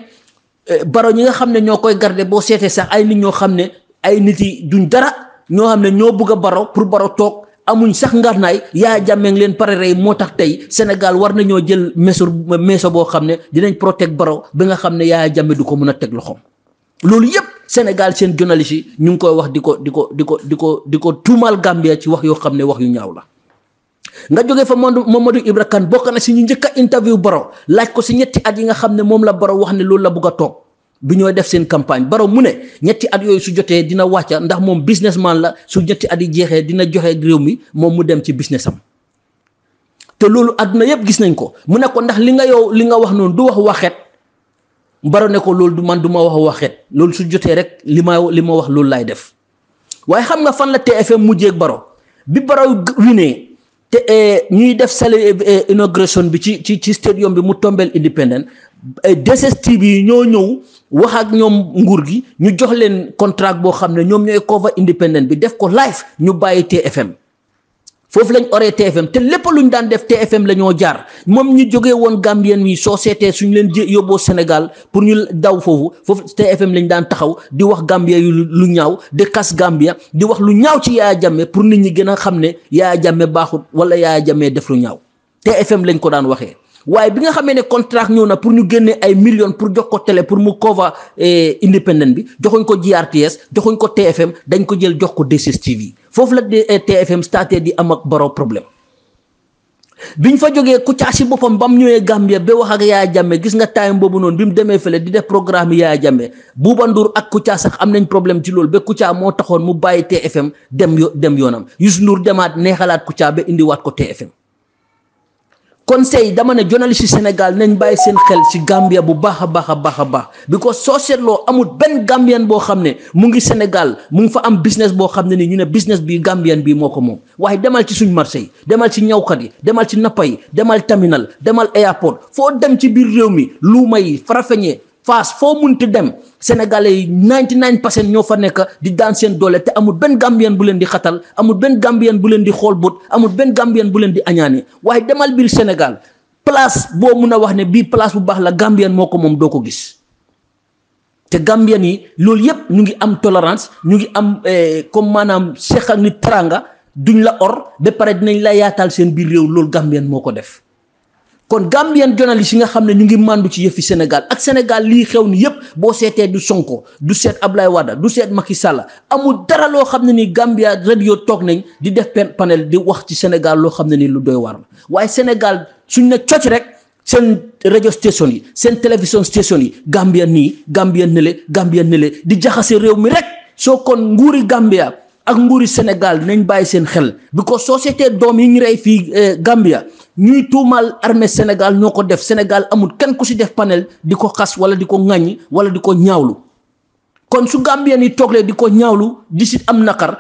Barrow ñi nga xam ne ñoo koy garde boo seetee sax ay nit ñoo xam ne ay nit yi duñ dara ñoo xam ne ñoo bëgg a Barrow pour Barrow toog amuñ sax ngarnaay Yaya Jammeh leen pare rey moo tax tey Sénégal war nañoo jël mesure meso boo xam ne dinañ protect Barrow bi nga xam ne Yaya Jammeh du ko mun a teg loxoom loolu yëpp Sénégal seen journaliste yi ñu ngi koy wax di ko di ko di ko di ko di ko tuumal Gambia ci wax yoo xam ne wax yu ñaaw la. nga jógee fa Mamadou Ibra Kane bokk na si ñu njëkk a interview Barrow laaj ko si ñetti at yi nga xam ne moom la Barrow wax ne loolu la bugg a toog bi ñooy def seen campagne Barrow mu ne ñetti at yooyu su jotee dina wàcca ndax moom businessman la su ñetti at yi jeexee dina joxe réew mi moom mu dem ci business am. te loolu àdduna yëpp gis nañ ko mu ne ko ndax li nga yow li nga wax noonu du wax waxeet Barrow ne ko loolu du man du ma wax waxeet loolu su jotee rek li ma li ma wax loolu laay def. waaye xam nga fan la T F M mujjee ak Barrow bi Barrow winee te ñuy def sale inauguration bi ci ci ci stadium bi mu tombeel independent D S S T V yi ñoo ñëw wax ak ñoom nguur gi ñu jox leen contrat boo xam ne ñoom ñooy cover independent bi def ko live ñu bàyyi T F M. foofu lañ oree T F M te lépp luñ daan def T F M la ñoo jaar moom ñu jógee woon Gambien mi soo seetee suñu leen yóbboo Sénégal pour ñu daw foofu foofu T F M lañ daan taxaw di wax Gambia yu lu ñaaw di kas Gambia di wax lu ñaaw ci Yaya Jammeh pour nit ñi gën a xam ne Yaya Jammeh baaxut wala Yaya Jammeh def lu ñaaw T F M lañ ko daan waxee. waaye bi nga xamee ne contrat ñëw na pour ñu génne ay millions pour jox ko télé pour mu cover indépendant bi joxuñ ko G R T S joxuñ ko T F M dañ ko jël jox ko D S S T V foofu la T F M starté di am ak Barrow problème biñ fa jógee Kouthia si boppam ba mu ñëwee Gambia ba wax ak Yaya Jammeh gis nga time boobu noonu bi mu demee fële di def programme Yaya Jammeh Bouba Ndour ak Kouthia sax am nañ problème ci loolu ba Kouthia moo taxoon mu bàyyi T F M dem dem yoonam Youssou Ndour demaat neexalaat Kouthia ba indiwaat ko T F M. conseil dama ne journaliste Sénégal nañ bàyyi seen xel ci Gambia bu baax a baax a baax a baax because soo seetloo amul benn Gambien boo xam ne mu ngi Sénégal mu ngi fa am business boo xam ne ni ñu ne business bii Gambien bii moo ko moom waaye demal ci suñ marché yi demal ci ñawkat yi demal ci nappa yi demal terminal demal airport foo dem ci biir réew mi luuma yi Farafenni Fass foo munti dem Sénégalais yi ninety-nine percent ñoo fa nekk di daan seen doole te amul benn Gambien bu leen di xatal amul benn Gambien bu leen di xool bët amul benn Gambien bu leen di añaane waaye demal biir Sénégal place boo mun a wax ne bii place bu baax la Gambien moo ko moom doo ko gis. te Gambien yi loolu yëpp ñu ngi am tolérance ñu ngi am comme maanaam seq ak nit teraanga duñ la or ba pare dinañ la yaatal seen biir réew loolu Gambien moo ko def. kon Gambien journaliste yi nga xam ne ñu ngi màndu ci yëfi Sénégal ak Sénégal lii xew ni yëpp boo seetee du Sonko du seet Ablaye Wade du seet Macky Sall amul dara loo xam ne ni Gambia radio toog nañ di def panel di wax ci Sénégal loo xam ne ni lu doy waar la waaye Sénégal suñ ne cocc rek seen radio station yi seen télévision station yi Gambien nii Gambien nële Gambien nële di jaxase réew mi rek soo kon nguuri Gambia ak nguuri Sénégal nañ bàyyi seen xel because soo seetee doom yi ñu rey fii Gambia ñuy tuumaal armée Sénégal ñoo ko def Sénégal amul kenn ku si def panel di ko xas wala di ko ŋàññi wala di ko ñaawlu kon su Gambien yi tooglee di ko ñaawlu di si am naqar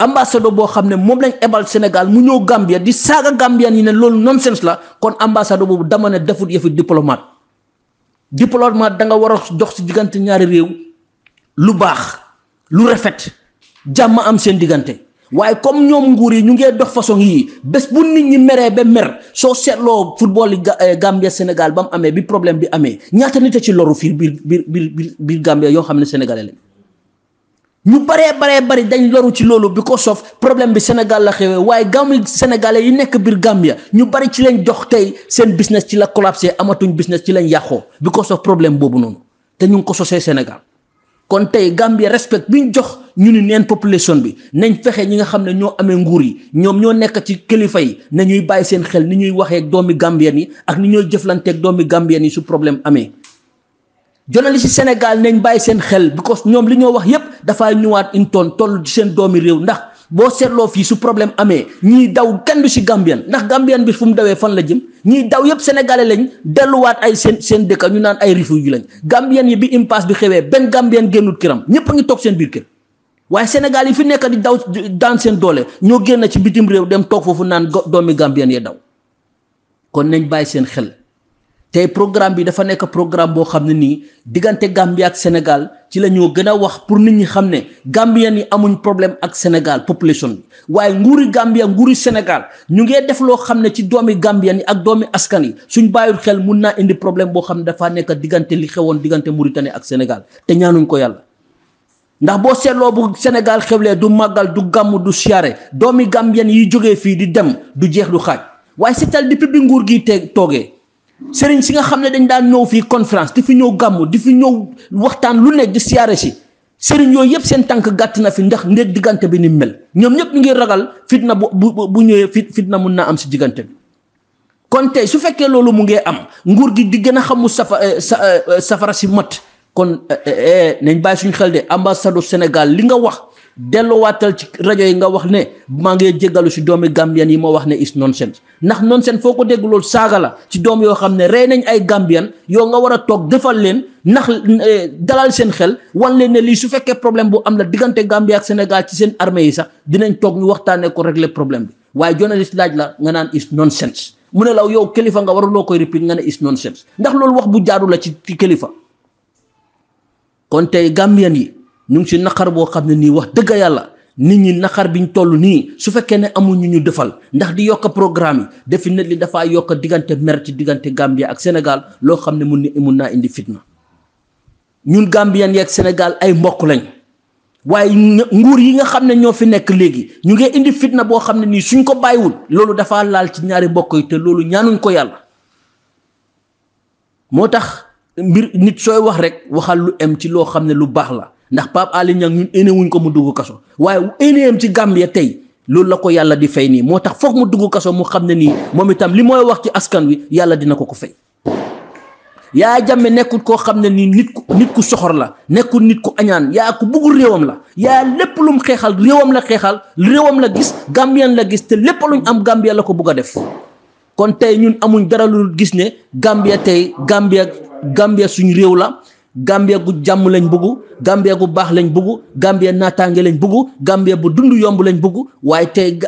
ambassadeur boo xam ne moom lañ ebal Sénégal mu ñëw Gambia di saaga Gambien yi ne loolu nonsense la kon ambassadeur boobu dama ne defut yëfi diplomate diplomate da nga war a dox si diggante ñaari réew lu baax lu rafet jàmm am seen diggante waaye comme ñoom nguur yi ñu ngee dox façon yii bés bu nit ñi meree ba mer soo seetloo football yi Gambia Sénégal ba mu amee bi problème bi amee ñaata nit a ci loru fii biir biir biir biir Gambia yoo xam ne sénégalais lañ ñu baree baree bari dañ loru ci loolu bi ko sof problème bi Sénégal la xewee waaye gàmmu sénégalais yi nekk biir Gambia ñu bari ci lañ jox tey seen business ci la collapsé amatuñ business ci lañ yàqoo bi ko sof problème boobu noonu te ñu ngi ko sosee Sénégal. kon tey Gambia respect bi ñu jox ñu ni neen population bi nañ fexe ñi nga xam ne ñoo amee nguur yi ñoom ñoo nekk ci kilifa yi na ñuy bàyyi seen xel ni ñuy waxee ak doomi Gambien yi ak ni ñooy jëflanteeg doomi Gambien yi su problème amee. journaliste yi Sénégal nañ bàyyi seen xel because ñoom li ñoo wax yépp dafay ñëwaat une tonne toll ci seen doomi réew ndax boo seetloo fii su problème amee ñiy daw kenn du si Gambien ndax Gambien bi fu mu dawee fan la jëm. ñiy daw yëpp sénégalais lañ delluwaat ay seen seen dëkk ñu naan ay refuge lañ Gambien yi bi impasse bi xewee benn Gambien génnut këram ñëpp a ngi toog seen biir kër waaye Sénégal yi fi nekk di daw daan seen doole ñoo génn ci bitim réew dem toog foofu naan doomi Gambien yee daw. kon nañ bàyyi seen xel tey programme bi dafa nekk programme boo xam ne nii diggante Gambia ak Sénégal ci la ñoo gën a wax pour nit ñi xam ne Gambien yi amuñ problème ak Sénégal population bi waaye nguuri Gambia nguuri Sénégal ñu ngee def loo xam ne ci doomi Gambien yi ak doomi askan yi suñ bàyyul xel mun naa indi problème boo xam ne dafaa nekk diggante li xewoon diggante Mauritanie ak Sénégal te ñaanuñ ko yàlla. ndax boo seetloo bu Sénégal xewlee du màggal du gàmm du siyaare doomi Gambien yi jógee fii di dem du jeex du xaaj waaye seetal depuis bi nguur gi te toogee sëriñ si nga xam ne dañ daan ñëw fii conférence di fi ñëw gàmmu di fi ñëw waxtaan lu nekk di siyaare si sëriñ yooyu yëpp seen tànk gàtt na fi ndax ndéeg diggante bi ni mel ñoom ñëpp ñu ngi ragal fitna bu bu ñëwee fit fitna mun naa am si diggante bi. kon tey su fekkee loolu mu ngi am nguur gi di gën a xamu safa safara si mat kon nañ bàyyi suñu xel de ambassade Sénégal li nga wax dellowaatal ci rajo yi nga wax ne maa ngi jéggalu si doomi Gambian yi ma wax ne is nonsense ndax nonsense foo ko dégg loolu saaga la ci doom yoo xam ne rey nañ ay Gambian yow nga war a toog defal leen ndax dalal seen xel wan leen ne lii su fekkee problème bu am la diggante Gambie ak Sénégal ci seen armée yi sax dinañ toog ñu waxtaanee ko régler problème bi waaye journaliste laaj la nga naan is nonsense. mu ne la yow kilifa nga waruloo koy répéter nga ne is nonsense ndax loolu wax bu jaadu la ci ci kilifa kon tey Gambian yi ñu ngi si naqar boo xam ne nii wax dëgg yàlla nit ñi naqar biñ toll nii su fekkee ne amuñu ñu defal ndax di yokk programme yi defi net li dafaa yokk diggante mer ci diggante Gambia ak Sénégal loo xam ne mun mun naa indi fitna ñun Gambian yi ak Sénégal ay mbokk lañ. waaye nguur yi nga xam ne ñoo fi nekk léegi ñu ngi indi fitna boo xam ne nii suñ ko bàyyiwul loolu dafa laal ci ñaari mbokk yi te loolu ñaanuñ ko yàlla moo tax mbir nit sooy wax rek waxal lu em ci loo xam ne lu baax la ndax Pape Alé Niang ñun énewuñ ko mu dugg kaso waaye éneem ci Gambia tey loolu la ko yàlla di fay nii moo tax foog mu dugg kaso mu xam ne nii moom itam li mooy wax ci askan wi yàlla dina ko ko fay. Yaa Jammeh nekkul koo xam ne nii nit ku nit ku soxor la nekkul nit ku añaan yaa ku bugg réewam la yaa lépp lum xeexal réewam la xeexal réewam la gis Gambien la gis te lépp luñ am Gambia la ko bugg a def kon tey ñun amuñ dara lu gis ne Gambia tey Gambia Gambia suñ réew la Gambia gu jàmm lañ bugg Gambia gu baax lañ bugg Gambia naataange lañ bugg Gambia bu dund yomb lañ bugg waaye tey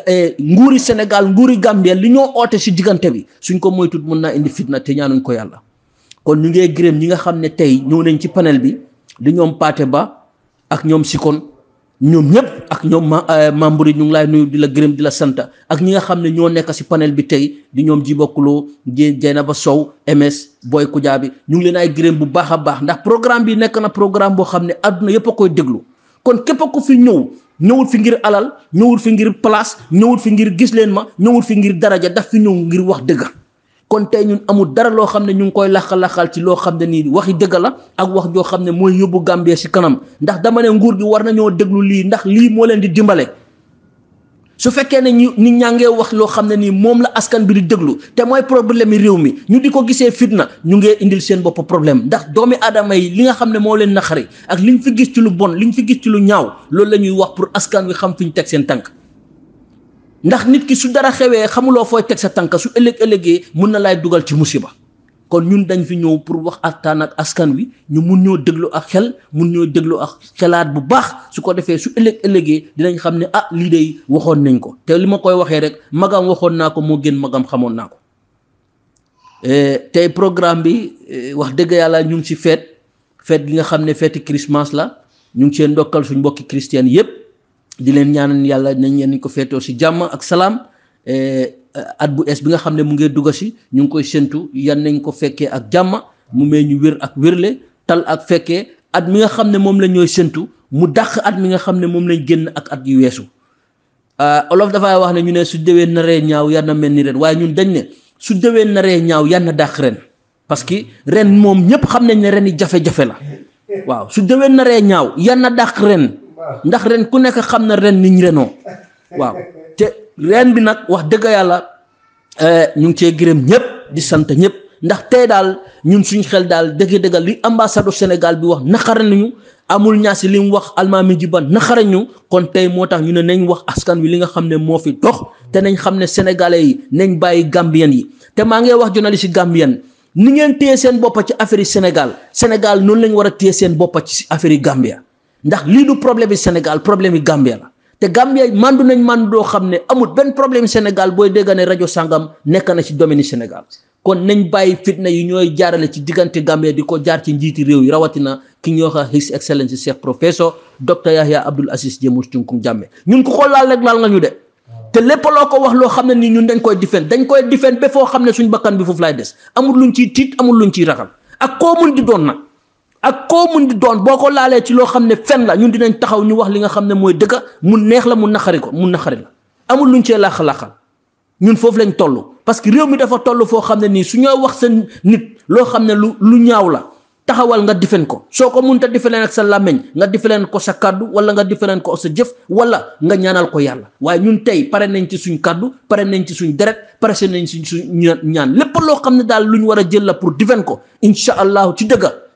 nguuri Sénégal nguuri Gambia li ñoo oote si diggante bi suñ ko moytuwul mën naa indi fitna te ñaanuñ ko yàlla. kon ñu ngee gërëm ñi nga xam ne tey ñëw nañ ci panel bi di ñoom Paate Ba ak ñoom Sikon ñoom ñëpp ak ñoom membre yi ñu ngi laay nuyu di la gërëm di la sant ak ñi nga xam ne ñoo nekk si panel bi tey di ñoom GIBBA KULO JAINABA SOWE M S BOY KUJABI ñu ngi leen ay gërëm bu baax a baax ndax programme bi nekk na programme boo xam ne àdduna yëpp a koy déglu kon képp ku fi ñëw ñëwul fi ngir alal ñëwul fi ngir place ñëwul fi ngir gis leen ma ñëwul fi ngir daraja daf fi ñëw ngir wax dëgg. kon tey ñun amul dara loo xam ne ñu ngi koy laxal-laxal ci loo xam ne nii waxi dëgg la ak wax joo xam ne mooy yóbbu Gambie si kanam ndax dama ne nguur gi war nañoo déglu lii ndax lii moo leen di dimbale su fekkee ne ñu nit ñaa ngee wax loo xam ne nii moom la askan bi di déglu te mooy problème yi réew mi ñu di ko gisee fitna ñu ngee indil seen bopp problème ndax doomi aadama yi li nga xam ne moo leen naqari ak liñ fi gis ci lu bon liñ fi gis ci lu ñaaw loolu la ñuy wax pour askan wi xam fi ñu teg seen tànk ndax nit ki su dara xewee xamuloo fooy teg sa tànk su ëllëg ëllëgee mun na laay dugal ci musiba kon ñun dañ fi ñëw pour wax waxtaan ak askan wi ñu mun ñoo déglu ak xel mun ñoo déglu ak xelaat bu baax su ko defee su ëllëg ëllëgee dinañ xam ne ah lii day waxoon nañ ko te li ma koy waxee rek magam waxoon naa ko moo gën magam xamoon naa ko tey programme bi wax dëgg yàlla ñu ngi si feet feet gi nga xam ne feeti Christmas la ñu ngi seen ndokkal suñ mbokki chrétien yëpp. di leen ñaanal yàlla nañ leen ko féetoo si jàmm ak salaam at bu es bi nga xam ne mu ngi dugg si ñu ngi koy séntu yan nañ ko fekkee ak jàmm mu mee ñu wér ak wérle tal ak fekkee at mi nga xam ne moom la ñooy séntu mu dàq at mi nga xam ne moom lañ génn ak at yu weesu. olof dafay wax ne ñu ne su déwee naree ñaaw yan na mel ni ren waaye ñun dañ ne su déwee naree ñaaw yan na dàq ren parce que ren moom ñëpp xam nañ ne ren yi jafe-jafe la waaw su déwee naree ñaaw yan na dàq ren. ndax ren ku nekk xam na ren niñ renoo waaw te ren bi nag wax dëgg yàlla ñu ngi cee gërëm ñëpp di sant ñëpp ndax tey daal ñun suñ xel daal dëgg-dëgg li ambassade Sénégal bi wax naqare nañu amul ñaasi li mu wax almaami ji ba naqare ñu kon tey moo tax ñu ne nañ wax askan wi li nga xam ne moo fi dox te nañ xam ne sénégalais yi nañ bàyyi gambien yi te maa ngi wax journaliste yi gambien ni ngeen téye seen boppa ci affaire yi Sénégal Sénégal noonu lañ war a téye seen boppa ci affaire yi Gambia ndax lii du problème yi Sénégal problème yi Gambia la te Gambia mandu nañ mandu doo xam ne amul benn problème Sénégal booy dégg ne rajo sàngam nekk na ci domaine Sénégal kon nañ bàyyi fitna yi ñooy jaarale ci diggante Gambia di ko jaar ci njiiti réew yi rawatina ki ñoo xa His Excellency Cheikh Professor Docteur Yahya Abdul Aziz James Tunkung Jammeh ñun ko xool laal rek laal nga ñu de te lépp loo ko wax loo xam ne nii ñun dañ koy difen dañ koy difen ba foo xam ne suñ bakkan bi foofu lay des amul luñ ciy tiit amul luñ ciy ragal ak koo mun di doon nag ak koo mun di doon boo ko laalee ci loo xam ne fen la ñun dinañ taxaw ñu wax li nga xam ne mooy dëgg mu neex la mu naqari ko mu naqari la amul luñ cee laax laaxal ñun foofu lañ toll parce que réew mi dafa toll foo xam ne nii su ñoo wax seen nit loo xam ne lu lu ñaaw la taxawal nga difen ko soo ko munta difaleen ak sa làmmiñ nga difaleen ko sa kàddu wala nga difaleen ko sa jëf wala nga ñaanal ko yàlla waaye ñun tey pare nañ ci suñ kàddu pare nañ ci suñ deret pare nañ ci suñ ñaan lépp loo xam ne daal lu ñu war a jël la pour difen ko incha allahu ci dëgg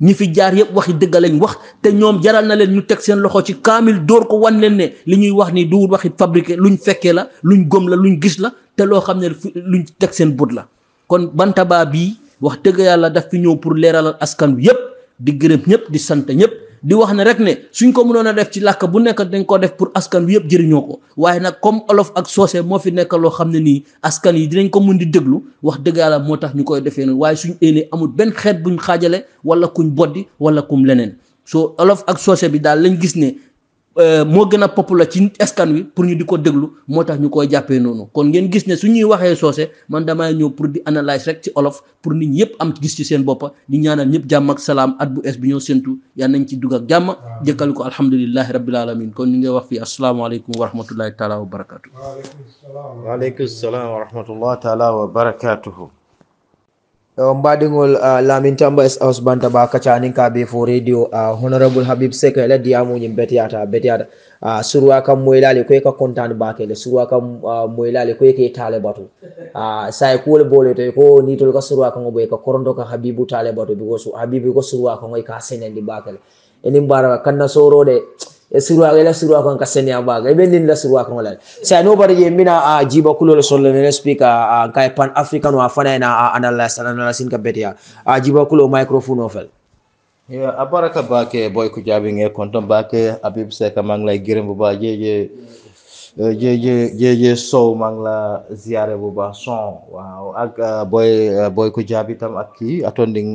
ñi fi jaar yëpp waxi dëgg lañ wax te ñoom jaral na leen ñu teg seen loxo ci kaamil dóor ko wan leen ne li ñuy wax ni duwul waxi fabriqué luñ fekkee la luñ gom la luñ gis la te loo xam ne luñ teg seen bët la kon Bantaba bii wax dëgg yàlla daf fi ñëw pour leeralal askan wi yëpp di gërëm ñëpp di sant ñëpp di wax ne rek ne suñ ko mënoon a def ci làkk bu nekk dañ ko def pour askan wi yëpp jëriñoo ko waaye nag comme olof ak soose moo fi nekk loo xam ne nii askan yi dinañ ko mun di déglu wax dëgg yàlla moo tax ñu koy defee noonu waaye suñ éenee amul benn xeet buñ xaajale wala kuñ boddi wala kum leneen soo olof ak soose bi daal lañ gis ne moo gën a populaire ci askan wi pour ñu di ko déglu moo tax ñu koy jàppee noonu kon ngeen gis ne su ñuy waxee soose man damay ñëw pour di analyse rek ci olof pour nit ñi yëpp am gis ci seen bopp di ñaanal ñëpp jàmm ak salaam at bu es bi ñoo séntu yal nañ ci dugg ak jàmm jëkkal ko alhamdulillahi rabbil alamin kon ñu ngi wax fii asalaamaaleykum wa rahmatullahi taala wa barakaatu. waaleykum salaam wa rahmatullahi taala wa barakaatuhu. Mbadingol Lamin Tamba House Bantaba Kachaa nin Kabefo Radio Honorable Habib Secka la diamu nyim betiata betiata surwa kam moylale ko e ka kontan bakele surwa kam moylale ko e ke talebatu say ko le bolete ko nitol ka surwa ko boy ka korondo ka habibu talebatu bi ko su habibu ko surwa ko ngoy ka senen di bakele eni mbara kanna sorode e surwa la surwa ko ka senia baga e benin la surwa ko la say no bari ye mina a jiba kulo solo ne speaker a kai pan african wa fana na analysis analysis ka betia a jiba kulo microphone ofel yeah abaraka bake boy kujabi nge konton bake Habib Secka mang lay gërëm bu ba jeje jeje jeje sow mang la ziaré bu ba son waaw ak boy boy kujabi tam ak ki attending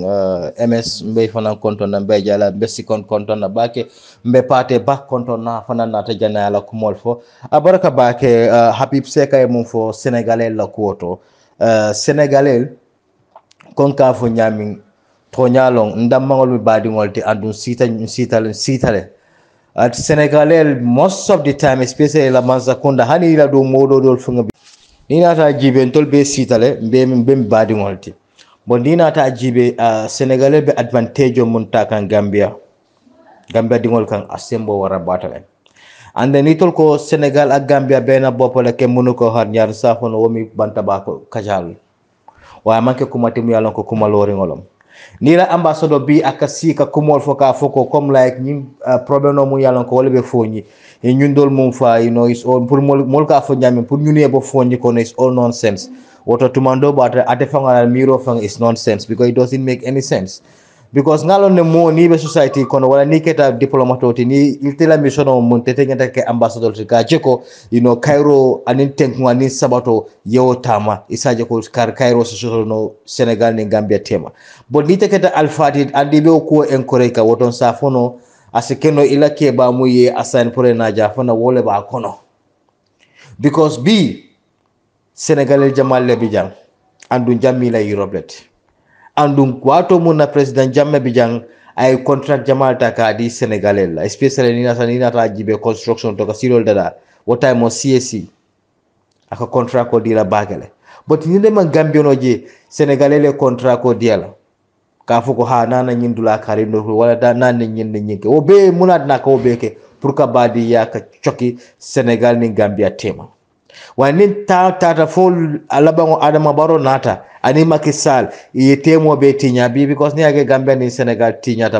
ms mbey fana konton na mbey jala besti kon konton na bake mbe pate ba konton na fana na ta jana la kumol fo abaraka bake Habib Secka mum fo sénégalais la kuoto sénégalais kon ka fo ñaming Tonyalong ndamangol mi badi ngolti andun sita sitale sitale at Senegalel most of the time especially la Mansakunda hani ila do modo dol funga bi ni nata jibe ntol be sitale be be badi ngolti bon ni nata jibe Senegalel be advantage mun takan Gambia Gambia dingol kan asembo wara batale and then itol ko Senegal ak Gambia bena bopole ke munuko har ñaar safon womi Bantaba Kachaa wa manke kuma timu yalon ko kuma lori ngolom Nila ambassador bi akasika kumol foka foko comme like ni problème no mu yalon ko wala be foni e ñun dol mum fa you know is all pour mol ka fo ñam pour ñu ne bo foni ko is all nonsense woto tumando ba ate fangal miro fang is nonsense because it doesn't make any sense because ngalon ne mo ni be society kono wala ni keta diplomatoti ni iltela mission o mun tete ngata ke ambassador ka jeko you know Cairo anin tenku anin sabato yewotama isaje ko kar Cairo social no Senegal ni Gambia tema but ni teketa alfatid andi be ko encourage ka woton safono asikeno ila ke ba muye asan pore na jafana wole ba kono because bi Senegal jamal le bijang andu jamila Europe andum kwato muna President Jammeh bijang ay contract jamal taka di Senegalel la especially nina sanina ta jibe construction to kasirol dada what time on C A C aka contract ko dira bagale but ni le man Gambiono je Senegalel contract ko diala ka fuko ha nana nyindula karino wala da nana nyinde nyinke obe munad na ko beke pour ka badi ya ka choki Senegal ni Gambia tema wanin ta ta fol alabango Adama Barrow nata ani Macky Sall yetemo be tinya bi because ni age Gambia ni Senegal tinya ta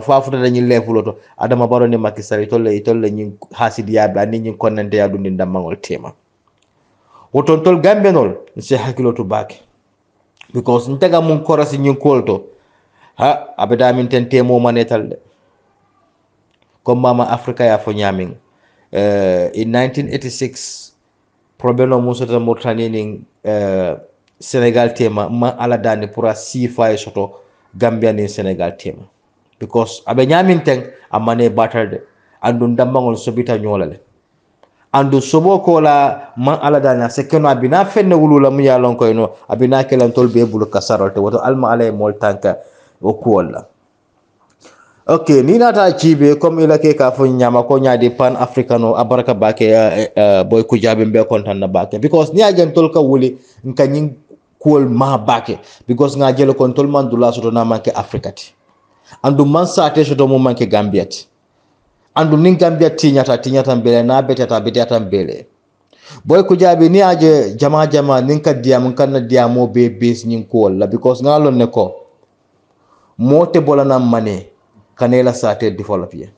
faafu da ni lefuloto Adama Barrow ni Macky Sall tolle tolle ni hasidiya ba ni ni konante ya dundi ndamangol tema woton tol gambenol se hakiloto bake because ntaga mun korasi ni kolto ha abeda min ten temo manetal de comme mama Africa ya fo nyamin Uh, in nineteen eighty-six, problème musota mo tanini euh Senegal tema ma ala dani pura sifa soto Gambia ni Senegal tema because abenyamin teng amane battered andu ndambangol sobita nyolale andu soboko la ma ala dana sekeno abina fenne wulula mu yalon ko no abina kelan tolbe bulu kasarolte woto alma alay mol tanka o kuola. Okay, Nina Tachibe, comme il a été nyama ko de pan africano, abaraka bake uh, uh, boy kujabi mbe kontana bake. Because ni agen tolka wuli, nka nying kuol maha bake. Because nga jelo kontol mandula soto na manke Afrikati. Andu mansa ate soto mu manke Gambiati. Andu ning Gambiati nyata tinyata mbele na abete atabete mbele. Boy kujabi ni aje jama jama ninka diamu, nka na diamu bebes nying kuola. Because nga alon neko, mote bola na mane. Kanela sate developia.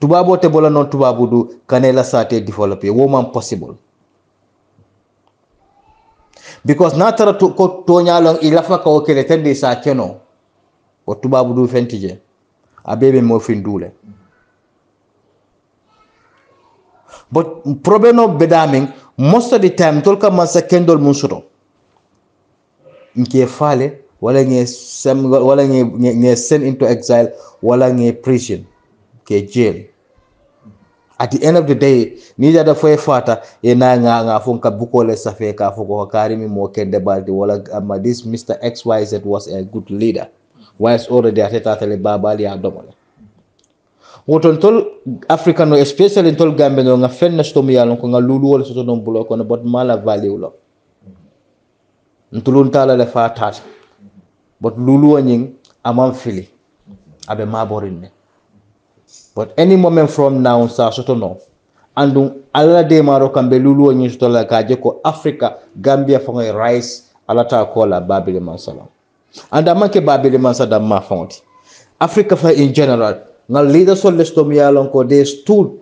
Tubabo tebola non tubabu du kanela sate developia. Woman possible. Because natara to ko tonya long ilafa ka okele tende sate no. O tubabu du fentije. A baby mo findule. But problem of bedaming most of the time tolka mansa kendol munsuro. Nke fale wala nge sem wala nge nge sent into exile wala nge prison ke jail at the end of the day ni da fo fata e na nga nga fo ka bukole safe ka fo ko karimi mo kende baldi wala ama this Mister X Y Z was a good leader whilst already at tatale babali ya domola woton tol africano especially tol gambeno nga fenna stomi yalon ko nga lulu wala soto don bulo ko but mala value lo ntulun tala le fata. But Lulu and amam fili, abe maborinne. But any moment from now, sa soto no. Andung ala de marokambe Lulu and soto la kajeko Africa, Gambia fonge rice alata kola babile mansala. Andamanke babile mansada ma fonti. Africa fa in general, na leaders of the they stood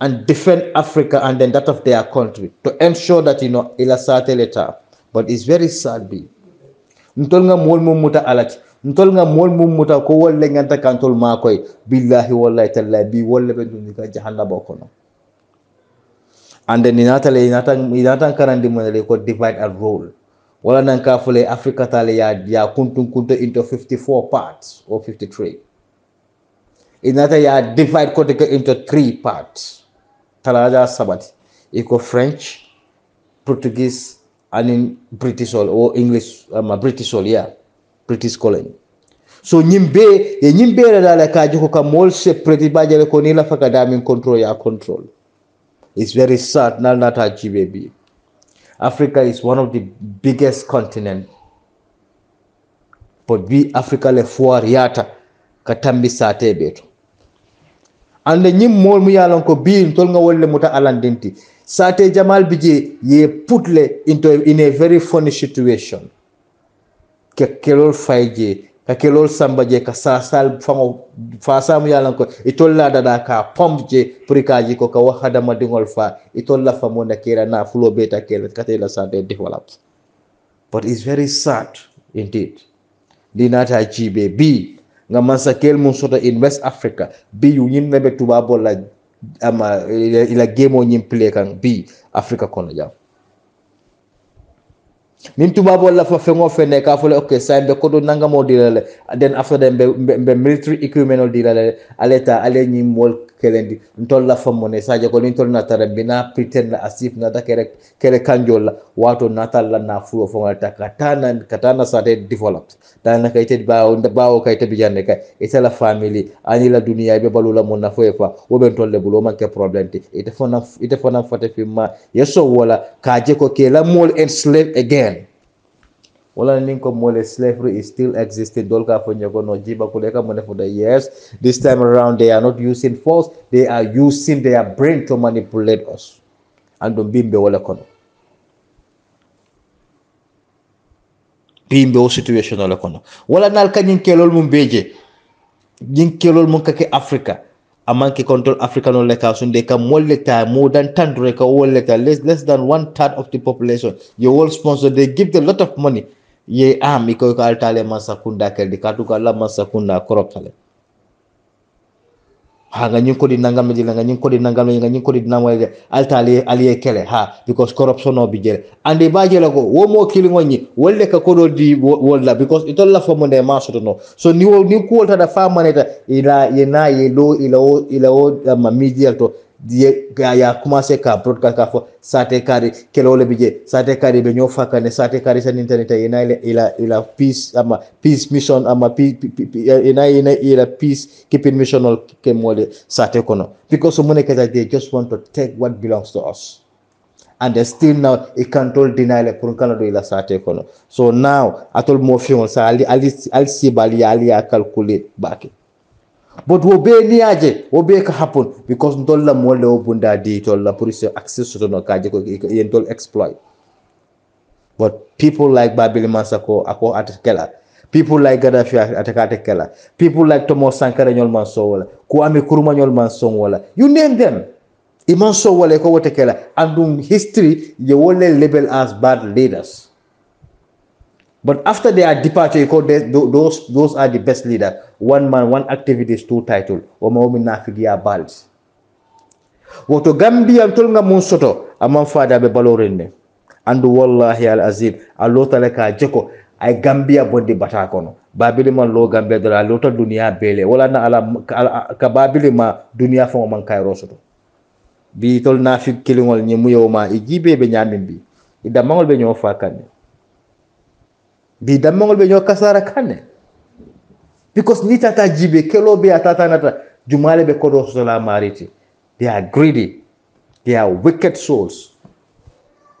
and defend Africa and then that of their country to ensure that you know ilasate later. But it's very sad, be. Ntolnga mol mum muta alati ntolnga mol mum muta ko wolle nganta kantol makoy billahi wallahi tallahi bi wolle be dun ka jahanna bokono ande ni natale natan natan karandi monale ko divide and rule wala nan ka fule Africa tale ya ya kuntun kunto into fifty-four parts or fifty-three inata ya divide ko into three parts talaja sabati iko French, Portuguese and in British or, or English, um, British or yeah, British colony. So nyimbe, ye nyimbe rada la kaji kuka molse preti baje le konila fakadami control ya control. It's very sad, na nata G B B. Africa is one of the biggest continent. But we Africa le fua riata katambi saate beto. And the nyim mol miyalonko bi ntolnga wolle muta alandinti. Sate Jamal Biji ye putle into in a very funny situation. Kekelol Faye, Kakelol Sambaje, Kasasal Fango Fasam Yalanko, Itola Dadaka, Pompje, Prikaji Koka Wahada Madingolfa, Itola Famona Kera na Fulo Beta Kel Katela Sade develops. But it's very sad indeed. Dinata G B B Namansakel Munsota in West Africa, B Union Nebe Tubabola. Ama ila game on yin play kan bi Africa kono jam min tuba bolla fa fe ngo fe ne ka fole okay sa be ko do nanga mo dilale then after them be military equipment dilale aleta ale nyi mol kelendi ntol la fa mo ne sa je ko ntol na tare bina pretend la asif na dakere kele kanjola wato natal la na fu fo ngata katana katana sa de developed dan naka ite baaw baaw kay te bijane kay ite la family ani la dunia be balula mo na foefa wo ben tolle bulo manke problem ti ite fo na ite fo na fote fi ma yeso wala ka je ko ke la mol enslave again. Wala ninko mole slavery is still existing. Dolka for nyogono jiba kuleka mone for the years. This time around they are not using force, they are using their brain to manipulate us. And don't bimbe wala kono. Bimbe o situation wala kono. Wala nalka nyinkelol mumbeje. Nyinkelol munkake Africa. Amanke control African or like us, they can more letter, more than ten record or letter, less less than one third of the population. You all sponsor, they give a lot of money. Ye am iko altale masakunda kel, the katukala masakunda corruptale. ha nga ñu ko di nangam di la nga ñu ko di nangam nga ñu ko di namay altali aliye kele ha because corruption no bi jere andi ba jela ko wo mo kilingo ni wolle ka ko do di wolla because it all la fo mo de ma so no so ni wo ni ko ta da fa maneta ila yena yelo ila o ila o ma media to die ya commencer ka broadcast ka fo sate kari kelo le bije sate kari be nyofa ka ne sate kari san internet ina ila ila peace ama peace mission ama peace ina ina ila peace keeping mission ol kemole sate kono because money ka they just want to take what belongs to us and they still now a control denial pour kan do ila sate kono so now atol mo fi on sa ali ali si bali ali a calculate back but we obey niaje obey ka happen because ndolla mo le obunda di tolla police access to no kaje ko yentol exploit but people like Babili Mansako ako atakela people like Gaddafi atakela people like Thomas Sankara nyol mansola Kwame Nkrumah nyol mansola you name them iman so wala ko wotekela andum history you wole label as bad leaders. But after their departure, those those are the best leaders. One man, one activity is two titles. Omaomi nafidia balls. Woto Gambia tulunga munsoto amamfada be balorende. Andu wallahi al-azim alota leka jeko ay Gambia bondi batakono. Babili ma lo Gambia dara alota dunia bele. Wala na ala kababili ma dunia fongo man kairo soto. Bi tol nafid kilingol nyemuyo ma igibe be nyamimbi. Ida mangol be nyofa kane. Bidamongol be nyokasara kane because nita tajibe kelobe atata nata jumale be kodo sola mariti they are greedy, they are wicked souls,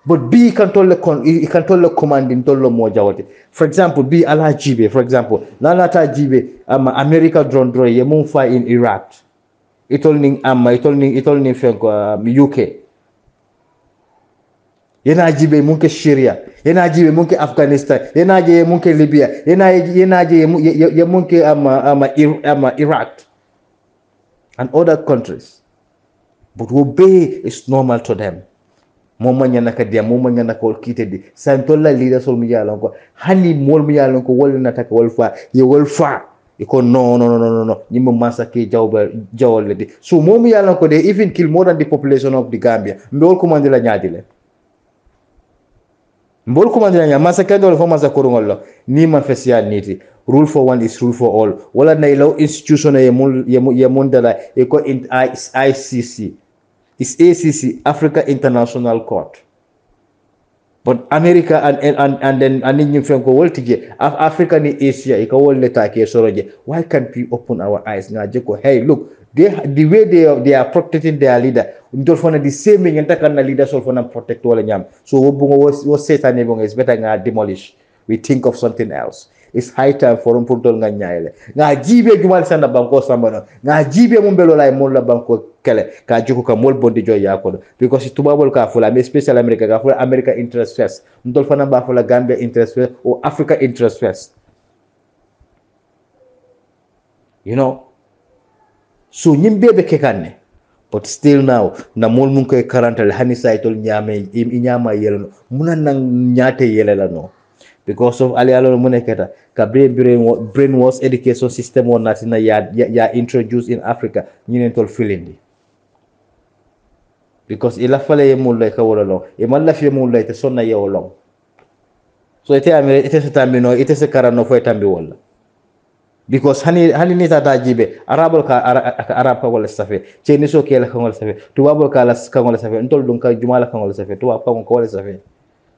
but B can tell the con you can tell the command in tolo moja wote. For example, B ala jibe, for example nana tajibe am America drone drone ye mumfa in Iraq it only am it only it only U K Yenajibe munke Syria, yenajibe munke Afghanistan, yenajibe munke Libya, yenajibe munke ama ama Iraq, and other countries. But obey is normal to them. Momanya nakadia, momanya nakolkitedi. Santola leaders ol miyalongo. Hani mol miyalongo wali nataka walfa, ye walfa. Iko no no no no no. Nimbo masake jawber jawledi. So mom miyalongo they even kill more than the population of the Gambia. Mbol kumandela nyadile. Mbol kumandira nya masakendo lo forma za korongolo ni manfesia niti rule for one is rule for all wala na ilo institution ya ya mondala eko I C C is A C C Africa International Court but America and and and then aninyi franco woltige Africa ni Asia eko woleta ke soroje why can't we open our eyes na jeko hey look they the way they are, they are protecting their leader the same thing the leader so protect all nyam so what Satan is better than demolish we think of something else it's high time for them to nga nyaile nga jibe jumal sanda banko samana nga jibe mumbelo lay molla banko kele ka jiko ka mol bondi joy yakolo because tubabol ka fula mais special America ka fula America interest first ndol fana ba fula Gambia interest first or Africa interest first you know so nyimbebe kekane but still now na mol mun koy quarante hanisa itol nyame nyama yelano munana nyate yelelano because of ali alon muneketa ka brainwash education system won natina ya ya introduced in Africa nyinentol filindi because ila fale mol lay ka wolalo e man la fi mol lay te sonna yewolong so ite amere ite setamino ite se karano fo tambi wala because hani hani nita tajibe arabol ka arab ka wala safe ceni so ke la ka wala safe to babol ka la ka wala safe ntol dum ka jumala ka wala safe to wa pa ko wala safe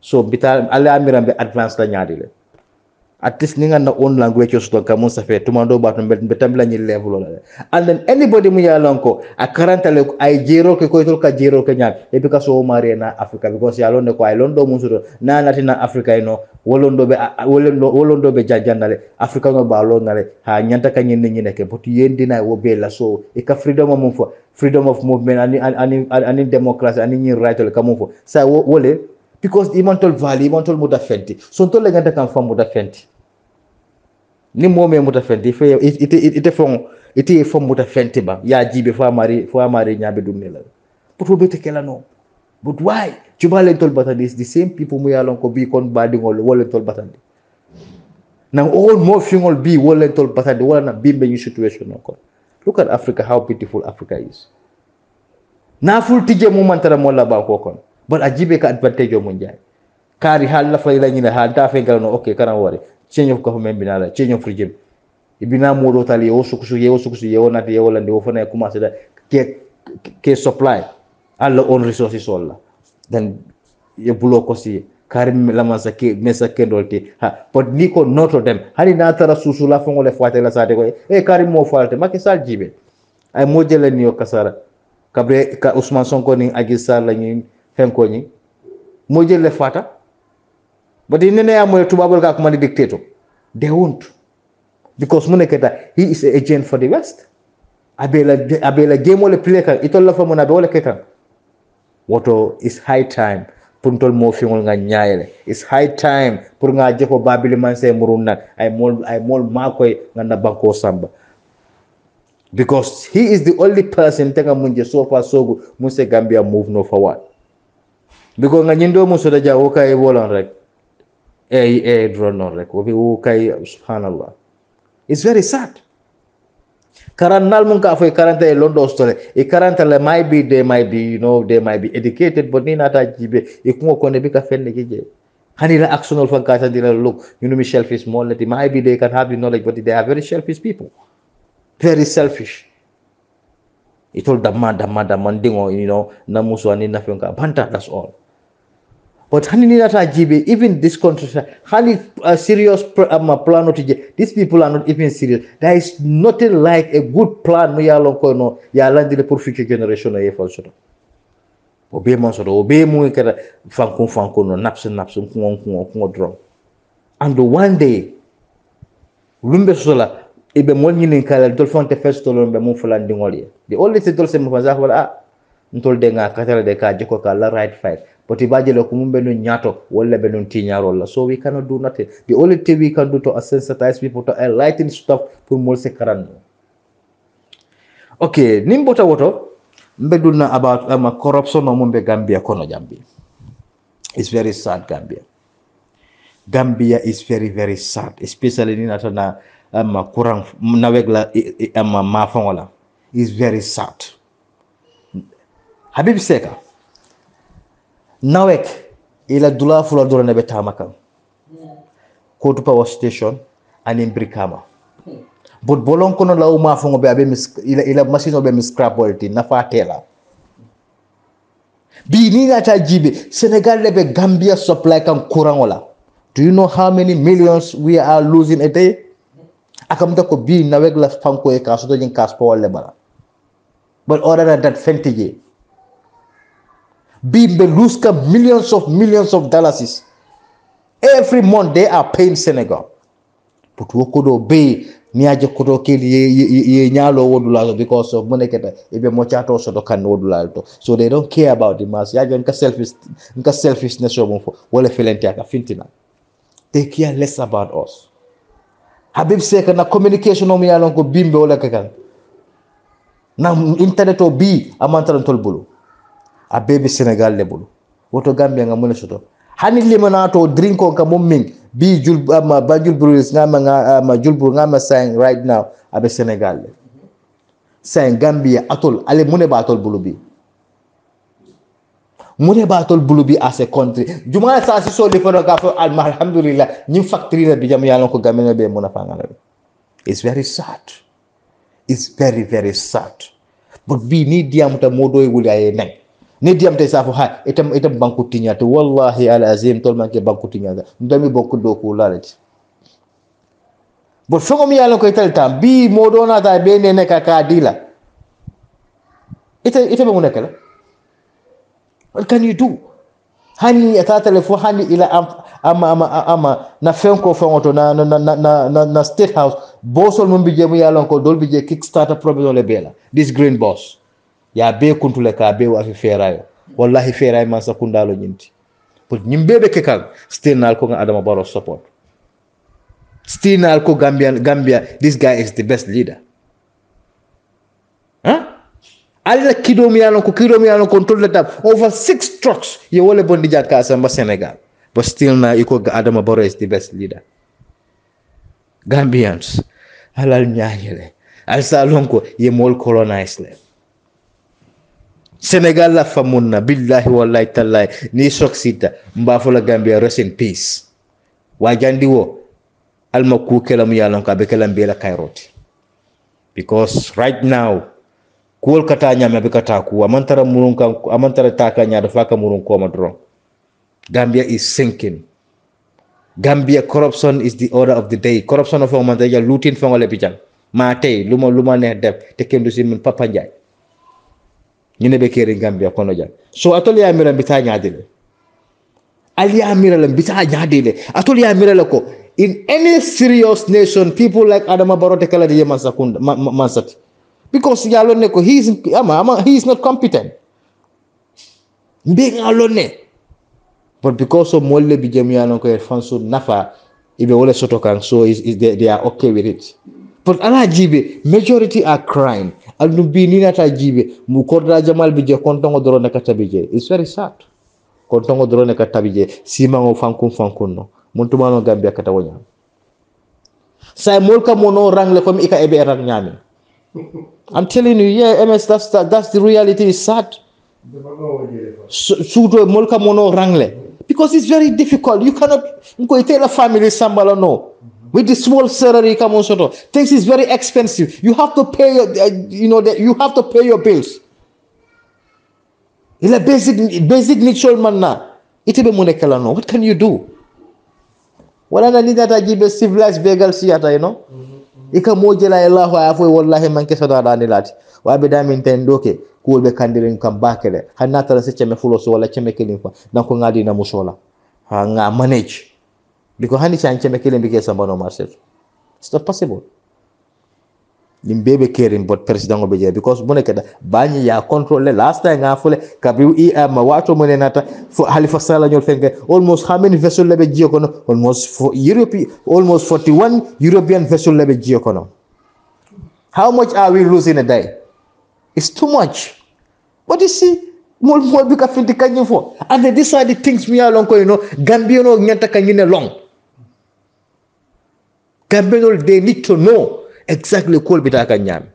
so bital ala amiram be advance la nyaadile at least ninga na own language yo so ka mon safe to mando ba to be tambila ni level la and then anybody mu yalonko a karantale ay jero ke ko tol ka jero ke nyaat e bi ka so marena Africa because yalon ne ko ay londo mun so na latina Africa ino wolondo be wolondo wolondo be jajanale Africa no ba lonale ha nyanta ka nyen nyi neke but yendina wo be la so e ka freedom mum fo freedom of movement and and and democracy and nyi right le kamum fo sa wole because imantol valley imantol mudafenti so tol le ngata kam fam mudafenti ni momé mudafenti fe ite ite fon ite fam mudafenti ba ya jibe fa mari fa mari nyabe dumne la pour to bete kala no but why jubalen tol batandi the same people mu yalon ko bi kon badingol wala tol batandi now all more fingol bi wala tol batandi wala na bimbe you situation no ko Look at Africa, how beautiful Africa is. Na full tije mu mantara molla ba ko kon, but ajibe ka advantage o mun jay. Kari hal la fay la ni hal ta fe galno okay kana wore. Change of government binala, change of regime. Ibina mo do tali o sukusu yewo sukusu yewo na yewo lande o fane kuma se da ke ke supply all own resources all. Then you block us here. Karim Lamasaki, Mesa Kendolte, but Nico, not of them. Harinata Susula from all the Fatela Sadeway, a Karimo Falte, Macky Sall Jibe. I model in your Casara, Cabre Usman Sonkoni, Agisa Langin, Hemconi, Model Lefata. But in the name of Tubabaka, money dictator, they won't. Because Muneketa, he is an agent for the West. Abela Abela Gamole Pleka, it all from Monabola Ketan. What is high time? It's high time for Jacob Babylon say Muruna. I'm all I'm all Markway and the Banko Samba. Because he is the only person taking Munja so far so good, Muse Gambia move no forward. Because Nanindo Musodaja Oka e Wall on Rek, a drone on Rek, Oka Subhanallah. It's very sad. Current Nalmunka for a current a London story. A current might be, they might be, you know, they might be educated, but Nina Tajibe, if more can be a friend. Hanila action of Kata didn't look, you know, selfish more. Let it might be they can have the knowledge, but they are very selfish people. Very selfish. It all the man, the man, the mandingo, you know, Namusuani Nafunka, Banta, that's all. But Hanila Tajibe, even this country, Hanil, a serious plan, these people are not even serious. There is nothing like a good plan. We are long the poor future generation. Obey Monster, obey Munker, Fanko Fanko, Napson, Napson, Kuan, and one day, Lumbesola, Ibemonin in Kala, Dolphante Festival, and Bemufalan Dingolia. The only settlers in Mazahola, until Denga, Catara de Kajakoka, right fight. But if I look Nyato, so we cannot do nothing. The only thing we can do to sensitize people to enlighten stuff for Molse Karano. Okay, Nimbota Water, Mbeduna about um, corruption of Mumbe Gambia, Kono Jambi. It's very sad, Gambia. Gambia is very, very sad, especially in Atana um, Kurang Nawegla um, Mafangola. It's very sad. Habib Secka. Nawek ila dula fula dula nebe tamakam. Ko to power station and in Brikama. But bolon kono la uma fongo be abe mis ila ila machine obe mis scrap bolti na fatela. Bi ni na tajibe Senegal lebe Gambia supply kam kurangola. Do you know how many millions we are losing a day? Akamta ko bi nawek la fanko e kaso to jin kaspo lebara. But other than that fentije Be Beluska millions of millions of dollars. Every month they are paying Senegal. But Wokodo Bay, Niajakodo Kili, Yalo Wodulato because of Moneketa, Ebe Mochato Sodokan Wodulato. So they don't care about the mass. Yajanka selfish, Nka selfishness of Walefelentiaka Fintina. They care less about us. Habib Secka, na communication on me along with Bimbe Olakakan. Now, internet or B, Amantan Tolbulu. A baby Senegal level. What a Gambian Amunasoto. Honey lemonato, drink on Kamuming, be Julbama, Bajul Bruce, Namanga, Julburgama saying right now, Abe Senegal. Saying Gambia atol, Ale Munebatol Bulubi. Munebatol Bulubi as a country. Juma Sassi so defonographer, Alhamdulillah, new factory that Bijamianoko Gamina be Monapanga. It's very sad. It's very, very sad. But we need the Amta Modo will I name. Nidiam te safo ha itam itam bankutinya to wallahi al azim tol manke bankutinya ndami bokku doku lalet bo fogom yalla ko ital tam bi mo dona ta be ne ne ka dila ita ita be mo nekala what can you do hani ata telefo hani ila ama ama ama na fenko fongoto na na na na state house bosol mo bije mo yalla ko dol bije kickstarter problem le bela this green boss ya be kuntule ka be wa fi ferayo wallahi feray man sakunda lo nyinti but nyim bebe ke kan stinal ko Adama Barrow support stinal ko Gambian Gambia this guy is the best leader huh alla kidom yalon ko kidom yalon ko tolle tap over six trucks ye wole bondi jakka samba Senegal but still na iko Adama Barrow is the best leader Gambians halal nyaayele alsa lonko ye mol colonise le Senegal la famuna billahi wallahi tallahi ni soksita mbafu la Gambia rest in peace wajandi wo almaku kelam yalon ka be kelam be la kairoti because right now kuol katanya me be kataku amantara murunka amantara takanya dafaka murunko madron Gambia is sinking. Gambia corruption is the order of the day. Corruption of our manager looting from all the people. Mate, luma luma ne dep. Take him to see me papa njai. You never care in Gambia konoja. So atoli amira mbita nyadile. Ali amira mbita nyadile. Atoli amira loko. In any serious nation, people like Adama Barrow tekala diye masakunda masat. Because yalo neko he is ama ama he is not competent. Being alone. But because of Molle Bijamianoko and Fansu Nafa, if you want to so they are okay with it. But Allah Jibe, majority are crying. Alubi Ninata Jibe, Mukodra Jamal Bija, Kontongo Dorona Katabije. It's very sad. Kontongo Dorona Katabije, Simango Fankun Fankuno, Montumano Gambia Catawanya. Sai Molka Mono Rang Lekom Ika Ebe Rangyami. I'm telling you, yeah, M S, that's, that, that's the reality, it's sad. Sudo Molka Mono Rangle. Because it's very difficult. You cannot go tell a family sambal no. With the small salary, come on, so things is very expensive. You have to pay your, uh, you know, the, you have to pay your bills. It's a basic, basic natural manna. It be monekala no. What can you do? Wala na ni data give civilized begal siata, you know. Ika mojela Allah wa afwe wallahi manke sada dani lati. Wa be da Nintendo ke. Kuwe be kandirin kambakele. Hanata la se cheme fuloso wala cheme kilimpa. Nanko ngadi na musola. Ha nga manage. Biko hani chan cheme kilimbike sambano marsetu. It's not possible. Nimbebe kerin but president obeje. Because bonekeda banyi ya control le. Last time nga fule. Kabriu ia mawato mwene nata. Halifasala nyol fenge. Almost how many vessel lebe jiokono? Almost for Europe, almost forty-one European vessel lebe jiokono. How much are we losing a day? It's too much. But you see, more more bigger thing they can for, and they decided things we are long. You know, Gambiano nyata kanyine long. Gambiano they need to know exactly what we are kanyam.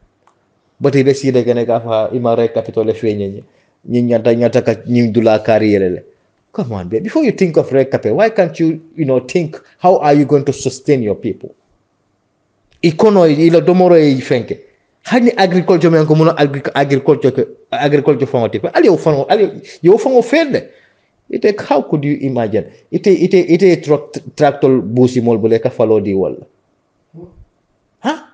But they see they can have a imare capital efenye ni nyata nyata kanyim dula kariyele. Come on, baby. Before you think of red carpet, why can't you you know think how are you going to sustain your people? Ikono ilo domoro ifenke. Hani agriculture men komuno agriculture agriculture fongo tipo ali ufongo ali yo fongo fende ite how could you imagine ite ite ite tractor busi mol bole ka falo di wala ha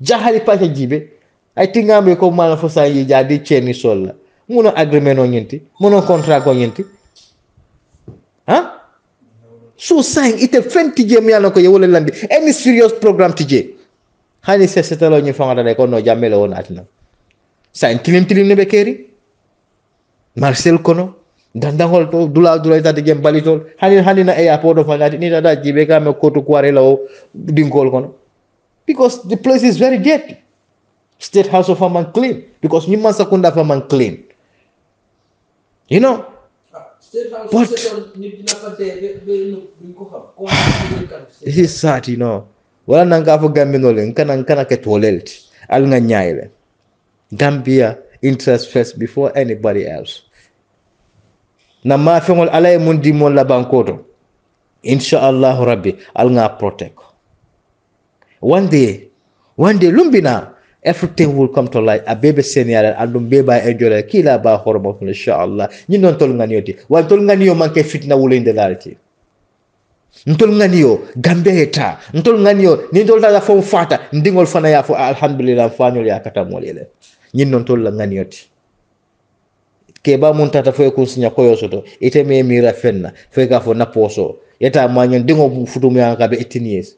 jahali pa jibe I think am ko mala fo sa yi jadi cheni sol muno agreement o nyinti muno contract o nyinti ha so saying ite fenti je mi ala ko yo wala landi any serious program tije Hani se setelo ni fanga da ko no jamele won atina sa tilim tilim ne be keri Marcel kono dandangol to dula dula ta de gem balitol hani hani na airport of Malati ni da jibe ka me ko to kware law dingol kono because the place is very dirty state house of man clean because ni man sakunda fa man clean you know state house of ni dina fa de be ko ko this is sad you know wala nanga fo gambinole kana kana ke tolelt al nga nyaile Gambia interest first before anybody else na ma fengol alay mun di mon la bankoto inshallah rabbi al nga protect one day one day lumbina everything will come to light a baby senior al dum beba enjoy kila ba hormo inshallah ni non tol nga nyoti wal tol nga niyo manke fitna wulinde dalati Ntol nganiyo Gambia eta ntol nganiyo ni ntol da fo fata ndingol fana ya fo alhamdulillah fanol ya katamolele nyin non tol nganiyoti ke ba mun tata fo ko sinya koyo soto ite me mira fenna fo ka fo naposo eta manyon dingo bu futum ya ka be etinies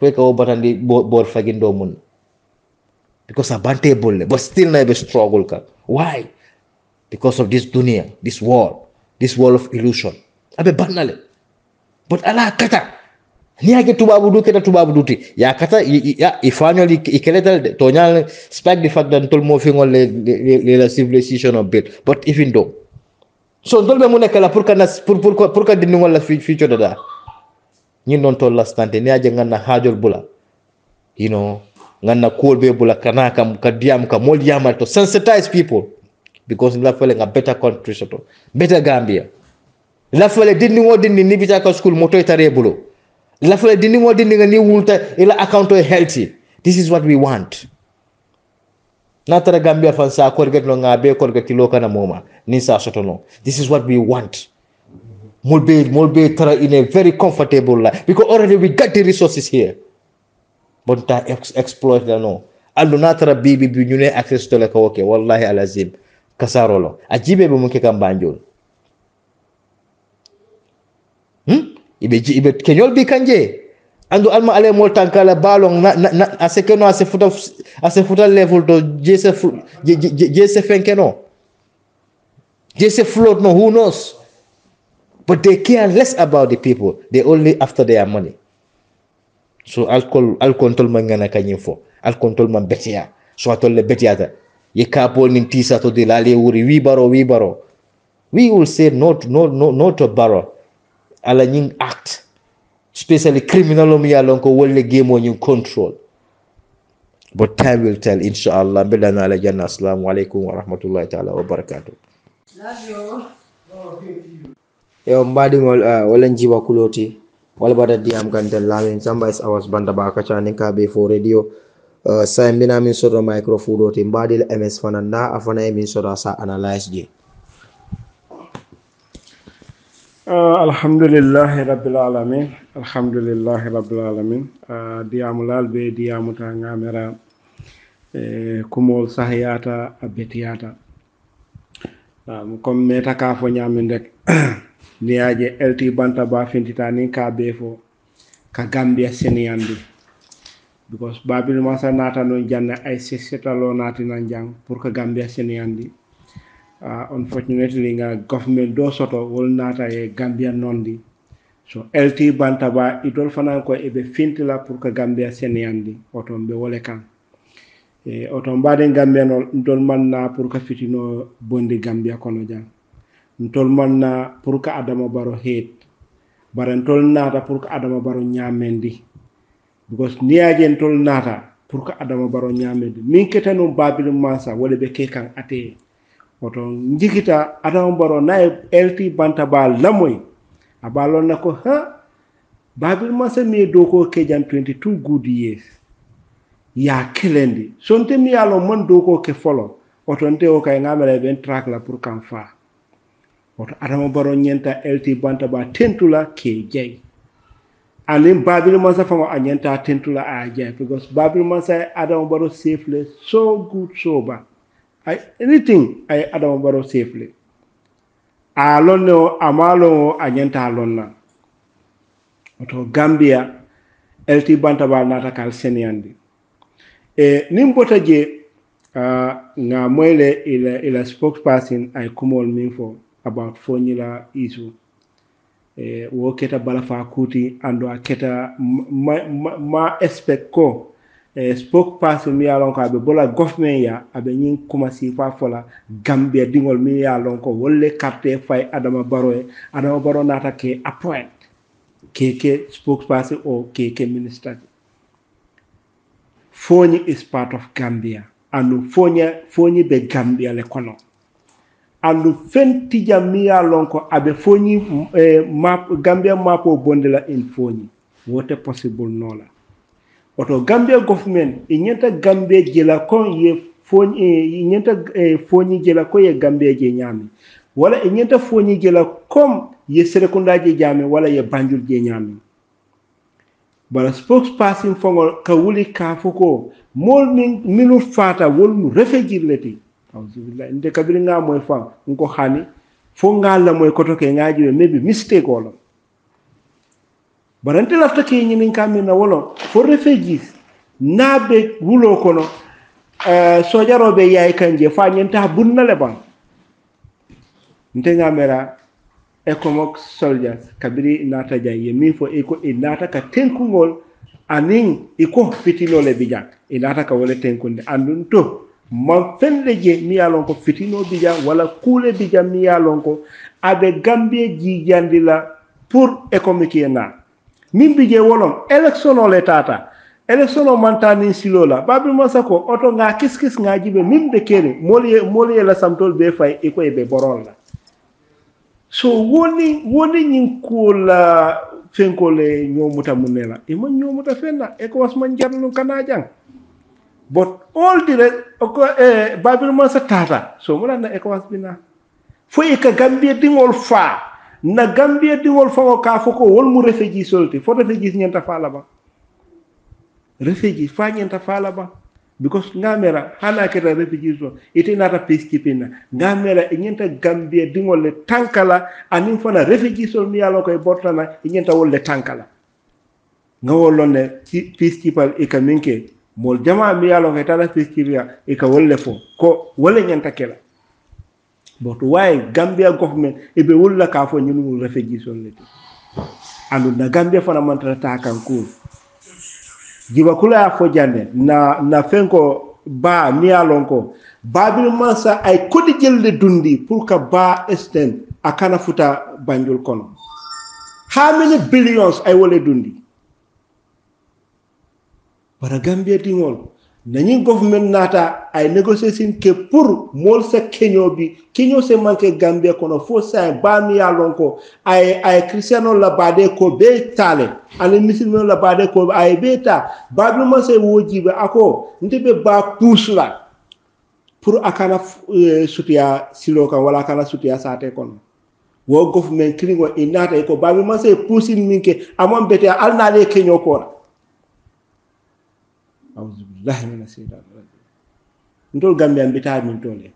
fo ka o batandi bor fagindo mun because abante bolle but still na be struggle ka why because of this dunia this world this world of illusion abe banale but ala kata ni age tubabu duke da tubabu duti ya kata ya ifanoli ikeletal to nyal spike the fact that tol mo fi ngol le civilization of bit but even though so tol be mo nekala pour que pour pour pour que dinu ngol la fi fi to da ni non tol la stante ni age ngana hajol bula you know, ngana kolbe bula kanaka mkadiam ka moliama to sensitize people because la feeling a better country soto better Gambia la feeling didn't want didn't ni bitaka school moto itare bulo la feeling didn't want didn't ni wulta ila account healthy. This is what we want. Natara Gambia fansa korget lo ngabe korget lo kana moma ni sa soto no. This is what we want. Mulbe mulbe tara in a very comfortable life because already we got the resources here. But ta exploit them no. Allo natara bibi bi ñu ne access to leka woke wallahi alazim kasarolo. Ajibe be munke kam banjol. Hm? Ibe ji ibe kenyol bi kanje. Ando alma ale mol tankala balong na na ase keno ase futa ase futa level to jese jese fenkeno. Jese float no who knows. But they care less about the people. They only after their money. So alcohol, alcohol control man gana kanyefo. Alcohol control man betia. So atol le betia ta. Ye kapo nintisa to dilale uri we borrow, we borrow. We will say no, no, no, no to borrow. Ala nying act, especially criminal omi alonko wole game on nying control. But time will tell. Inshallah. Bilana ala janna. Assalamu alaikum wa rahmatullahi taala wa barakatuh. Love you. Oh, thank you. Yo mbadingol wala njiba kuloti wala bada diam gantel Lamin Tamba Awas Bantaba Kachaa ni Kabefo Radio sa mbina min soto microphone oti mbadil ms fananda afana min soto sa analyze di alhamdulillah rabbil alamin alhamdulillah rabbil alamin diamulal be diamuta ngamera kumol sahiyata abetiyata comme meta ka fo nyamin rek niaje L T Bantaba fintitani Kabefo ka Gambia seniyandi because babil masa nata non janna I C C talo nati nan jang pour ka Gambia seniyandi uh, unfortunately nga government do soto wol nata e Gambia nondi so L T Bantaba idol fanan ko ebe fintila pour ka Gambia seniyandi otombe wole kan e otombade Gambia non dol manna pour ka fitino bondi Gambia kono jang ntol manna pour ka Adama Barrow heet baren tol nata pour ka Adama Barrow nyamendi because niaje tol nata pour ka Adama Barrow nyamendi min ketanu babil mansa wala be kekan ate oto njikita Adama Barrow na L T Bantaba lamoy abalon nako ha babil mansa mi do ko kejan twenty-two good years ya kelendi sonte mi yalo man do ko ke follow oto ntewo kay ngamere ben track la pour kan fa Adama Barrow nyenta L T Bantaba tentula K J. And then Babylon Mansa from Anyenta tentula A J because Babylon Mansa Adama Barrow safely, so good, so bad. I anything I Adama Barrow safely. Alono Amalo Anyenta Alona. Oto Gambia L T Bantaba Natakal Seniandi. E Nimbotaje uh na mwele ila ila spokesperson I kumol minfo. About formula issue. Eh, wo keta balafa kuti ando aketa ma, ma, ma expect ko eh, spokesperson mi alonko abe bola government ya abe nyin kumasi fa fola Gambia dingol mi alonko wolle carte fay Adama Barrow Adama Barrow nata ke appoint ke ke spokesperson or ke ke minister. Foni is part of Gambia and Foni Foni be Gambia le kono. Alu fenti jamia lonko abe Foni eh, map Gambia mapo bondela in Foni wote possible nola oto Gambia government inyenta Gambia jela kon ye Foni eh, inyenta eh, Foni jela ko ye Gambia je nyami wala inyenta Foni jela kom ye sekunda je jami wala ye banjul je nyami bara spokesperson fongo kawuli kafuko morning minu fata wol refegileti nde kabiri nga moy fa nko xani fo nga la moy ko toke nga jibe maybe mistake wala barante la toke ñi min kamina wala fo refugees na be wulo kono euh so jarobe yaay kanje fa ñenta bunna le ban nte nga mera ecomoc soldiers kabiri nata jaye mi fo eko inata ka tenkungol aning iko fitilo le bijak inata ka wala tenkunde andun to man fende je mi alonko fitino bija wala kule bija mi alonko abe Gambia jijandila pour économique na min bije wolon election le tata election mantani silola babi masako oto nga kis kis nga jibe min de kene moli moli la samtol be fay e ko be boronla so woni woni nyin ko la fenkole nyomuta munela e man nyomuta fenna e ko wasman jarnu kanajang but all the ko e babi masa tata so mulana e ko wasbina fo e ka Gambia dingol fa na Gambia dingol fa ko ka foko wol mu refeji solti fo refeji nyanta fala ba refugee fanyanta falaba because ngamera hana keta refugee so ite nata peacekeeping ngamera nyenta Gambia dingole tankala anin fana refugee so mi yalo koy bortana nyenta wolle tankala ngawolone peacekeeper e kamenke mol jama mi yalo koy tala peacekeeper e ka wolle fo ko wolle nyenta kala but why Gambia government e be wolla ka fo nyunu refugee so leti andu na Gambia fana mantra takanku GIBBA KULO ya fojane na na fenko ba mialonko babil mansa ay kodi jelde dundi pour ka ba esten akana futa banjul kono how many billions ay wole dundi para Gambia dingol nani government nata ay negotiation ke pour mol se kenyo bi kenyo se manke Gambia kono fo sa ba mialonko ay ay cristiano labade ko be tale ale misilmo la bade ko ay beta bablu ma se wojibe ako ndebe ba pusla pour akana sutia siloka wala kana sutia sate kon wo government kringo inata ko bablu ma se pusin minke amon bete alna le kenyo ko a'udhu billahi minash shaitanir rajim ndol Gambia beta min tole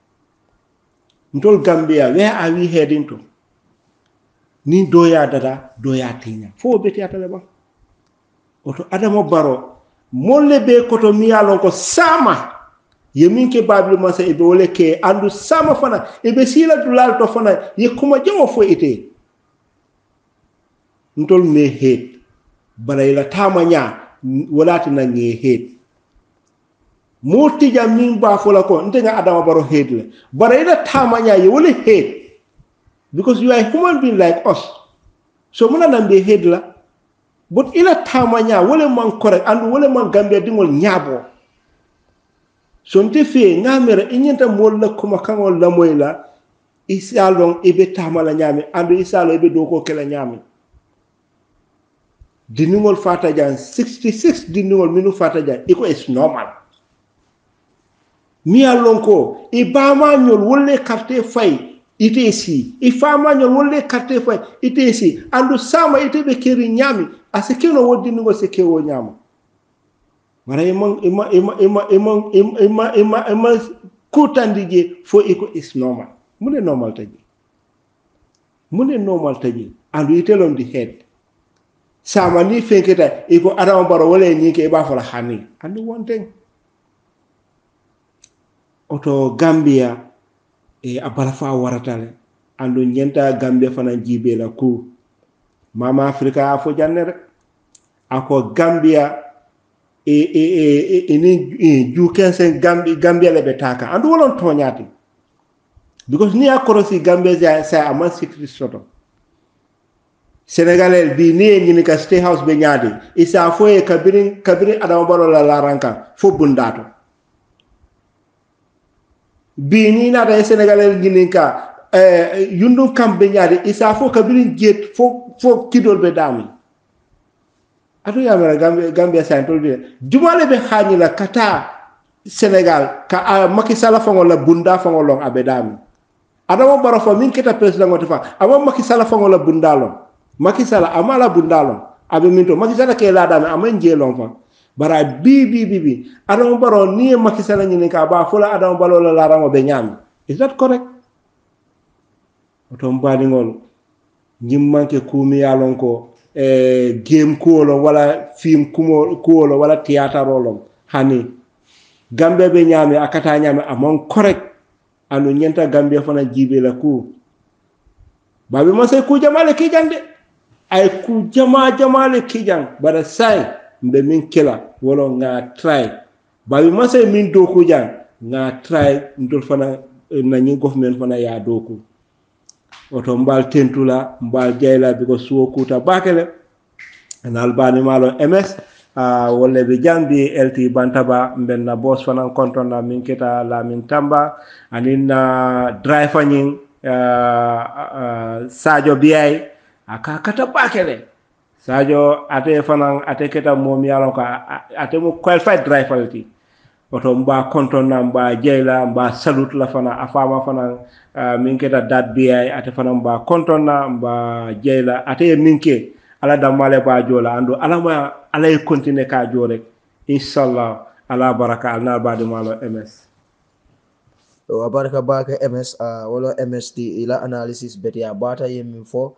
ndol Gambia where are we heading to ni doya dada doya tinya fo beti atale ba oto Adama Barrow molle be koto miyalon ko sama yeminke bablu ma se be wole ke andu sama fana e be sila dulal to fana ye kuma jamo fo ite ntol me het balayla tamanya walati na nge het moti jamin ba fo la ko ntenga Adama Barrow het le balayla tamanya ye wole het because you are a human being like us. So muna nambe headla, but ila tamanya wole man correct and wole man Gambia dingol nyabo. So ntefe ngamera inyenta molla kuma kango la moyla isalong ebe tamala nyame andu isalo ebe doko kala nyame. Diningol fata jan sixty-six diningol minu fata jan iko is normal. Mialonko ibama nyol wole karte fay it is he if ama nyol wolle carte fay it is he andu sama ite be keri nyami asekeno wodi ngo sekewo nyama mara imam imam imam imam imam imam imam kutandije fo iko is normal mune normal taji mune normal taji andu ite lon di head sama ni fenketa iko Adama Barrow wole nyike ba fala hani andu one thing oto Gambia e abalafa waratale andu nyenta Gambia fana jibe la ku mama Africa afo janner ako Gambia e e e e ju quinze Gambia Gambia le betaka andu wolon tonyati because ni akorosi Gambia sa ama secret soto Senegalel bi ni ni ka state house be nyaade isa fo e kabirin kabirin Adama Barrow la la ranka fo bundato bini na da Senegalel gininka eh Yundum kambe nyaade isa fo kabirin get fo fo kidol be dami adu ya mara Gambia Gambia central bi jumale be xani la kata Senegal ka Macky Sall fa ngol la bunda fa ngol abe dami Adama Barrow fa min keta president ngoti fa ama Macky Sall fa ngol la bundalo Macky Sall amala bundalo abe minto Macky Sall ke la dami ama njelon fa bara bibi bibi Adama Barrow ni Macky Sall ni ka ba fula Adama Barrow la la rango be nyam is that correct oto mbadi ngol nyim manke kumi yalon ko eh game ko lo wala film kumo ko lo wala theater rolo hani Gambia be nyame akata nyame amon correct anu nyenta Gambia fana jibe la ku babi ma se ku jamale ki jande ay ku jama jamale ki jang bara sai mbe min kela wolo nga try babi masay min doku jang nga try ndol fana na nyi government fana ya doku oto mbal tentula mbal jayla biko suwo kuta bakele an albani malo ms wole be jambi L T Bantaba mbenna boss fanan kontona minketa Lamin Tamba anin driver nyin Sadio Biai akakata bakele Sadio ate fanan ate keta momi yalon ka ate mo qualified driver L T oto mba kontona mba jela mba salute la fana afama fanan minketa dat Biai ate fanan mba kontona mba jela ate minke ala damale ba jola ando alama alay continue ka jore inshallah ala baraka alna badu malo ms wa baraka baka ms wala msd ila analysis betia bata yemi fo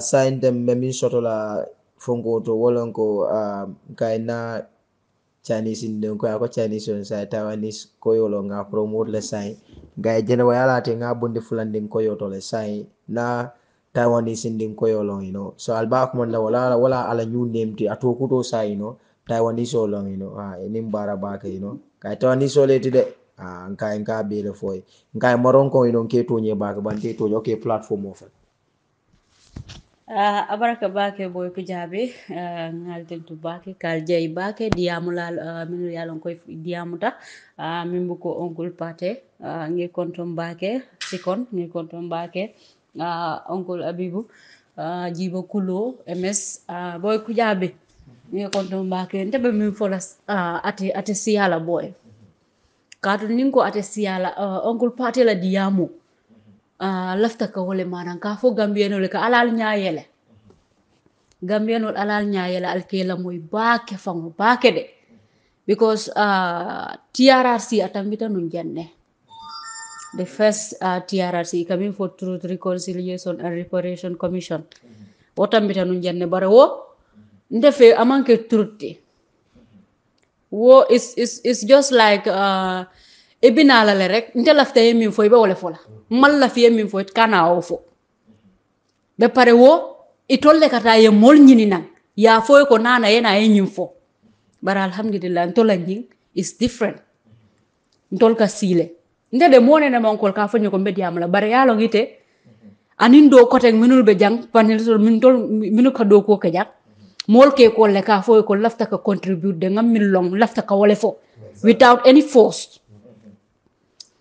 sign them memi sotola fongo to wolongo kaina Chinese nden ko ko Chinese on sa Taiwanese koyolo nga promote le sign gay jenewa ala te nga bonde fulanding koyoto le sign na Taiwanese in them koyolong, you know. So alba kumon la wala wala ala new name ti atokuto sa, you know. Taiwanese olong, you know. Ah, inim barabake, you know. Kay Taiwanese ole ti de. Ah, nkai nka bele foy. Nkai moronko, you know, ke to nye bake ban ke to okay platform of. Ah, abaraka bake boy kujabi. Ah, ngalten tu bake kaljay bake diamula minu yalon koy diamuta. Ah, mimbuko onkul pate. Ah, ngi kontom bake sikon ngi kontom bake. Uh, Uncle Abibu, uh, GIBBA KULO, M S, uh, BOY KUJABI. Niyo konton bake, nitebe mifolas uh, ate, ate siyala boy. Kato ninko ate siyala, uh, Uncle Pate la diyamu. Uh, lafta ka wole manan, kafo Gambiano le ka alal nyayele. Gambiano alal nyayele alkela moy bake fango, bake de. Because uh, T R R C atambita nunjane. The first uh, T R R C coming for Truth, Reconciliation and Reparation Commission. What am I going to do? Wo, ndefe amanke truth. Wo is is is just like uh, ebinala lerek. Nte lafte yemi mfoi ba wale fola. Mal lafte yemi mfoi kana awfo. Be pare wo itole kata yemol njini nang ya foi konana yena yenyimfo. But alhamdulillah ntola njing is different. Ntolka sile. Nde de mone na mankol ka fanyo ko mbedi amla bare yalo ngite anindo kote minul be jang panel minul minul ka do ko ka jak mol ke ko le ka fo ko lafta ka contribute de ngam min long lafta ka wole fo without any force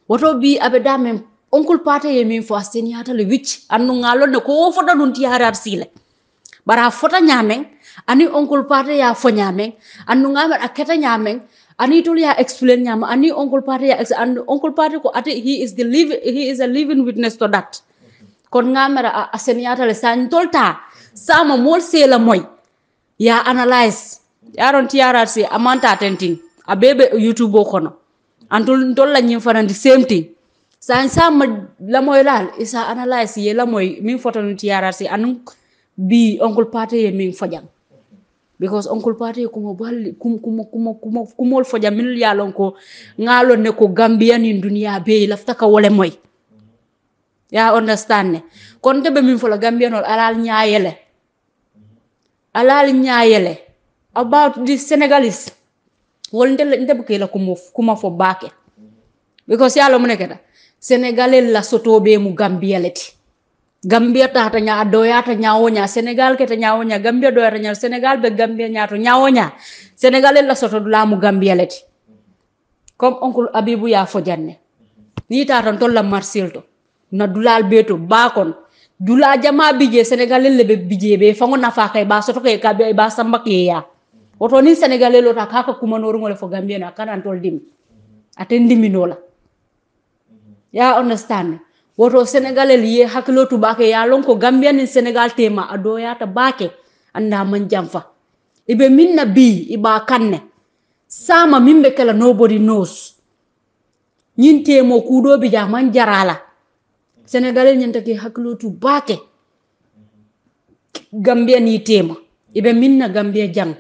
woto bi abeda mem onkul pate yemi fo asten yata le witch anu ngalo ne ko fo da dun ti harar sile bara fota nyameng ani onkul pate ya fo nyameng anu ngam aketa nyameng Ani tolia explain nyama. Ani uncle Pate ya and uncle Pate ko ate he is the live he is a living witness to that. Kon ngamera aseniata le san tolta sama mol sela moy ya analyze yaron T R R C amanta attending a bebe YouTube kono antol tolla nyim fanan the same thing san sama la moy lal isa analyze ye la moy min fotonu T R R C anu bi uncle Pate ye min fajang because uncle Pate kumo bali kumo kumo kumo kumo kumo for jamil ya lonko ngalo neko Gambian in dunia be lafta ka wole moy ya understand ne konte be min fola Gambian ol alal nyaayele alal nyaayele about the Senegalese wol ndel ndeb ke la kumo kuma fo baake because ya lo muneketa Senegalel la soto be mu Gambialeti Gambia ta ta nya doya ta nyaonya Senegal ke ta nyaonya Gambia doya ta nya Senegal be Gambia nya to nyaonya Senegal la soto la mu Gambia leti comme oncle Abibu ya fo janne ni ta ton la Marcel to na dulal beto ba kon dula jama bije Senegal le be bije be fango na fa kay ba soto kay ka be ba sambake ya woto ni Senegal le ta ka ko kuma noru ngol fo Gambia na kanan tol dim atendi minola ya understand woto Senegal liye hakilo tu bake ya lonko Gambian in Senegal tema adoya ta bake anda man jamfa ibe minna bi iba kanne sama mimbe kala nobody knows nyinte mo kudo bi jaman jarala Senegal nyinte ke hakilo tu bake Gambian yi tema ibe minna Gambia jang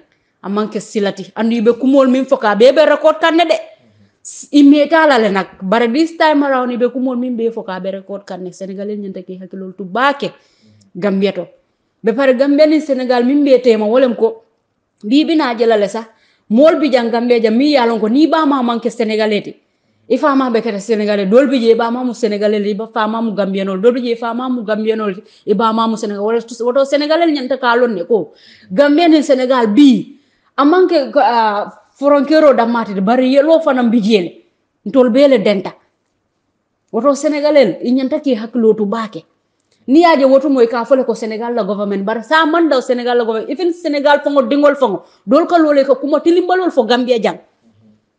amanke silati andu ibe kumol min foka bebe record kanne de imetala le nak bare this time around be ko mon min be foka be record kan Senegal en nyantaki hakilol tu baake Gambia to be pare Gambia ni Senegal min be tema wolem ko bibi na jelale sa mol bi jang Gambia jam mi yalon ko ni ba ma manke Senegalete ifa ma be kete Senegalete dol bi je ba ma mu Senegalete ba fa ma mu Gambianol dol bi je fa ma mu Gambianol e ba ma mu Senegal woto Senegal en nyantaka lon ne ko Gambia ni Senegal bi amanke uh, foronkero damati de bari yelo fanam bijele ntol bele denta woto senegalel inyanta ki haklotu bake ni aje woto moy ka fole ko senegal la government bar sa man daw senegal la government even senegal fongo dingol fongo dol ko lolé ko kuma tilimbalol fo gambia jang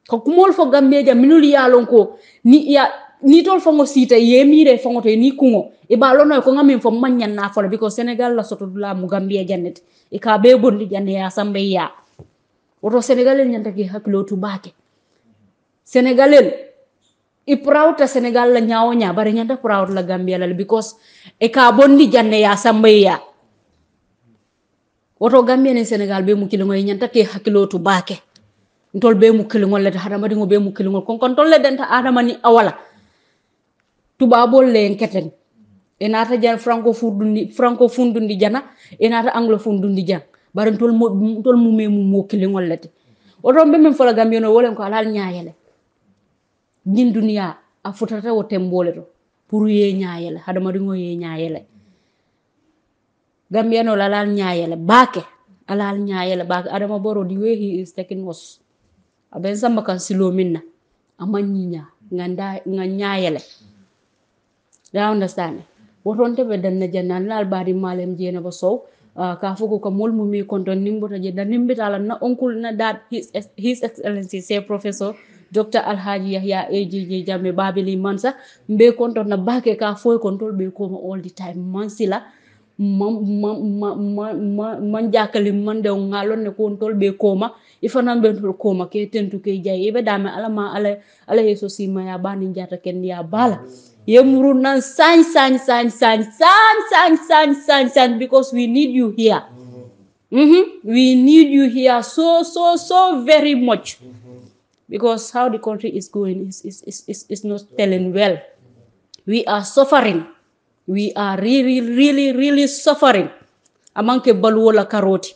ko kumol fo gambia jang minul yalon ko ni ya ni tol fongo sita yemire fongo to ni kungo e ba lono ko ngamin fo manyan na fole because senegal la soto dula mu gambia jannet e ka be bondi janne ya sambe ya woto senegalel nyanta ki haklotu bake senegalel I proud to Senegal la nyaonya bare nyanda proud la Gambia la because e ka bondi janne ya sambeya woto Gambia ne Senegal be mu kilingo nyanta ke hakilotu bake ntol be mu kilingo la hadama dingo be mu kilingo kon kon tolle denta adama ni awala tuba bolle en keten enata jan francophone dundi francophone dundi jana enata anglophone dundi jan bare ntol mo ntol mu memu mo kilingo lati woto be men fola Gambia no wolen ko alal nyaayele nin dunia a futata wotembole do pour ye nyaayele hadama dingo ye nyaayele Gambia no lalal nyaayele baake alal nyaayele baake Adama Barrow the way he is taking us aben samba kan silo minna amanyinya nganda nganyaayele do you understand wotonte be danna jannan lal bari malem JAINABA SOWE ka fuko ko mol mumi konto nimbota je danimbita lan na onkul na dad his his excellency say professor Doctor Alhaji Yahya A J J Jammeh Babili Mansa mbe konto na bake ka foy control be ko all the time mansila man man man jakali man de ngalon ne control be koma ifana be control koma ke tentu ke jay be dame alama ala ala yeso sima ya bani njata ken ya bala yemuru nan san san san san san san san san san because we need you here mhm we need you here so so so very much because how the country is going is, is, is, is, is not telling well. We are suffering. We are really, really, really suffering. Among the baluola karoti.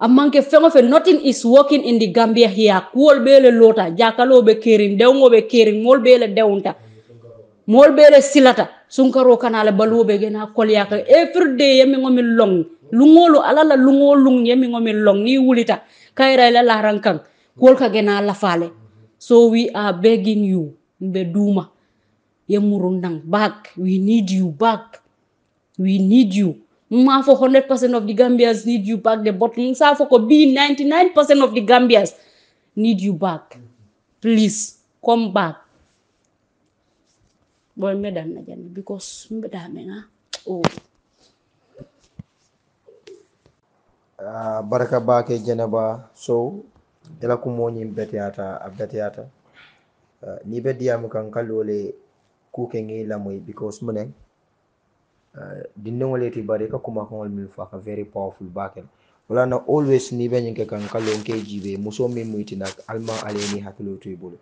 Among the fenomenon, nothing is working in the Gambia here. Kuol bele lota, jakalo be kirin, deungo be kirin, mol bele deunta, mol bele silata, sunkaro kanale baluo be gena kolyaka. Every day yemi ngomi long, lungolo alala lungo lung yemi ngomi long ni wulita. Kaira ila la rankang, kuolka gena la fale. So we are begging you, Mbeduma, Yemurundang, back. We need you back. We need you. Mma for hundred percent of the Gambians need you back. The bottom for be ninety-nine percent of the Gambians need you back. Please come back. Boy, madam, because madam, oh. Uh, Baraka Bake JAINABA SOWE. Ela kumoni mbetiata abdetiata uh, ni bedia mukankalole kukengi lamwe because mune uh, dinongoleti bareka kuma kongol milfaka very powerful baken wala na always ni benyinke kankalo nke jibe musomi muitina alma aleni hakilo tuibulu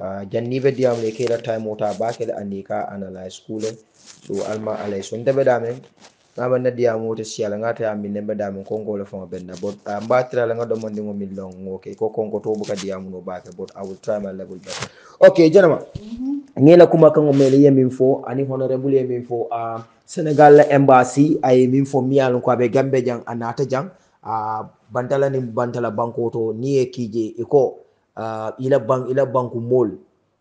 uh, jan ni bedia mle kera time wata bakel anika analyze school so alma alai so ndebedame naba nadia moto siala ngata ya minemba dam kongo le fon benna but ambatra la ngado mondi ngomi long okay ko kongo to buka diamu no bake but I will try my level best okay JAINABA ngela kuma kango mele yeminfo ani honorable yeminfo a Senegal embassy ay minfo mialu ko be gambe jang anata jang a bantala ni bantala banko to niye kije iko ila bank ila banku mol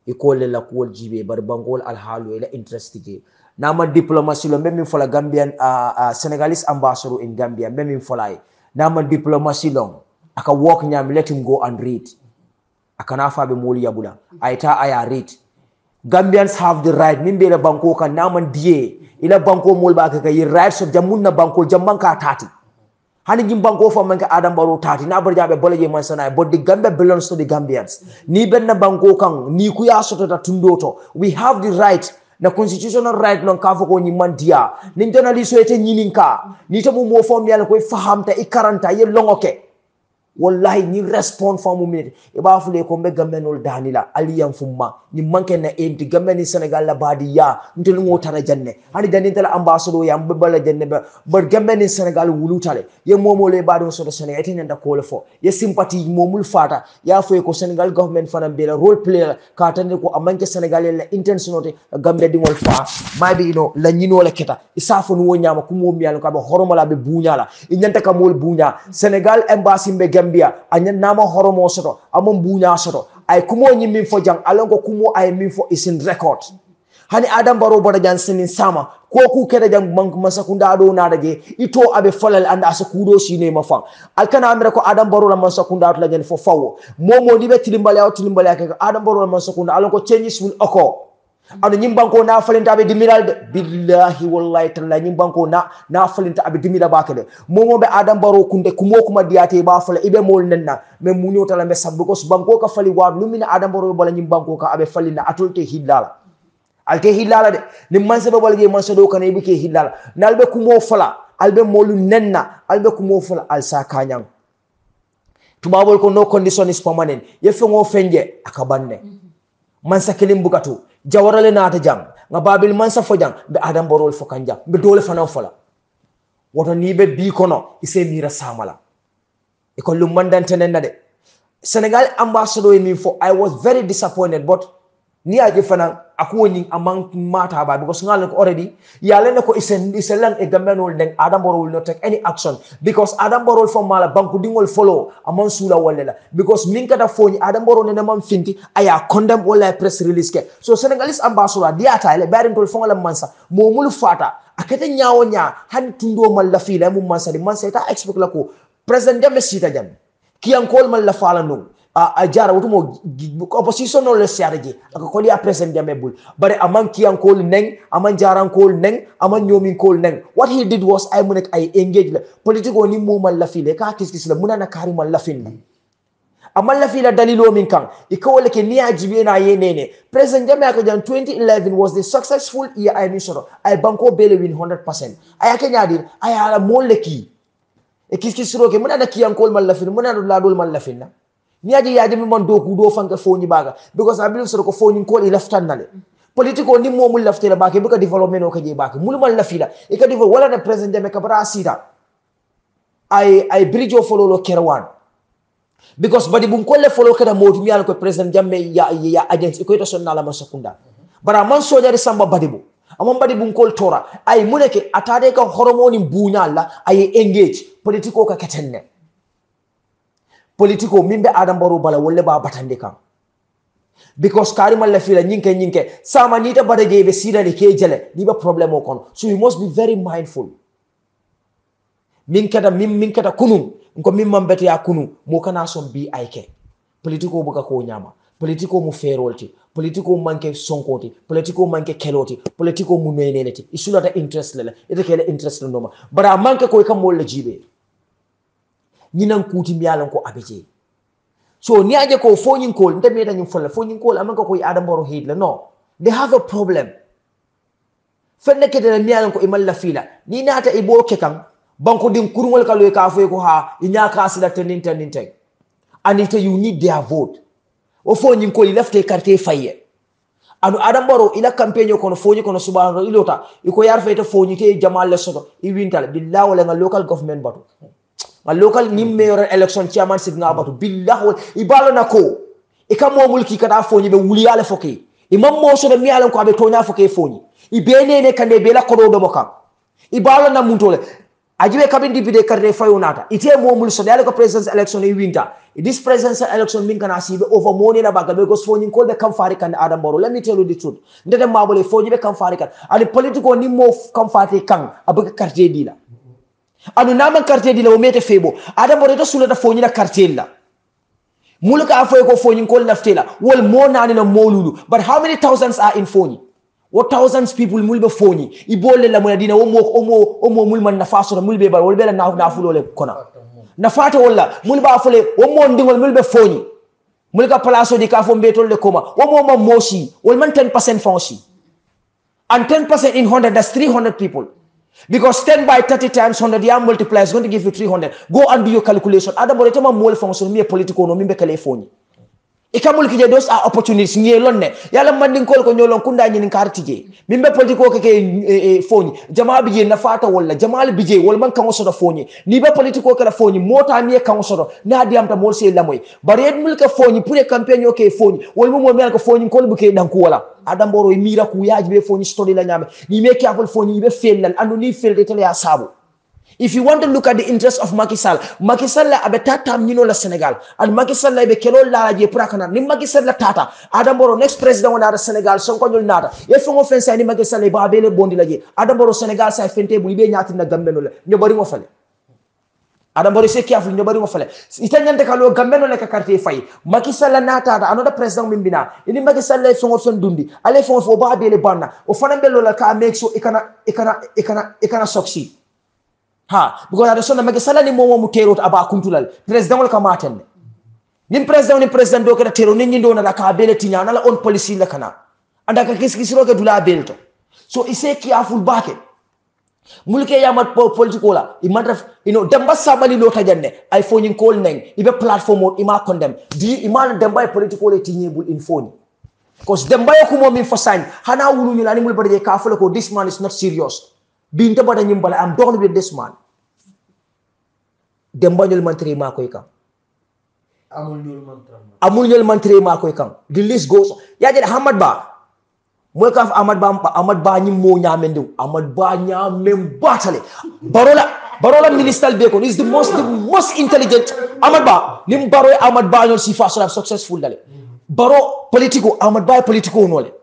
iko le la ko jibe bar bankol al halu ila interest je nama diplomacy lo meme fola Gambian uh, uh, Senegalese ambassador in Gambia meme folai nama diplomacy lo aka walk nyam let him go and read akana fa be moli yabula aita aya read Gambians have the right meme be banko kan nama die ila banko mol ba ka yi rights of jamunna banko jamman ka tati hani jim banko fo man ka Adama Barrow tati na bar jabe bolaje man sanai but the Gambia belongs to the Gambians ni benna banko kan ni ku ya soto ta tundoto we have the right na constitutional right non ka foko ni mandia ni journalist wete nyininka ni to mo fo mi ala ko fahamta e karanta ye longoke wallahi ni respond for mo minute e ba fule ko be gamenol danila aliyam fumma ni manke na e di gameni Senegal la badiya ntel mo tara janne ani janne tala ambassador yam be bala janne be bar gameni Senegal wulutale ye momo le bado so do Senegal eten nda ko le fo ye sympathy momul fata ya fo ko Senegal government fana be la role player ka tan ko amanke Senegal la intentionote gambe di wol fa mabi no la nyino la keta isafon wo nyama ko mom yalla ko be horomala be bunyala e nyanta ka mol bunya Senegal embassy be Gambia anya nama horomo soto amon bunya soto ay kumo nyimin fo jang alongo kumo ay min fo isin record hani Adama Barrow boda jan sinin sama ko ku kede jang bank masakunda do na dage ito abe falal and asakudo sine mafang alkana amre ko Adama Barrow la masakunda la jan fo fawo momo dibe tilimbale o tilimbale ak Adama Barrow la masakunda alongo changes will occur anu nyimbanko na falinta be dimilal de billahi wallahi talla nyimbanko na na falinta be dimila bakade momo be Adama Barrow kunde kumo kuma diate ba fala ibe mol nenna men munyo tala be sabbu ko banko ka fali wa lumina Adama Barrow bala nyimbanko ka abe falina atolte hidala alte hidala de ni manse be bala je manse do kan ibe ke hidala nalbe kumo fala albe molu nenna albe kumo fala alsa kanyang tubabol ko no condition is permanent yefe ngo fenje akabanne mansa kelim bukatu Jawara le naata jang nga babil mansa fo jang be Adama Barrow fo kan jang be dole fana fola woto ni be bi kono ise mira samala e ko lum mandante nen na de Senegal ambassador mi fo I was very disappointed but ni aje fana aku woni among mata ba because ngal ko already ya le ko ise ise lang e gamenol den Adama Barrow will not take any action because Adama Barrow fo mala banku dingol follow amon sula wallela because minka da foni Adama Barrow ne mam finti aya condemn wala press release ke so Senegalese ambassador diata le barin tol fo ngala mansa momul fata akete nyaawo nya han tundo mal la fi la mum mansa di mansa ta expect la ko President Jammeh sita jam ki an kol mal la fala no a jara wutumo opposition no le siarje akakoli a President Jammeh bul bare amam kiyan kol neng amam jaran kol neng amam nyomin kol neng what he did was I munek I engage la politiko ni mo mal la file ka kiskis la munana karima la file amal la file dalilo min kan ikole ke ni ajibe na yenene President Jammeh ka jan twenty eleven was the successful year I misoro I banko bele win one hundred percent ayake nyadir ayala moleki e kiskis roke munana kiyan kol mal la file munana la dol mal la file niaje yaje mi mon do gudo fanka foni baga because I believe so ko foni ko leftan nale politiko ni momul leftela baake buka development o kaje baake mulmal lafila e ka develop wala na President Jammeh kabra sita ay ay bridge o fololo kerwan because badi bum ko le fololo kada modum yalla ko President Jammeh ya ya agents ko international la masakunda bara man sojari samba badibu amon badibum ko tora ay muneke atade kan horomoni bunyalla ay engage politiko ka ketenne politiko mimbe Adama Barrow bala wolle ba batande kan because karima la fila nyinke nyinke sama nita badaje be sida de kejele liba problem o kon so you must be very mindful minkata mim minkata kunu ko mim mambete ya kunu mo kana som bi ayke politiko buka ko nyama politiko mu ferolti politiko manke sonkoti politiko manke keloti politiko mu neneneti isula ta interest lele ite kele interest noma bara manke ko kamol la jibe ninan kuti miyalan ko abeje so ni aje ko fonin ko nda meda nyum fola fonin ko amanka ko Adama Barrow heedla no they have a problem fenne kedela miyalan ko imalla fila ni nata ibo kekan banko din kurngol kaloy ka foy ko ha inyaka asila tenin tenin tek and it you need their vote o fonin ko lefte carte faye anu Adama Barrow ila campaign ko no fonin ko no subhanahu ilota iko yar fayta fonin te jamal le soto i wintal billahi wala local government batu a local nim mayor election chairman signal batu billahu ibalo nako e kamo mulki kada foni be wuli ala foki imam mo so de mialan ko abe tonya foki foni ibene ne kande be la ko do boka ibalo na muntole ajibe kabindi bide karre fayonata ite mo mul so de ko presidential election e winter this presidential election min kana sibe over money na baga be go foni ko de kam fari kan Adama Barrow let me tell you the truth ndede mabole foni be kam fari kan ali political nim mo kam fati kan abe karte dila anu naman quartier di la omete febo Adama Barrow to sula da fonyina quartier la mulka afoy ko fonyin ko laftela wal mo nani na molulu but how many thousands are in Foni what thousands people mulbe Foni ibole la munadina wo mok omo omo mulman nafaso mulbe bar wol be la na fulole kona nafata wala mulba afole wo mondi wol mulbe Foni mulka palaso di ka fo mbetol le koma wo mo mam moshi wol man ten percent fonshi and ten percent in one hundred that's three hundred people. Because ten by thirty times one hundred, yeah, multiplies is going to give you three hundred. Go and do your calculation. Other body, I'm more function. Me a political, no me be telephone. Ikamulkije those are opportunities. Ni elone. Yala manding call ko nyolong kunda ni nkartije. Me be political keke phone. Jamal bije na fata wala. Jamal bije walman kangoso da phone. Ni be political kala phone. Mota ni kangoso da. Na diam ta molse elamoi. Barred mulka phone. Pure campaign yoke phone. Walmu mo me alko phone call buke dankuala. Adama Barrow mira ku yaji be phone story la nyame. Ni make apple phone. Ni be fail la. Anu ni fail de tele ya sabu. If you want to look at the interests of Macky Sall, Macky Sall la abe tata mnino la Senegal. And Macky Sall la ibe kelo la je prakana. Ni Macky Sall la tata. Adama Barrow next president wana Senegal. Sonko nyol nata. Yefu ngofen sa ni Macky Sall la iba abele bondi la je. Adama Barrow Senegal sa fente bulibe nyati na gambeno la. Nyobari mwafale. Adama Barrow se kiafu nyobari mwafale. Itanyante kalo gambeno la kakarte fai. Macky Sall la nata. Another president mimbina. Ili Macky Sall la ifu ngofen dundi. Ale ifu ngofen oba abele bana. Ofanambelo la ka make sure ikana, ikana, ikana, ikana succeed. Ha, because I don't know Macky Sall ni momo mutero aba kuntulal president ka maten ni president ni president do ka tero ni nyindo na ka beleti nyana la on policy la kana anda ka kis kis roke dula belto so ise kiaful bake mulke yamat politiko la imatraf you know Demba Sabali lo tajanne ay foni call neng ibe platform ima condemn di iman Demba politiko le tinyebul in foni because Demba yakumo min fosan hana wulu ni la ni mul bade ka fala ko this man is not serious being the body nimble, I'm done with this man. Dembanul mantri makoikam. Amunul mantra. Amunul mantri makoikam. The list goes on. Yajid Ahmad Ba. Mwekaf Ahmad Ba Ahmad Ba ni mo nyamendu. Ahmad Ba nyamem batale. Barola Barola Minister Bacon is the most the most intelligent. Ahmad Ba. Nim Baro Ahmad Ba nol sifa so successful dale. Baro politico Ahmad Ba politico nole.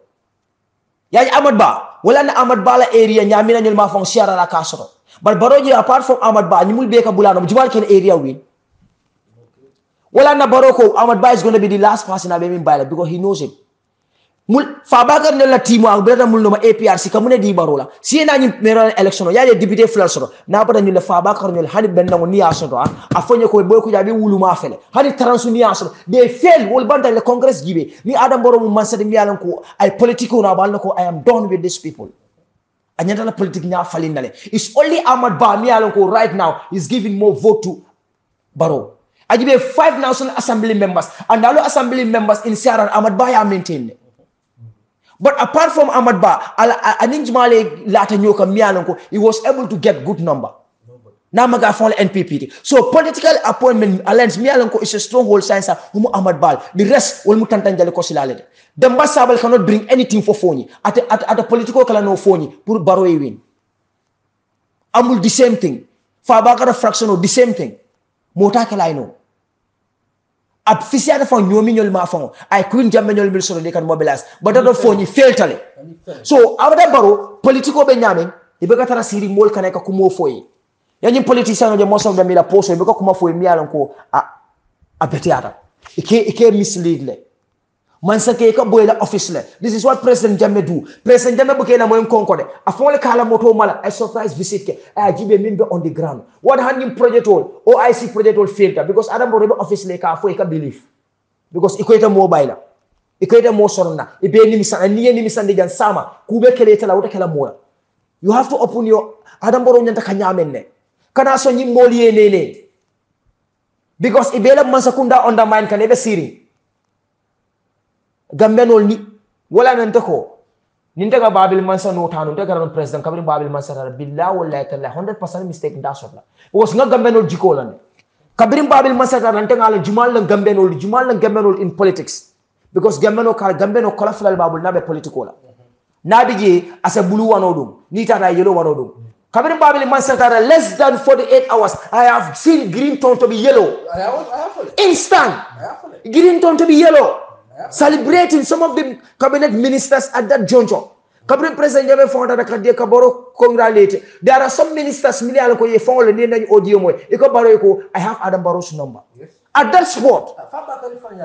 Yaj Ahmad Ba. Wala na Ahmad Ba la area nyamina nyol ma fonsiara la kasoro but baroji apart from Ahmad Ba nyimul beka bulano jibal ken area win wala na baroko Ahmad Ba is going to be the last person I be min bala because he knows him mul fa bagar ne la timo ak beta mul no ma A P R C kamune di barola si na nyim meron election ya député fleur soro na bata ni la fa bagar ne hani ben no ni asodo a fonyo ko Boy Kujabi wulu ma fele hani transu ni asodo they fail wol banta le congress gibe ni Adam Barrow mu mansade mi yalan ko ay politiko na bal ko I am done with these people anyata la politique nya falin dale it's only Ahmad Ba mi yalan ko right now is giving more vote to Barrow ajibe five thousand assembly members and all assembly members in Sierra Ahmad Ba ya maintain. But apart from Ahmad Ba, Aninjmale Lata Nyoka Mialonko, he was able to get good number. Namaga for N P P. So political appointment alliance Mialonko is a stronghold science Humu Ahmad Ba. The rest will mutantanjale kosilale. Demba Sabali cannot bring anything for Foni. At at at a political kalano Foni, put Barrow win. Amul the same thing. Fabakara fraction of the same thing. Motakalaino. Abficiada for Yominol Mafon, I couldn't Jamminol Milson, they can mobilize, but that of Foni failed. So, Ahmad Barrow, political Benjamin, the Begatana Siri Mol Kaneka Kumo Foy. Yan politician of the most of the Mila Post, and Bekakuma for Mialanko a Petiata. It came misleadingly. Mansakeka Boyla officer. This is what President Jammeh do. President Jammeh became a Moen Concord. A Fole Kalamoto Mala, a surprise visit, I give a member on the ground. What handing project all, O I C project all failed because Adam Borrell office like a Foika belief. Because equator mobile, equator more sorona, a Benimisan, and near Nimisan Sama, Kubekelator, Kalamora. You have to open your Adam Borrell Kanyamene. Kanaso Nimoli Nene. Because Ibela Mansakunda undermine can never see. Gambenol ni wala nantako nintaga babil mansa no tanu taga ran president kabri babil mansa ra billah wallahi taala one hundred percent mistake da sotla was nga gambenol jikolan kabri babil mansa ra nantanga la jumal la gambenol jumal la gambenol in politics because gambeno ka gambeno kolafal babul nabe political la nabiji asa bulu wanodum ni tata yelo wanodum kabri babil mansa ra less than forty-eight hours I have seen green tone to be yellow instant green tone to be yellow. Celebrating some of the cabinet ministers at that juncture. Cabinet President Jammeh found that Kadia Kaboro congratulated. There are some ministers Milialko ye found the name Odiomo. Eko Baroko, I have Adam Barrow's number. Yes. At that spot,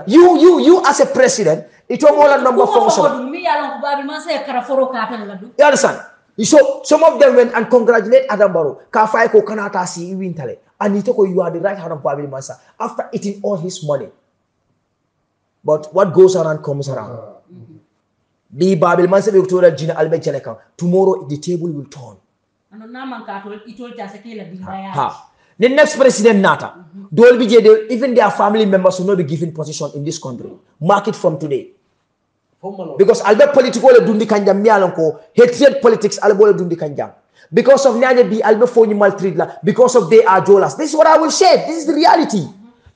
you you you as a president, it was all a number function. You understand? So some of them went and congratulate Adam Barrow. Kafaiko Kanata si Wintale. And Itoko, you are the right hand of Babil Mansa after eating all his money. But what goes around comes around. Be Babel Mansa Victoria Gina Albert Jelekam. Tomorrow the table will turn. The next president Nata. Even their family members will not be given position in this country. Mark it from today. Because Albert political dundi kanjam mialonko hatred politics albole dundi kanjam. Because of Nyanya B Albert Foni maltreatla. Because of they are Jolas. This is what I will say. This is the reality.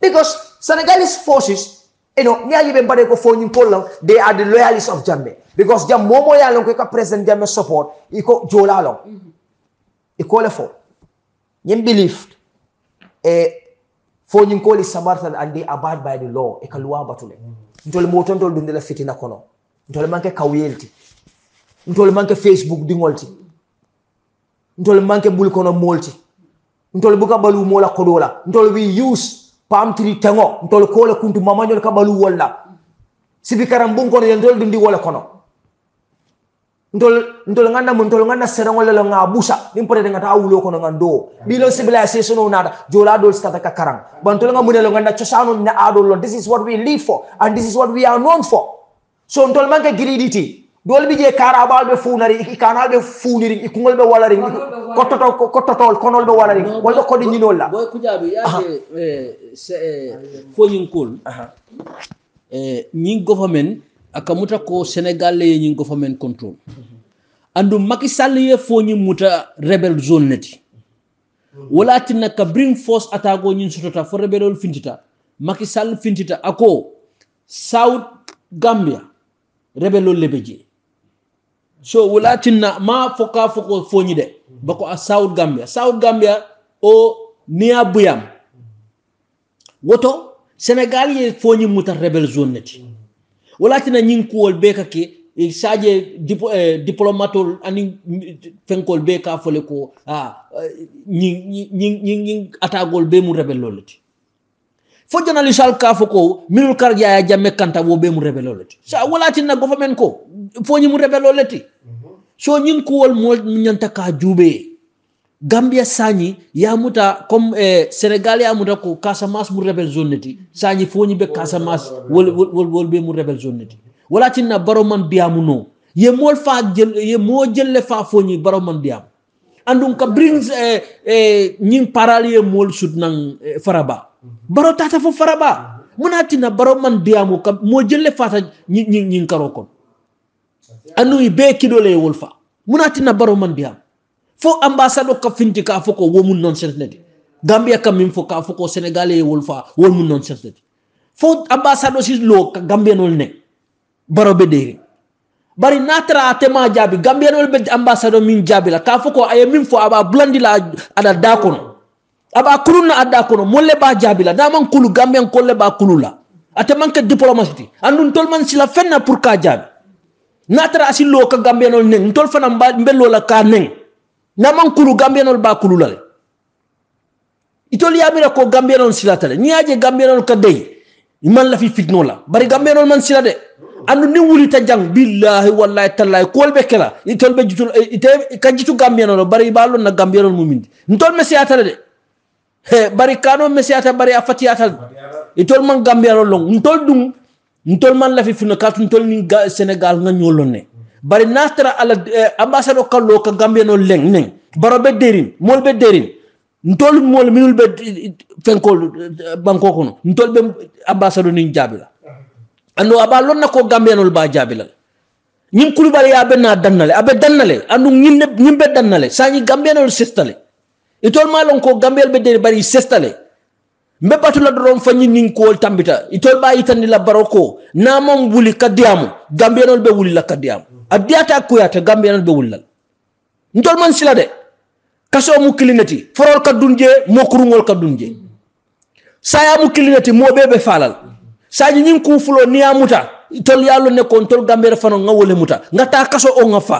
Because Senegalese forces. You know, they are the loyalists of Jammeh. Because Jamomo Yalong, President Jammeh support, Iko Jolalong. Iko Lefo. Yem believed eh, Foni nkoli Samaritan and they abide by the law. Ekaluwa batule. Ntole moto ntole dundela fitina kono. Ntole manke kawiyelti. Ntole manke Facebook dingolti. Ntole manke bulkono molti. Ntole buka balu mola kodola. Ntole we use palm tree tengo. Ntole kole kuntu mamanyo kabalu wala. Sibikarambung kono ntole dundi wala kono. Ntol ntol ngana muntol ngana serang wala nga abusa nimpore de ngata awulo kono ngando below civilization onada jola dol stata karang bantol nga munelo ngana chosanu na adol. This is what we live for and this is what we are known for. So ntol manke griditi dol bije karabal be funari ikanal be funiri ikungol be wala ring kototol kototol konol be wala ring wala ko di nyinola Boy Kujabi yaade eh Foni nkul eh ning government akamuta ko Senegal le ñi government control andu Macky Sall ye Foni muta rebel zone neti wala tinna ka bring force atago ñi sotota fo rebelol fintita Macky Sall fintita ako South Gambia rebelol lebeje so wala tinna ma foka foko Foni de bako a South Gambia South Gambia o niya buyam woto Senegal ye Foni muta rebel zone neti wala tina ñing ko beka ke saaje diplomato ani fenkol beka fole ko ah ñing ñing ñing atagol be mu rebel lolati fo journalist al ka foko minul kar Yaya Jammeh kanta wo be mu rebel lolati sa wala tina government ko fo ñi mu rebel lolati so ñing ko mo ñanta ka jube Gambia sañi yamuta comme Senegal yamuta ko Casamance mu rebel zone neti sañi Foni be Casamance wol wol wol be mu rebel zone neti wala tinna baroman biamuno ye mol fa jël ye mo jëlle fa Foni baroman biam andum ka brings ñing paralier mol sud nang faraba baro tata fo faraba munatina baroman biamu ka mo jëlle fa ñing ñing karo kon anuy be kidole wol fa munatina baroman biam fo ambassadeur ka finti ka foko wo mun nonsense neti Gambia ka min fo ka foko Senegalais wol fa wo mun nonsense neti fo ambassadeur si lo ka gambianol ne baro be deere bari natra tema jabi gambianol be ambassadeur min jabi la ka foko ay min fo aba blandi la ada dakono aba kuluna ada kono molle ba jabi la da man kulu gambian kolle ba kulula ateman ka diplomatie andun tolman si la fenna pour ka jabi natra si lo ka gambianol ne tol fana mbello la ka ne naman kulu gambianol ba kululale itoli amira ko gambianol silatale niaje gambianol ka dey man la fi fitno la bari gambianol man silade andu ni wuri ta jang billahi wallahi tallahi kolbe kala itolbe jitul ite ka jitu gambianol bari balon na gambianol mumindi ntol me siatale de he bari kano me siata bari afati atal itol man gambianol long ntol dum ntol man la fi fitno kat ntol ni Senegal nga ñolone bari natra ala ambassadeur kallo ka gambianol leng neng baro be derin mol be derin ntol mol minul be fenkol banko kono ntol be ambassadeur ni jabila ando abalon nako gambianol ba jabila ñim kulubal ya be na danale abe danale andu ñim ñim be danale sañi gambianol sestale itol malon ko gambiel be der bari sestale mbe batula dorom fañi ñing ko tambita itol bayi tandi la baroko na mom wuli kadiamu gambianol be wuli la kadiamu adiata kuyata gambianol be wulal ntol man sila de kaso mu kilinati forol ka dunje mokurungol ka dunje saya mu kilinati mo bebe falal sañi ñing ko fulo niamuta tol yallo ne kon tol gambier fano nga wole muta nga ta kaso o nga fa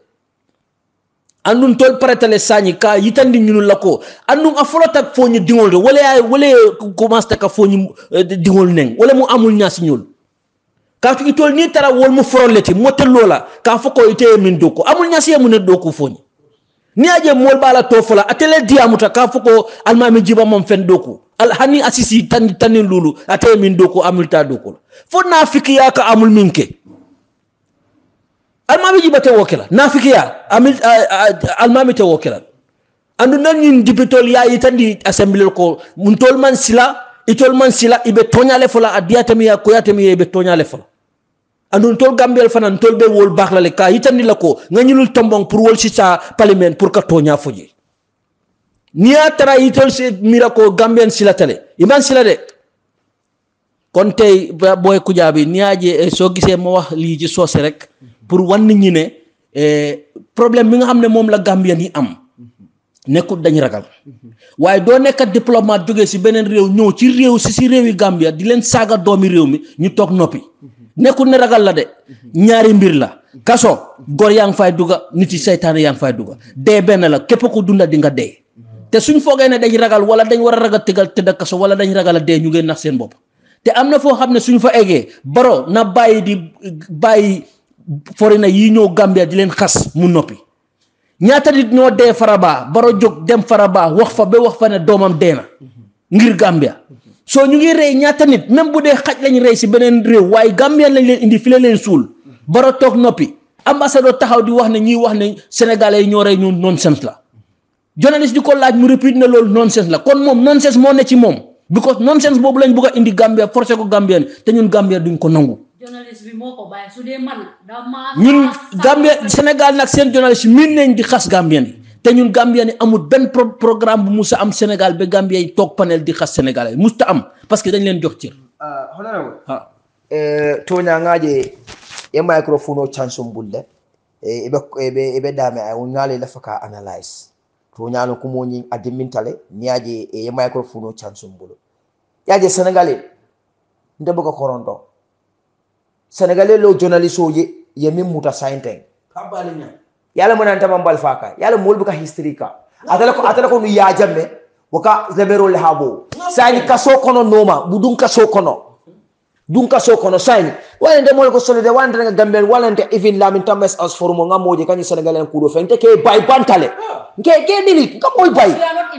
andu tol pretale sañi ka yitandi ñunul lako andu afolo tak Foni dingol de wala ay wala commence tak Foni dingol neng wala mu amul ñaasi ñul katu itol ni tara wol mu foroleti motel lola ka foko ite min doko amul ñaasi mu ne doko Foni ni aje mol bala tofola atele diamuta ka foko almami jiba mom fen doku alhani asisi tan tan lulu atay min doku amulta doku fo nafiki ya ka amul minke almami jiba te wokela nafiki ya amul almami te wokela andu nan ñin dipitol yayi tandi assemblée ko mun tol man sila itol man sila ibe tonya le fola adiyatami ya koyatami ibe tonya le fola andun tol gambel fanan tol be wol bax la le ka yitandi la ko ngañul tombong pour wol ci sa parlement pour ka tonya foji niya tara itol se mirako gamben sila tale iman sila de kon tay Boy Kujabi niya je so gisee mo wax li ci soose rek pour wan ñi ne problème mi nga xamne mom la gambien yi am nekut dañ ragal waye do nek diplomate joge ci benen rew ñew ci rew ci ci rewi Gambia di len saga doomi rew mi ñu tok nopi nekut ne ragal la de ñaari mbir la kasso gor yang fay duga niti shaytan yang fay duga de ben la kep ko dunda di nga de te suñ fogé ne dañ ragal wala dañ wara ragal tegal te da kasso wala dañ ragal de ñu ngeen nax seen bop te amna fo xamne suñ fa égué Barrow na bayyi di bayyi foreigner yi ñew Gambia di len xass mu nopi ñaata nit ñoo dé faraba Barrow jog dem faraba wax fa be wax fa ne domam déna ngir Gambia so ñu ngi réy ñaata nit même bu dé xaj lañ réy ci benen réew way Gambia lañ leen indi fi leen sul Barrow tok nopi ambassadeur taxaw di wax ne ñi wax ne sénégalais ñoo réy ñun nonsense la journaliste diko laaj mu repeat na lool nonsense la kon mom nonsense mo ne ci mom because nonsense bobu lañ bëgg indi Gambia forcer ko Gambien té ñun Gambia duñ ko nangu journalist bi moko baye sudé man dama ñun Gambia Sénégal nak sen journalist min nañ di xass Gambien té ñun Gambien amul ben programme bu musa am Sénégal be Gambien yi tok panel di xass sénégalais musta am parce que dañ leen jox ci euh honorable ha euh toña ngaaje e microphone chance mbulde e be be dame ay ñalé la faka analyse toña no ko mo ñi adimintale ñaaje e microphone chance mbulo yaaje sénégalais ndebe ko korondo Senegalese lo journalisto ye yemi muta sainteng kabali nya yalla mo nanta bambal faka yalla mol buka history ka atala ko atala ko nu ya jamme waka zebero le habo saini kaso kono noma budun kaso kono dun kaso kono saini walende mol ko solo de wandre nga gambel walende even Lamin Tamba Oxford mo ngamoje kanyi Senegalese kudo fente ke bay bantale ke ke dili ka moy bay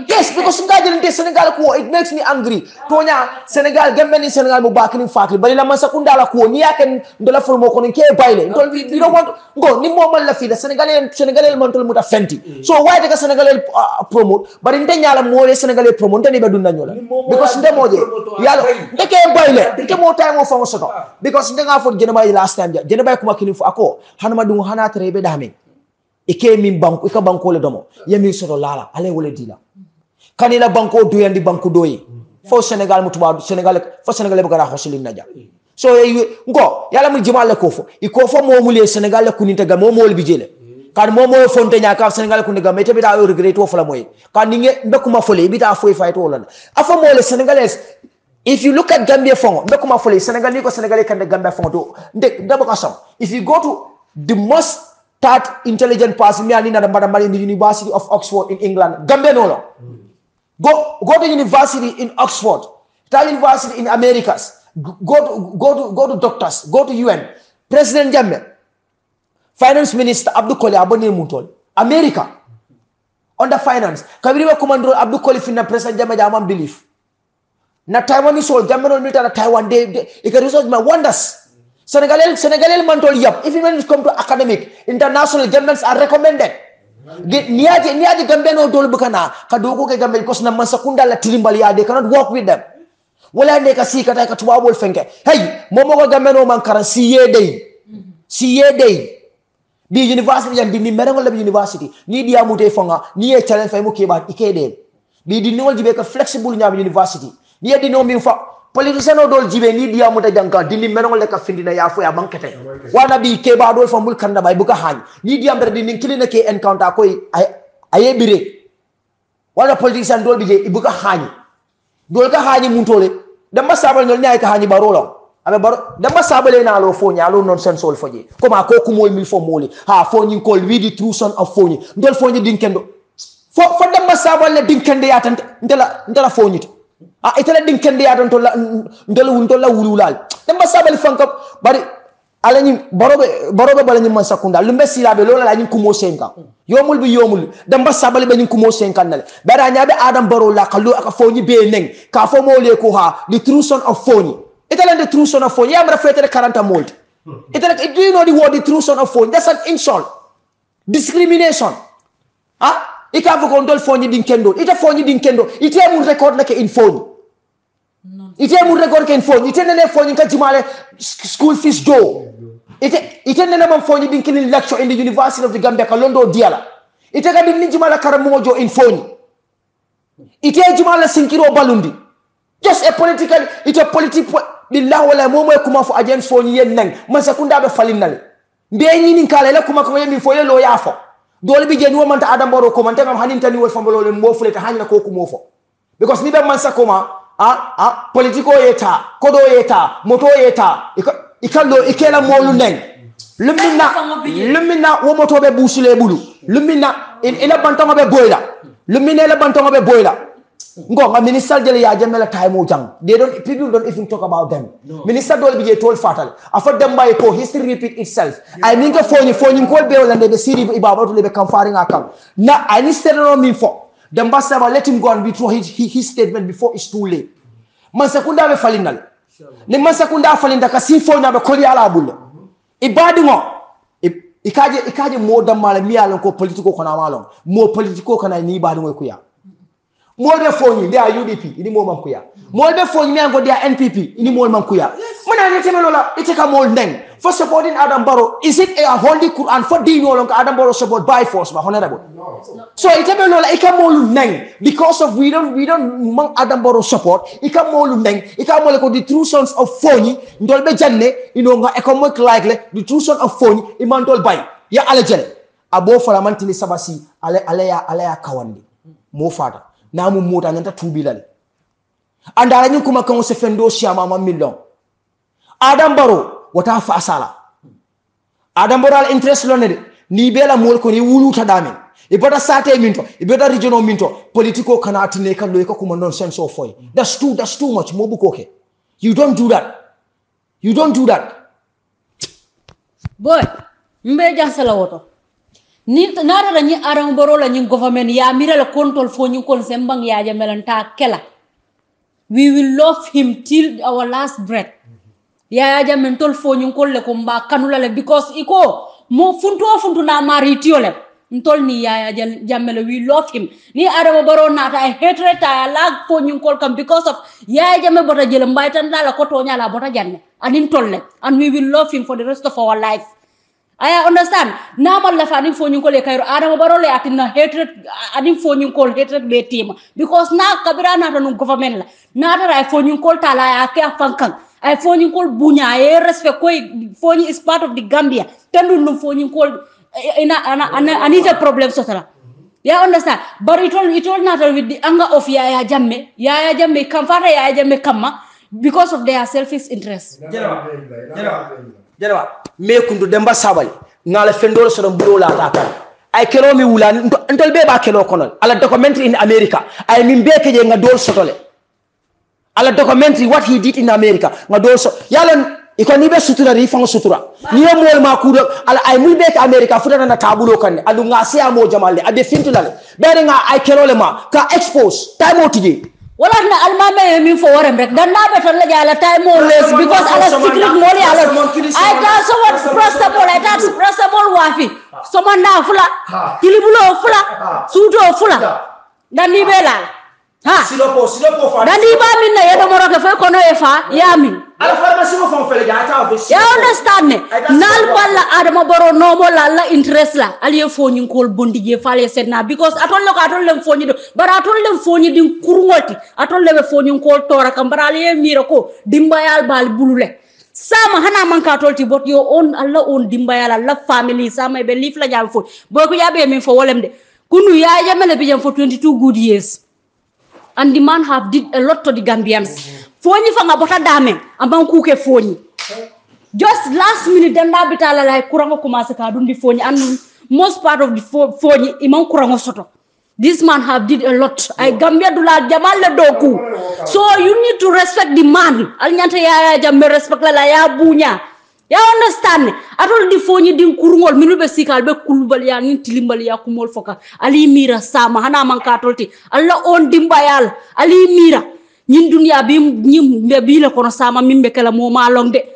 yes because ngajel nte Senegal ko it makes me angry tonya Senegal gambeni Senegal mo bakini fakli bari la man sakunda la ko ni yaken ndola fol mo ko ni ke bayle ndol bi do want go ni mo man la fi da Senegal Senegal man tol muta fenti so why de Senegal promote bari nte nyala mo le Senegal promote ni be dun na ñola because ndemoje yalla de ke bayle ke mo tay mo fa mo soto because ndanga fon jenaba last time jenaba ko makini fu ako hanama dum hanata rebe dame ike min banko ika banko le domo yemi soto lala ale wole dila kanila banko do yandi banko doyi fo Senegal mutuba Senegal fo Senegal be gara hoselim naja so ngo yalla mu jimale ko fo iko fo momule Senegal ko ninta ga momol bi jele kan momo fonte nyaka Senegal ko ninga mete bi da regret wo fala moy kan ninge mbekuma fole bi da foy fayto wala afa mole Senegalese if you look at Gambia fongo mbekuma fole Senegal ni ko Senegal kan Gambia fongo ndek dabo ka sam if you go to the most that intelligent person, me and in the University of Oxford in England. Gambia no law. Go go to university in Oxford. That university in Americas. Go to go to go to doctors. Go to U N. President Jammeh, Finance Minister Abdou Koli Abone Mutol. America under finance. Kabiriwa Commander Abdou Koli finna President Jammeh Jamam belief. Na Taiwan is all Jammeh no military Taiwan. They they it can result my wonders. Senegalese Senegalese man told yap. Even when it comes to academic, international journals are recommended. Niyaji niyaji Gambian no dole bukana. Kaduko ke Gambian because na masakunda la tilimbaliya they cannot work with them. Wala ne kasi kata katuwa wol fenke. Hey, momo ko Gambian no man karan C A day, C A day. Bi university yan bi ni merengol bi university. Ni dia mute fonga ni e challenge fay mu keba ike day. Bi di nol jibe ka flexible nyam university. Ni e di no mi fa. Politician odol jibe ni dia muta janka dindi menol le ka findina ya fo ya bankete wana bi ke ba do famul kanda bay buka han ni dia mbere dindi kilina ke encounter koy aye bire wala politician dol bije buka hani dol ka hani mun tole dama sabal no nyaay ka hani Barrow law abe Barrow dama sabale na lo fo nyaalo non sen sol foje koma ko ko moy mil fo moli ha fo nyi ko wi di true son of fo nyi dol fo nyi dinkendo fo fo dama sabale dinkende ya tan ndela ndela fo nyi ah itela dinkende ya don to ndelu won to la wululal dama sabal fankop bari alañi borobe borobe balañi man sakunda lu messi labe lola lañi ko mo cinquante yomul bi yomul dama sabal be ñi ko mo cinquante nal bara ñabe Adama Barrow la xalu ak Foni be neng ka fo mo le ko ha the true son of Foni itela the true son of Foni am rafetele quarante mold itela do you know the word the true son of Foni that's an insult discrimination ah ika fo ko ndol Foni dinkendo ita Foni dinkendo ite mu record la ke in Foni non ite murre gorken foni ite nene foni ka jimale school fees do ite ite nene man foni din kin lecture in the University of the Gambia ka Londo diala ite ka din ni jimala karamojo in foni ite jimala sinkiro balundi just a political it's a political billahi wala momo kuma fu agent foni yen nang man sakunda be falinale be nyini kala la kuma ko yemi fo yelo yafo dole bi jeni womanta Adama Barrow ko man tan hanin tan wol fambolo le mo fuleta hanna ko ko mo fo because ni be man sakoma ah ah politico yeta kodo yeta moto yeta ikalo ikela molu neng lumina lumina wo moto be busule bulu lumina ila bantama be boyla lumina ila bantama be boyla ngo minister jele ya jamela time o jang they don't people don't even talk about them no. Minister dole be told fatal afa dem bay ko history repeat itself I think foni foni ko be wala be siri ibabatu le be kam faring akam na I need to know me for the ambassador, let him go and withdraw his, his statement before it's too late. Mansakunda be falinal. Ne mansakunda falinda kasi fona be koli ala bulle. Ibadimo. Ikaje ikaje mo damala mi alon ko politiko kona malon. Mo politiko kana ni ibadimo kuya. Mo be foni they are U D P, ini mo man kuya. Mo be foni me go they are N P P, ini mo man kuya. Mona ne temelola iteka mo ndeng. For supporting Adama Barrow, is it a holy Quran for Dino long Adama Barrow support by force, my honorable? No. So it can neng because of we don't we don't among Adama Barrow support, it can neng, it can like the true sons of Foni, Ndolbe Janne, you know, economic likely, the true son of Foni, Imantol Bay, Ya Alejele, Abo Faramantili Sabasi, Ale Alea Alea Kawandi, Mo Father, Namu Mota and two billion. And I knew Kumakon Sefendo Siama Milon. Adama Barrow. Wata fa asala Adama Barrow interest lonede ni bela mol ko ni wuluta damen e bada sate minto e bada regional minto political cannot ne kan loy ko kuma nonsense of foy that's too that's too much mobu koke you don't do that you don't do that boy mbe jassala woto ni narara ni Adama Barrow la ni government ya mirala control fo ni kon sembang ya jamelanta kela we will love him till our last breath. Ya ya mentol fonyun ko le ko mba kanula le because iko mo funtu funtu na maritio le ntol ni ya ya jammele we love him ni Adama Barrow na ta hatred ta lag fonyun ko kam because of ya ya jamme bota jele mbay tan la ko to nyala bota janne anin tol le and we will love him for the rest of our life. I understand na mal la fani fonyun ko le kayro Adama Barrow le atina hatred anin fonyun ko hatred be team because na kabira na tanu government la na ta fonyun ko ta la ya ka fankan I phone called Bunya, I respect phone is part of the Gambia. Tendulum phone called another problem, Sotara. You understand? But it all it all not with the anger of Yaya Jammeh. Yaya Jammeh come for Yaya Jammeh come because of their selfish interest. Jerawa, Jerawa, Jerawa. Me kundu demba sabali. Nala fendol sorom buola ataka. I kelo mi ulan. Ntol be ba kelo konol. Ala documentary in America. I mean be keje ngadol sotole. Ala documentary what he did in America ngadoso yalan ikoni be sutura ri fango sutura niya mol ma kudo ala ay mulbe America fudana na tabulo kan adu ngase amo jamalle abe fintulale bere nga ay kelole ma ka expose time otije wala na almame mi fo warem rek dan na betal la jala time less because ala secret moli ala I thought so what possible I thought possible wafi so man na fula kilibulo fula suto fula dan ni bela ha silopo silopo fa dani ba min na yedo moroke fe kono e fa yami ala pharmacie mo fon fele ja ta obis ya understand nal balla Adama Barrow no mo la interest la aliye foni ko bondi je fale sedna because atol lako atol lem foni do bara atol lem foni din kurngoti atol lem foni ko tora kam bara aliye mirako dimbayal bal bulule sama hana man ka tolti bot yo on alla on dimbayal la family sama be lif la jam fo Boy Kujabi min fo wolem de kunu ya jamele bi jam fo twenty-two good years. And the man have did a lot to the Gambians. Foni fanga bota dame, amban kuke foni. Just last minute, then na bitala like kurango kumase kadundi foni, and most part of the foni imam kurango soto. This man have did a lot. I Gambia dula jamal le doku. So you need to respect the man. Alnyante ya jamme respect la ya bunya. You understand? Atol di foni din kurungol minu be sikal be kulubal ya ni tilimbal ya kumol foka ali mira sama hana man ka tolti alla on dimbayal ali mira nyin dunya bi nyim be bi la kono sama mimbe kala mo malong de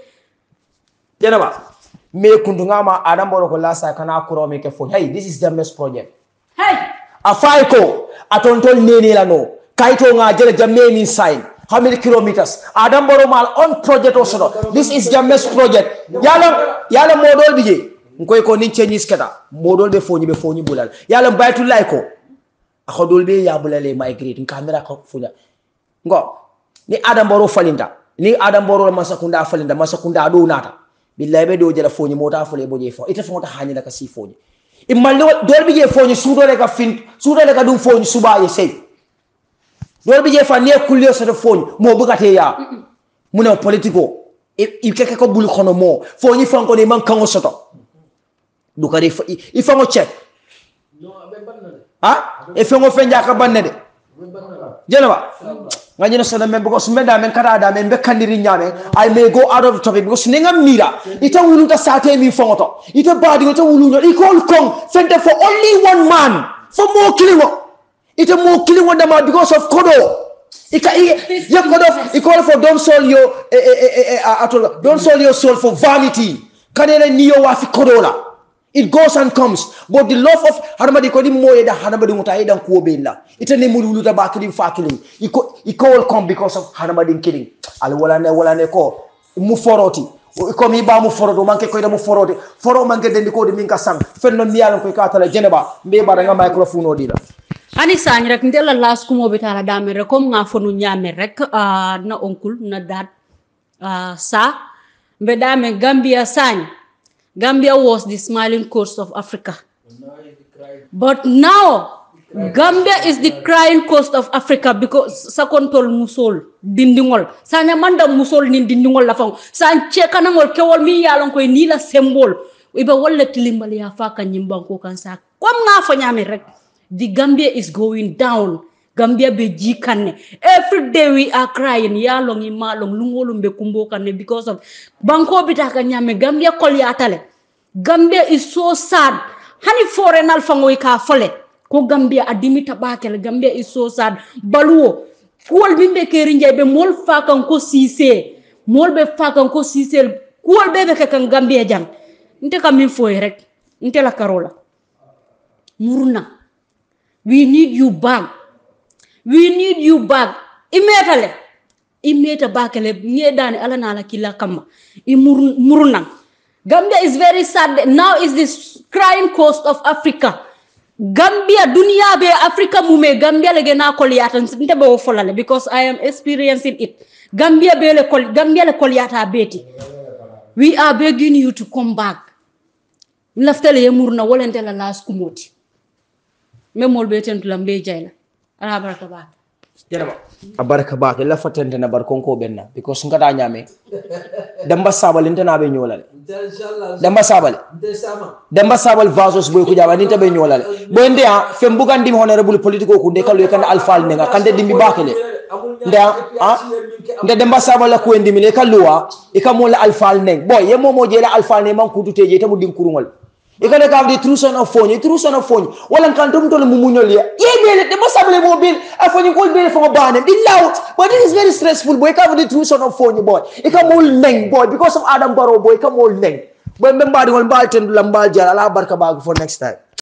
jenaba me kundunga ma Adama Barrow ko lasa kana kuromi ke foni hey this is the mess project hey afaiko atol tol nene la no kaito nga jere jamme min sign how many kilometers? Adam Barrow mal on project also. This is Jammeh's project. Yala yala model bije. Nko iko ni Chinese keda model be Foni be Foni bulal. Yala mbaya tu like ko. Akodol be ya bulale migrate. Nkamera kufula. Ngo ni Adam Barrow falinda. Ni Adam Barrow masakunda falinda masakunda adu nata. Billahi be doje la Foni mota fule boje fo. Ita fo ta hanyala ka si Foni. Imalo dolbije Foni sudo le ka fin sudo le ka du Foni suba ye sei. Don't be if I near Kulios on the phone, more Bugatea, Muno Politico. If Kekako Bulukono more, for you found on a man Kangosoto. Look at it if I'm a check. Ah, if I'm offended, I can ban it. Genova, when you said a member because Madame and Carada and Becandirian, I may go out of the topic because Ninga Mira, it will look at Satemi Foto. It's a body, it will look equal Kong, center for only one man, for more clear. It's a more killing one man because of Kodo. It called for don't sell your eh, eh, eh, eh, don't sell your soul for vanity. It goes and comes. But the love of Hanabadi Kodi Moe da Hanabadi Mutaida Kuobela. It's a Nimuluta Bakilim Fakilim. It called come because of Hanabadin killing. Alwalane Walaneko Muforoti. Komi ba mu forodo manke koy da mu forode foro manke den ko de minka sang fenno miyalo koy ka tala jeneba be ba nga microphone odila anisa ni rek ndel las kumo betala dame rek kom nga fonu nyame rek na onkul na dat sa be dame Gambia sañ Gambia was the smiling coast of Africa but now Gambia is the crying coast of Africa because sakon tol musol dindingol sanya manda musol nin dindingol la fang san chekana ngol kewol mi yalon koy ni la symbol iba wala tilimbal ya faka nyimban ko kan sa kom nga fa nyame rek the Gambia is going down Gambia be jikanne every day we are crying yalon yi malon lungolum be kumbo kanne because of banko bitaka nyame Gambia kol ya tale Gambia is so sad hani foreign alfangoy ka fole ko Gambia adimita bakel Gambia is so sad baluo kuol bimbe kerinje be mol fakan ko sise mol be fakan ko sise kuol be be kan Gambia jam nte kam min foy rek nte la karola muruna we need you back we need you back imetale imeta bakele niedani ala na la kila kama imuruna Gambia is very sad now is this crying coast of Africa Gambia, dunia be Africa mume Gambia legena koliata nte be ofolale because I am experiencing it. Gambia be le kol Gambia le koliata beti. We are begging you to come back. Laftele yemurna walente la las kumoti. Memol beten tulambe jaila. Ala baraka ba. Jaraba. Abaraka ba la fatente na barkonko benna because ngata nyame. Damba sabal intana be nyolale. Damba sabal. Damba sabal versus BOY KUJABI nita be nyolale. Bo ndia fembugan dim honorable political ku ndeka lo kan alfal nga kan de dimbi bakele. Ndia ah ndia damba sabal la ku ndimi le kalluwa e ka mola alfal neng. Boy ye momo jela alfal ne man ku duteje tabu dim kurungol. E ka le ka de true son of Foni, true son of Foni. Wala kan dum tole mu munyol ye. Ye bele damba sabal mo bel afoni ko bele fo banem. Be loud. But this is very stressful boy. Ka de true son of Foni boy. E ka mol neng boy because of Adam Barrow boy. E ka mol neng. But remember the one ball ten lambal jala la barka bag for next time.